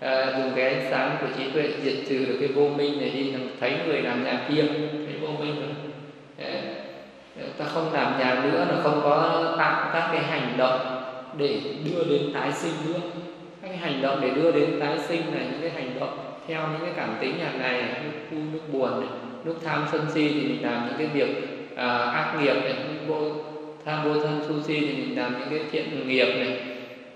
à, dùng cái ánh sáng của trí tuệ diệt trừ được cái vô minh này đi. Thấy người làm nhà kia, thấy vô minh rồi, à, ta không làm nhà nữa, là không có tạo các cái hành động để đưa đến tái sinh nữa. Các cái hành động để đưa đến tái sinh là những cái hành động theo những cái cảm tính hàng ngày, lúc vui lúc buồn, lúc tham sân si thì mình làm những cái việc à, ác nghiệp này, vô tham vô thân sân si thì mình làm những cái thiện nghiệp này.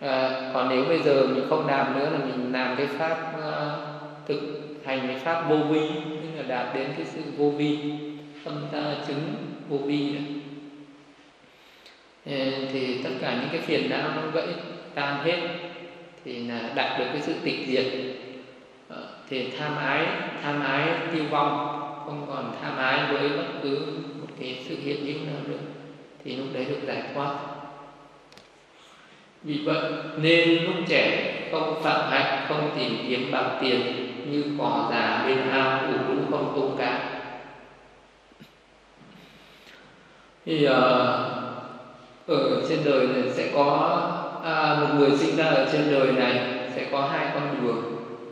À, còn nếu bây giờ mình không làm nữa là mình làm cái pháp à, thực hành cái pháp vô vi, tức là đạt đến cái sự vô vi, tâm ta chứng vô vi này. Thì tất cả những cái phiền não nó gãy tan hết thì là đạt được cái sự tịch diệt. Thì tham ái, tham ái tiêu vong, không còn tham ái với bất cứ một cái sự hiện hữu nào nữa, thì lúc đấy được giải thoát. Vì vậy nên lúc trẻ không phạm hạnh, không tìm kiếm bằng tiền, như cỏ già bên ao ủ rũ không tôm cá. Thì uh, ở trên đời này sẽ có uh, một người sinh ra ở trên đời này sẽ có hai con đường.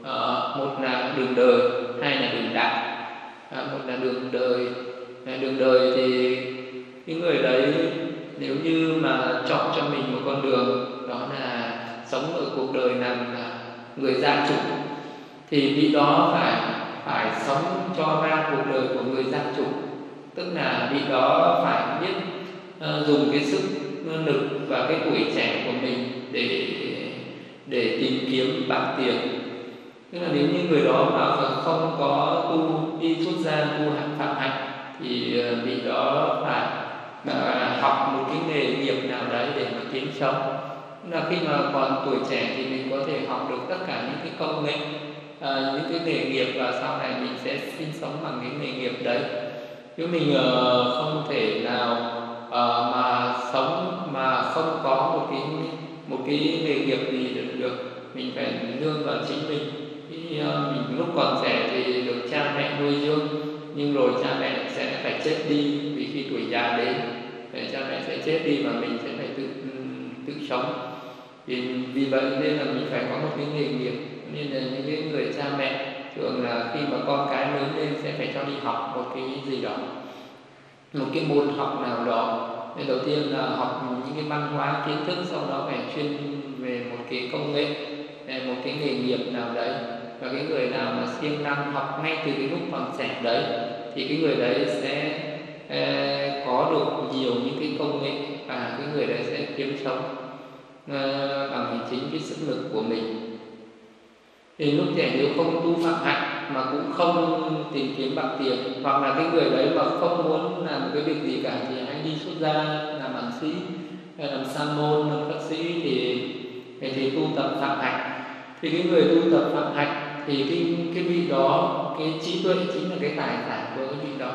Uh, một là đường đời, hai là đường đạo. À, một là đường đời, à, đường đời thì cái người đấy nếu như mà chọn cho mình một con đường, đó là sống ở cuộc đời làm người gia chủ, thì vị đó phải phải sống cho ra cuộc đời của người gia chủ, tức là vị đó phải biết uh, dùng cái sức lực và cái tuổi trẻ của mình để để tìm kiếm bạc tiền. Tức là nếu như người đó mà không có tu đi xuất gia tu hành phạm hạnh thì vị đó phải à, học một cái nghề nghiệp nào đấy để mà kiếm sống. Là khi mà còn tuổi trẻ thì mình có thể học được tất cả những cái công nghệ, à, những cái nghề nghiệp, và sau này mình sẽ sinh sống bằng cái nghề nghiệp đấy. Chứ mình à, không thể nào à, mà sống mà không có một cái một cái nghề nghiệp gì được, được. Mình phải nương vào chính mình. Khi uh, mình lúc còn trẻ thì được cha mẹ nuôi dưỡng, nhưng rồi cha mẹ sẽ phải chết đi, vì khi tuổi già đến cha mẹ sẽ chết đi và mình sẽ phải tự tự sống. Vì, vì vậy nên là mình phải có một cái nghề nghiệp. Nên là những cái người cha mẹ thường là khi mà con cái lớn lên sẽ phải cho đi học một cái gì đó, một cái môn học nào đó. Nên đầu tiên là học những cái văn hóa kiến thức, sau đó phải chuyên về một cái công nghệ, một cái nghề nghiệp nào đấy, Và cái người nào mà siêng năng học ngay từ cái lúc còn trẻ đấy thì cái người đấy sẽ eh, có được nhiều những cái công nghệ, và cái người đấy sẽ kiếm sống eh, bằng chính cái sức lực của mình. Thì lúc trẻ nếu không tu phạm hạnh mà cũng không tìm kiếm bạc tiền, hoặc là cái người đấy mà không muốn làm cái việc gì cả thì hãy đi xuất gia làm bác sĩ, làm sa môn, làm bác sĩ thì thì, thì tu tập phạm hạnh. Thì cái người tu tập phạm hạnh thì cái, cái vị đó, cái trí tuệ chính là cái tài sản của cái vị đó,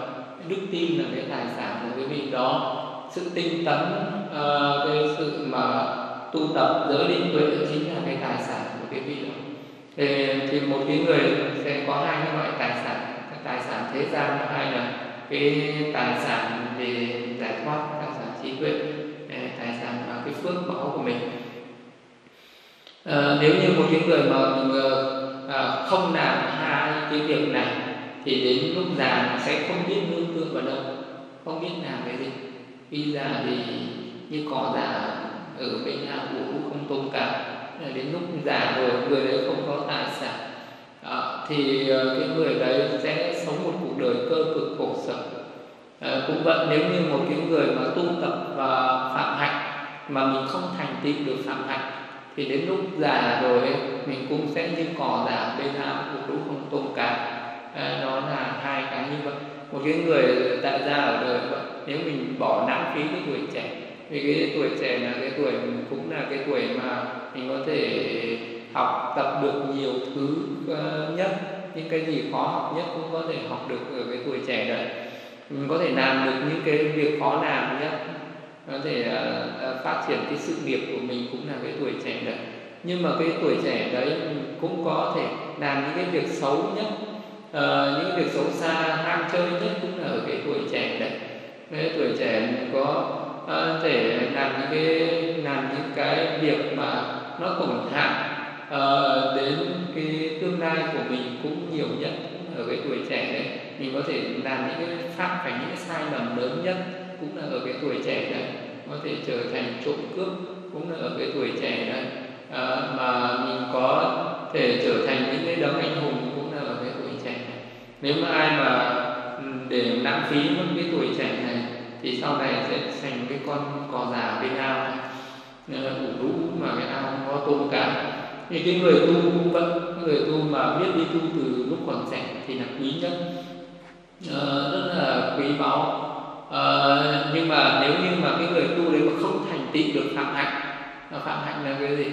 đức tin là cái tài sản của cái vị đó, sự tinh tấn, uh, cái sự mà tu tập giới định tuệ chính là cái tài sản của cái vị đó. Thì, thì một cái người sẽ có hai cái loại tài sản, tài sản thế gian, hay là cái tài sản về giải thoát, tài sản trí tuệ, tài sản và cái phước báo của mình. À, nếu như một cái người mà à, không làm hai cái việc này thì đến lúc già sẽ không biết nương tựa vào đâu, không biết làm cái gì. Khi già thì như cỏ già ở bên nào cũng không tôm cả. Đến lúc già rồi người đấy không có tài sản à, thì cái người đấy sẽ sống một cuộc đời cơ cực khổ sở. À, cũng vậy, nếu như một cái người mà tu tập và phạm hạnh mà mình không thành tựu được phạm hạnh thì đến lúc già rồi mình cũng sẽ như cỏ già bên nào cũng lũ không tôm cá. À, đó là hai cái như vậy. Một cái người tại gia ở đời vậy, nếu mình bỏ lãng phí cái tuổi trẻ, vì cái tuổi trẻ là cái tuổi cũng là cái tuổi mà mình có thể học tập được nhiều thứ nhất, những cái gì khó học nhất cũng có thể học được ở cái tuổi trẻ đấy. Mình có thể làm được những cái việc khó làm nhất, có thể uh, phát triển cái sự nghiệp của mình cũng là cái tuổi trẻ đấy. Nhưng mà cái tuổi trẻ đấy cũng có thể làm những cái việc xấu nhất, uh, những việc xấu xa, ham chơi nhất cũng là ở cái tuổi trẻ đấy. Cái tuổi trẻ có uh, thể làm những cái làm những cái việc mà nó tổn hại uh, đến cái tương lai của mình cũng nhiều nhất ở cái tuổi trẻ đấy. Mình có thể làm những cái phạm phải những cái sai lầm lớn nhất cũng là ở cái tuổi trẻ đấy, có thể trở thành trộm cướp cũng là ở cái tuổi trẻ đấy, à, mà mình có thể trở thành những cái đấng anh hùng cũng là ở cái tuổi trẻ này. Nếu mà ai mà để lãng phí mất cái tuổi trẻ này thì sau này sẽ thành cái con cò già bên ao ủ rũ mà cái ao không có tôm cá. Thì cái người tu cũng vẫn, người tu mà biết đi tu từ lúc còn trẻ thì là quý nhất, à, rất là quý báu. Ờ, nhưng mà nếu như mà cái người tu đấy mà không thành tựu được phạm hạnh, phạm hạnh là cái gì?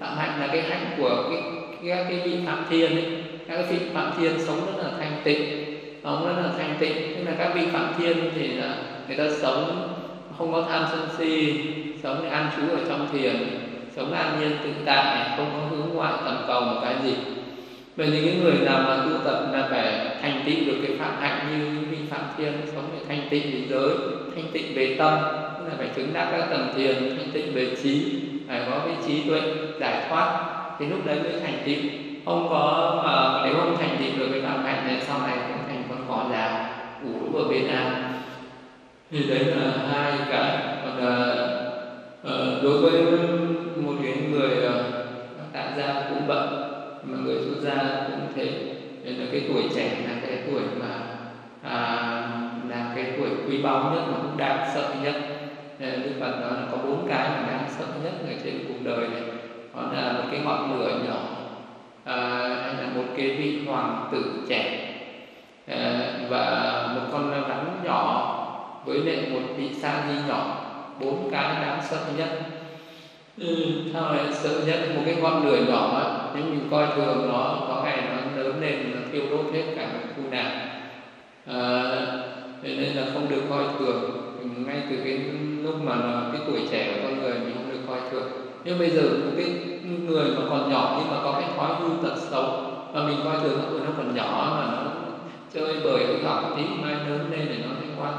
Phạm hạnh là cái hạnh của cái cái cái vị Phạm Thiên ấy. Các cái vị Phạm Thiên sống rất là thanh tịnh, sống rất là thanh tịnh. Tức là các vị Phạm Thiên thì là người ta sống không có tham sân si, sống an trú ở trong thiền, sống an nhiên tự tại, không có hướng ngoại tầm cầu một cái gì. Vậy thì cái người nào mà tu tập là phải thành tựu được cái phạm hạnh như những vị Phạm Thiên, sống phải thanh tịnh về giới, thanh tịnh về tâm, tức là phải chứng đắc các tầng thiền, thanh tịnh về trí, phải có cái trí tuệ giải thoát, thì lúc đấy mới thành tựu. Không có mà nếu không thành tựu được cái phạm hạnh này sau này cũng thành con cỏ già ủ rũ ở bên nào. Thì đấy là hai cái. Còn là, đối với một cái người tại gia cũng vậy, mà người xuất gia cũng thế. Nên là cái tuổi trẻ là cái tuổi mà à, là cái tuổi quý báu nhất mà cũng đáng sợ nhất. Nên Đức Phật nói là có bốn cái mà đáng sợ nhất ở trên cuộc đời này. Đó là một cái ngọn lửa nhỏ, à, hay là một cái vị hoàng tử trẻ, à, và một con rắn nhỏ với lại một vị sa di nhỏ. Bốn cái đáng sợ nhất. Ừ, sao lại sợ nhất? Một cái ngọn lửa nhỏ ấy, nếu mình coi thường nó, có ngày nó lớn lên nó thiêu đốt hết cả một khu nào. À, nên là không được coi thường. Ngay từ cái lúc mà cái tuổi trẻ của con người mình không được coi thường. Nhưng bây giờ một cái người mà còn nhỏ nhưng mà có cái thói hư tật xấu mà mình coi thường nó, nó còn nhỏ mà nó chơi bời ở góc tí, mai lớn lên để nó liên quan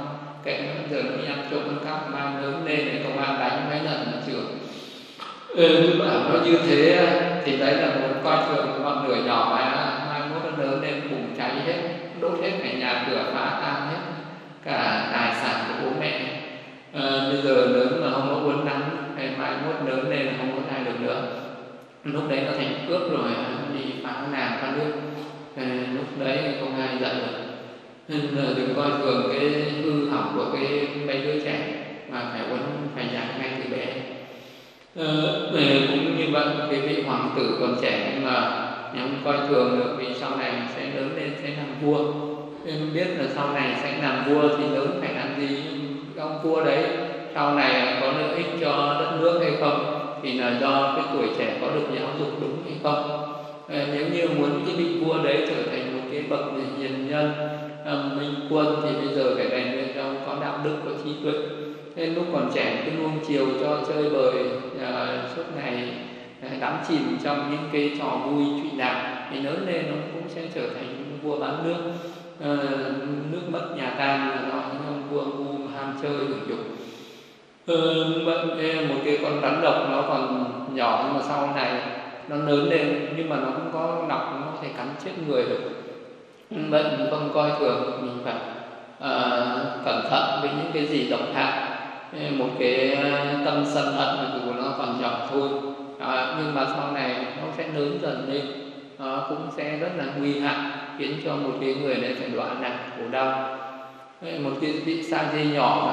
kệ nó, giờ nó đi ăn trộm ăn cắp, mai lớn lên để công an đánh mấy lần nó trưởng. Ừ, bảo nó như thế thì đấy là một coi thường ngọn lửa nhỏ mà mai mốt nó lớn lên bùng cháy hết, đốt hết cả nhà cửa, phá tan hết cả tài sản của bố mẹ. À, bây giờ lớn mà không có uốn nắn, mai mốt lớn lên là không có ai được nữa, lúc đấy nó thành cướp rồi, đi phá nàng phá nước. Thế lúc đấy ông hai giận rồi, nên là đừng coi thường cái hư hỏng của cái mấy đứa trẻ mà phải uốn phải giảng ngay từ bé. Ờ, cũng như vậy, cái vị hoàng tử còn trẻ nhưng mà không coi thường được, vì sau này sẽ lớn lên sẽ làm vua. Nên biết là sau này sẽ làm vua thì lớn phải làm gì, ông vua đấy sau này có lợi ích cho đất nước hay không, thì là do cái tuổi trẻ có được giáo dục đúng hay không. À, nếu như muốn cái vị vua đấy trở thành một cái bậc hiền nhân, à, minh quân, thì bây giờ phải rèn luyện cho có đạo đức, có trí tuệ. Nên lúc còn trẻ cứ nuông chiều cho chơi bời, à, suốt ngày à, đắm chìm trong những cái trò vui trụy lạc, thì lớn lên nó cũng sẽ trở thành vua bán nước. À, nước mất nhà tan là do những vua ngu ham chơi hưởng dục. Ừ, một cái con rắn độc nó còn nhỏ nhưng mà sau này nó lớn lên nhưng mà nó cũng có độc, nó có thể cắn chết người được. Vậy mình không coi thường, mình phải uh, cẩn thận với những cái gì độc hại. Một cái tâm sân hận mà dù nó còn nhỏ thôi, à, nhưng mà sau này nó sẽ lớn dần lên, nó cũng sẽ rất là nguy hại, khiến cho một cái người này phải đọa nạn khổ đau. Một cái vị sa di nhỏ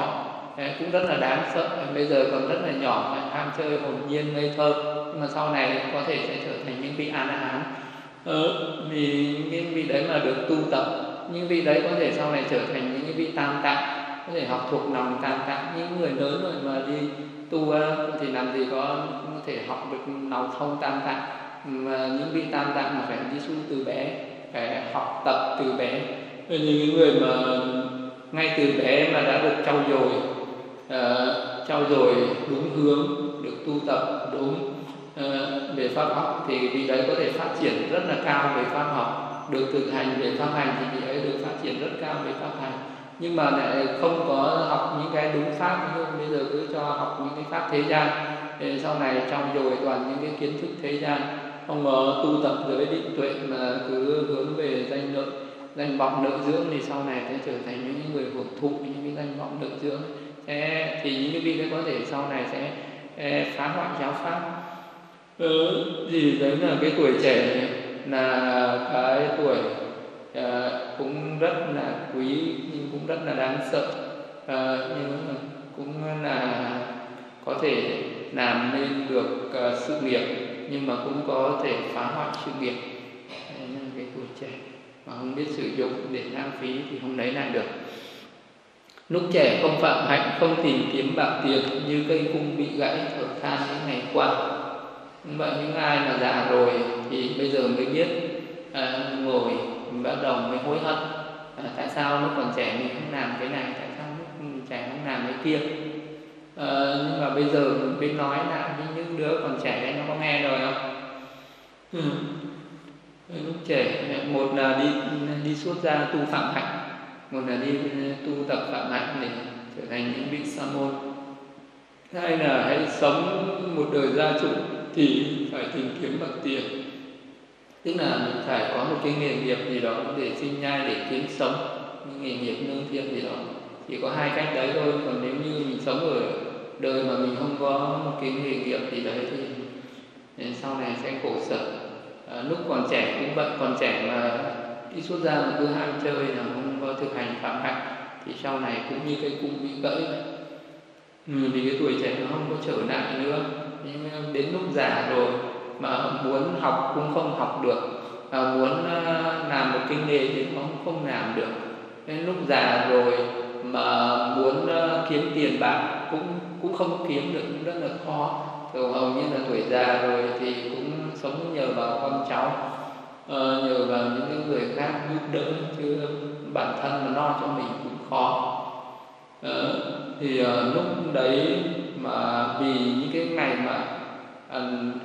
này cũng rất là đáng sợ, bây giờ còn rất là nhỏ, ham chơi hồn nhiên ngây thơ, nhưng mà sau này có thể sẽ trở thành những vị an án. Ừ, vì những vị đấy mà được tu tập, những vị đấy có thể sau này trở thành những vị tam tạng, có thể học thuộc lòng tam tạng. Những người lớn rồi mà đi tu thì làm gì có có thể học được nào thông tam tạng, mà những vị tam tạng mà phải đi tu từ bé, phải học tập từ bé. Nên những người mà ngay từ bé mà đã được trau dồi, uh, trau dồi đúng hướng, được tu tập đúng uh, về pháp học, thì vị đấy có thể phát triển rất là cao về pháp học. Được thực hành về pháp hành thì vị ấy được phát triển rất cao về pháp hành. Nhưng mà lại không có học những cái đúng pháp, nhưng bây giờ cứ cho học những cái pháp thế gian, thì sau này trau dồi toàn những cái kiến thức thế gian, không có tu tập giới định tuệ mà cứ hướng về danh lợi, danh vọng lợi dưỡng, thì sau này sẽ trở thành những người hưởng thụ những cái danh vọng lợi dưỡng. Thế thì những cái vị đấy có thể sau này sẽ phá hoại giáo pháp. Ừ, thì đấy là cái tuổi trẻ là cái tuổi à, cũng rất là quý nhưng cũng rất là đáng sợ, à, nhưng cũng là có thể làm nên được à, sự nghiệp, nhưng mà cũng có thể phá hoại sự nghiệp. Đấy là cái tuổi trẻ mà không biết sử dụng để lãng phí thì không lấy lại được. Lúc trẻ không phạm hạnh, không tìm kiếm bạc tiền, như cây cung bị gãy thở than những ngày qua. Vậy những ai mà già rồi thì bây giờ mới biết, à, ngồi bắt đầu mới hối hận, à, tại sao lúc còn trẻ mình không làm cái này, tại sao lúc trẻ không làm cái kia. À, nhưng mà bây giờ mình mới nói lại với những đứa còn trẻ đấy, nó có nghe rồi không? Ừ. Lúc trẻ, một là đi đi xuất gia tu phạm hạnh, một là đi tu tập phạm hạnh để trở thành những vị sa môn. Hai là hãy sống một đời gia chủ thì phải tìm kiếm bạc tiền, tức là mình phải có một cái nghề nghiệp gì đó để sinh nhai, để kiếm sống, nghề nghiệp nương thiện gì đó. Chỉ có hai cách đấy thôi, còn nếu như mình sống ở đời mà mình không có một cái nghề nghiệp gì đấy thì sau này sẽ khổ sở. À, lúc còn trẻ cũng vậy, còn trẻ mà đi xuất gia mà cứ ham chơi là không có thực hành phạm hạnh thì sau này cũng như cây cung bị gãy vậy. Ừ, vì cái tuổi trẻ nó không có trở lại nữa. Nhưng đến lúc già rồi mà muốn học cũng không học được, à, muốn làm một cái nghề thì cũng không làm được. Đến lúc già rồi mà muốn kiếm tiền bạc cũng cũng không kiếm được, cũng rất là khó. Rồi hầu như là tuổi già rồi thì cũng sống nhờ vào con cháu, ờ, nhờ vào những người khác giúp đỡ, chứ bản thân mà lo cho mình cũng khó. Ờ, thì ờ, lúc đấy mà vì những cái ngày mà à,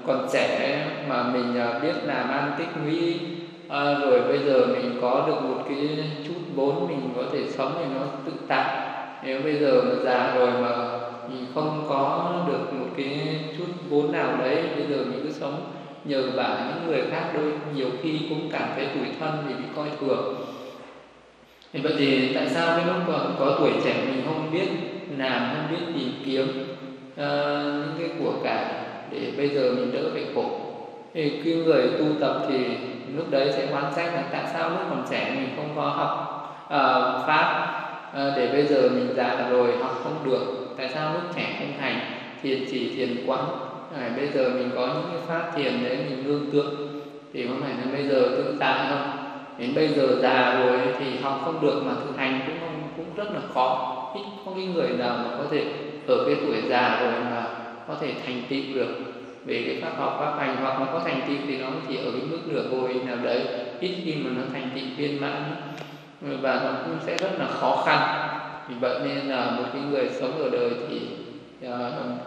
còn trẻ mà mình à, biết làm ăn tích lũy, à, rồi bây giờ mình có được một cái chút vốn mình có thể sống thì nó tự tại. Nếu bây giờ mà già rồi mà mình không có được một cái chút vốn nào đấy, bây giờ mình cứ sống nhờ vào những người khác, đôi nhiều khi cũng cảm thấy tủi thân vì bị coi thường. Thì vậy thì tại sao cái lúc còn có tuổi trẻ mình không biết làm, không biết tìm kiếm uh, những cái của cải để bây giờ mình đỡ phải khổ. Thì cái người tu tập thì lúc đấy sẽ quan sát là tại sao lúc còn trẻ mình không có học uh, pháp uh, để bây giờ mình già rồi học không được, tại sao lúc trẻ không hành thiền chỉ thiền quán, à, bây giờ mình có những cái pháp thiền đấy mình nương tựa thì không phải là bây giờ tự tại không, đến bây giờ già rồi thì học không được mà thực hành cũng không, cũng rất là khó, ít có cái người nào mà có thể ở cái tuổi già rồi mà có thể thành tựu được về cái pháp học pháp hành, hoặc nó có thành tựu thì nó chỉ ở cái mức nửa vời nào đấy, ít khi mà nó thành tựu viên mãn và nó cũng sẽ rất là khó khăn. Vì vậy nên là một cái người sống ở đời thì uh,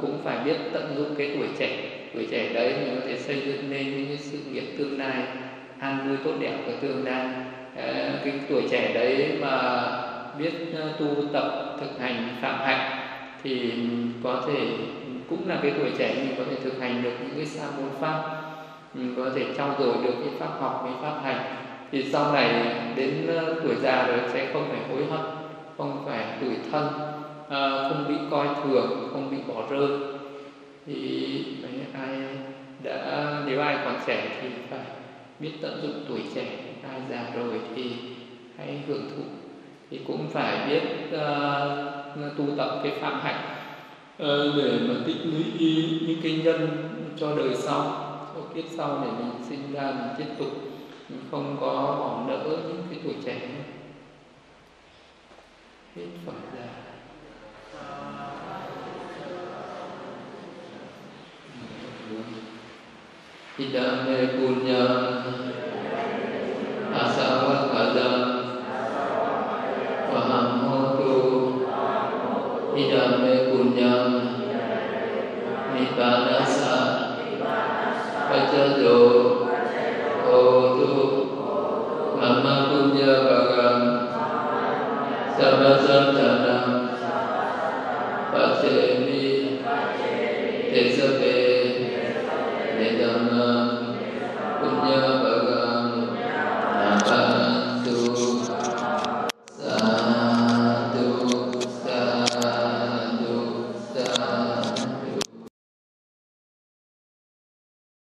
cũng phải biết tận dụng cái tuổi trẻ, tuổi trẻ đấy mình có thể xây dựng nên những cái sự nghiệp tương lai an vui tốt đẹp của tương lai. Uh, cái tuổi trẻ đấy mà biết uh, tu tập thực hành phạm hạnh thì có thể cũng là cái tuổi trẻ mình có thể thực hành được những cái sa môn pháp, mình có thể trau dồi được cái pháp học, cái pháp hành, thì sau này đến tuổi già rồi sẽ không phải hối hận, không phải tủi thân, không bị coi thường, không bị bỏ rơi. Thì ai đã nếu ai còn trẻ thì phải biết tận dụng tuổi trẻ, ai già rồi thì hãy hưởng thụ, thì cũng phải biết uh, tu tập cái phạm hạnh để mà tích lũy những cái nhân cho đời sau, cho kiếp sau để mình sinh ra mình tiếp tục, mình không có bỏ lỡ những cái tuổi trẻ nữa. Hết phần ra. Idam me punya asawa kadam paham motu idam me punya nibanasa pacayo otu mama punya bagam sabasarjana pase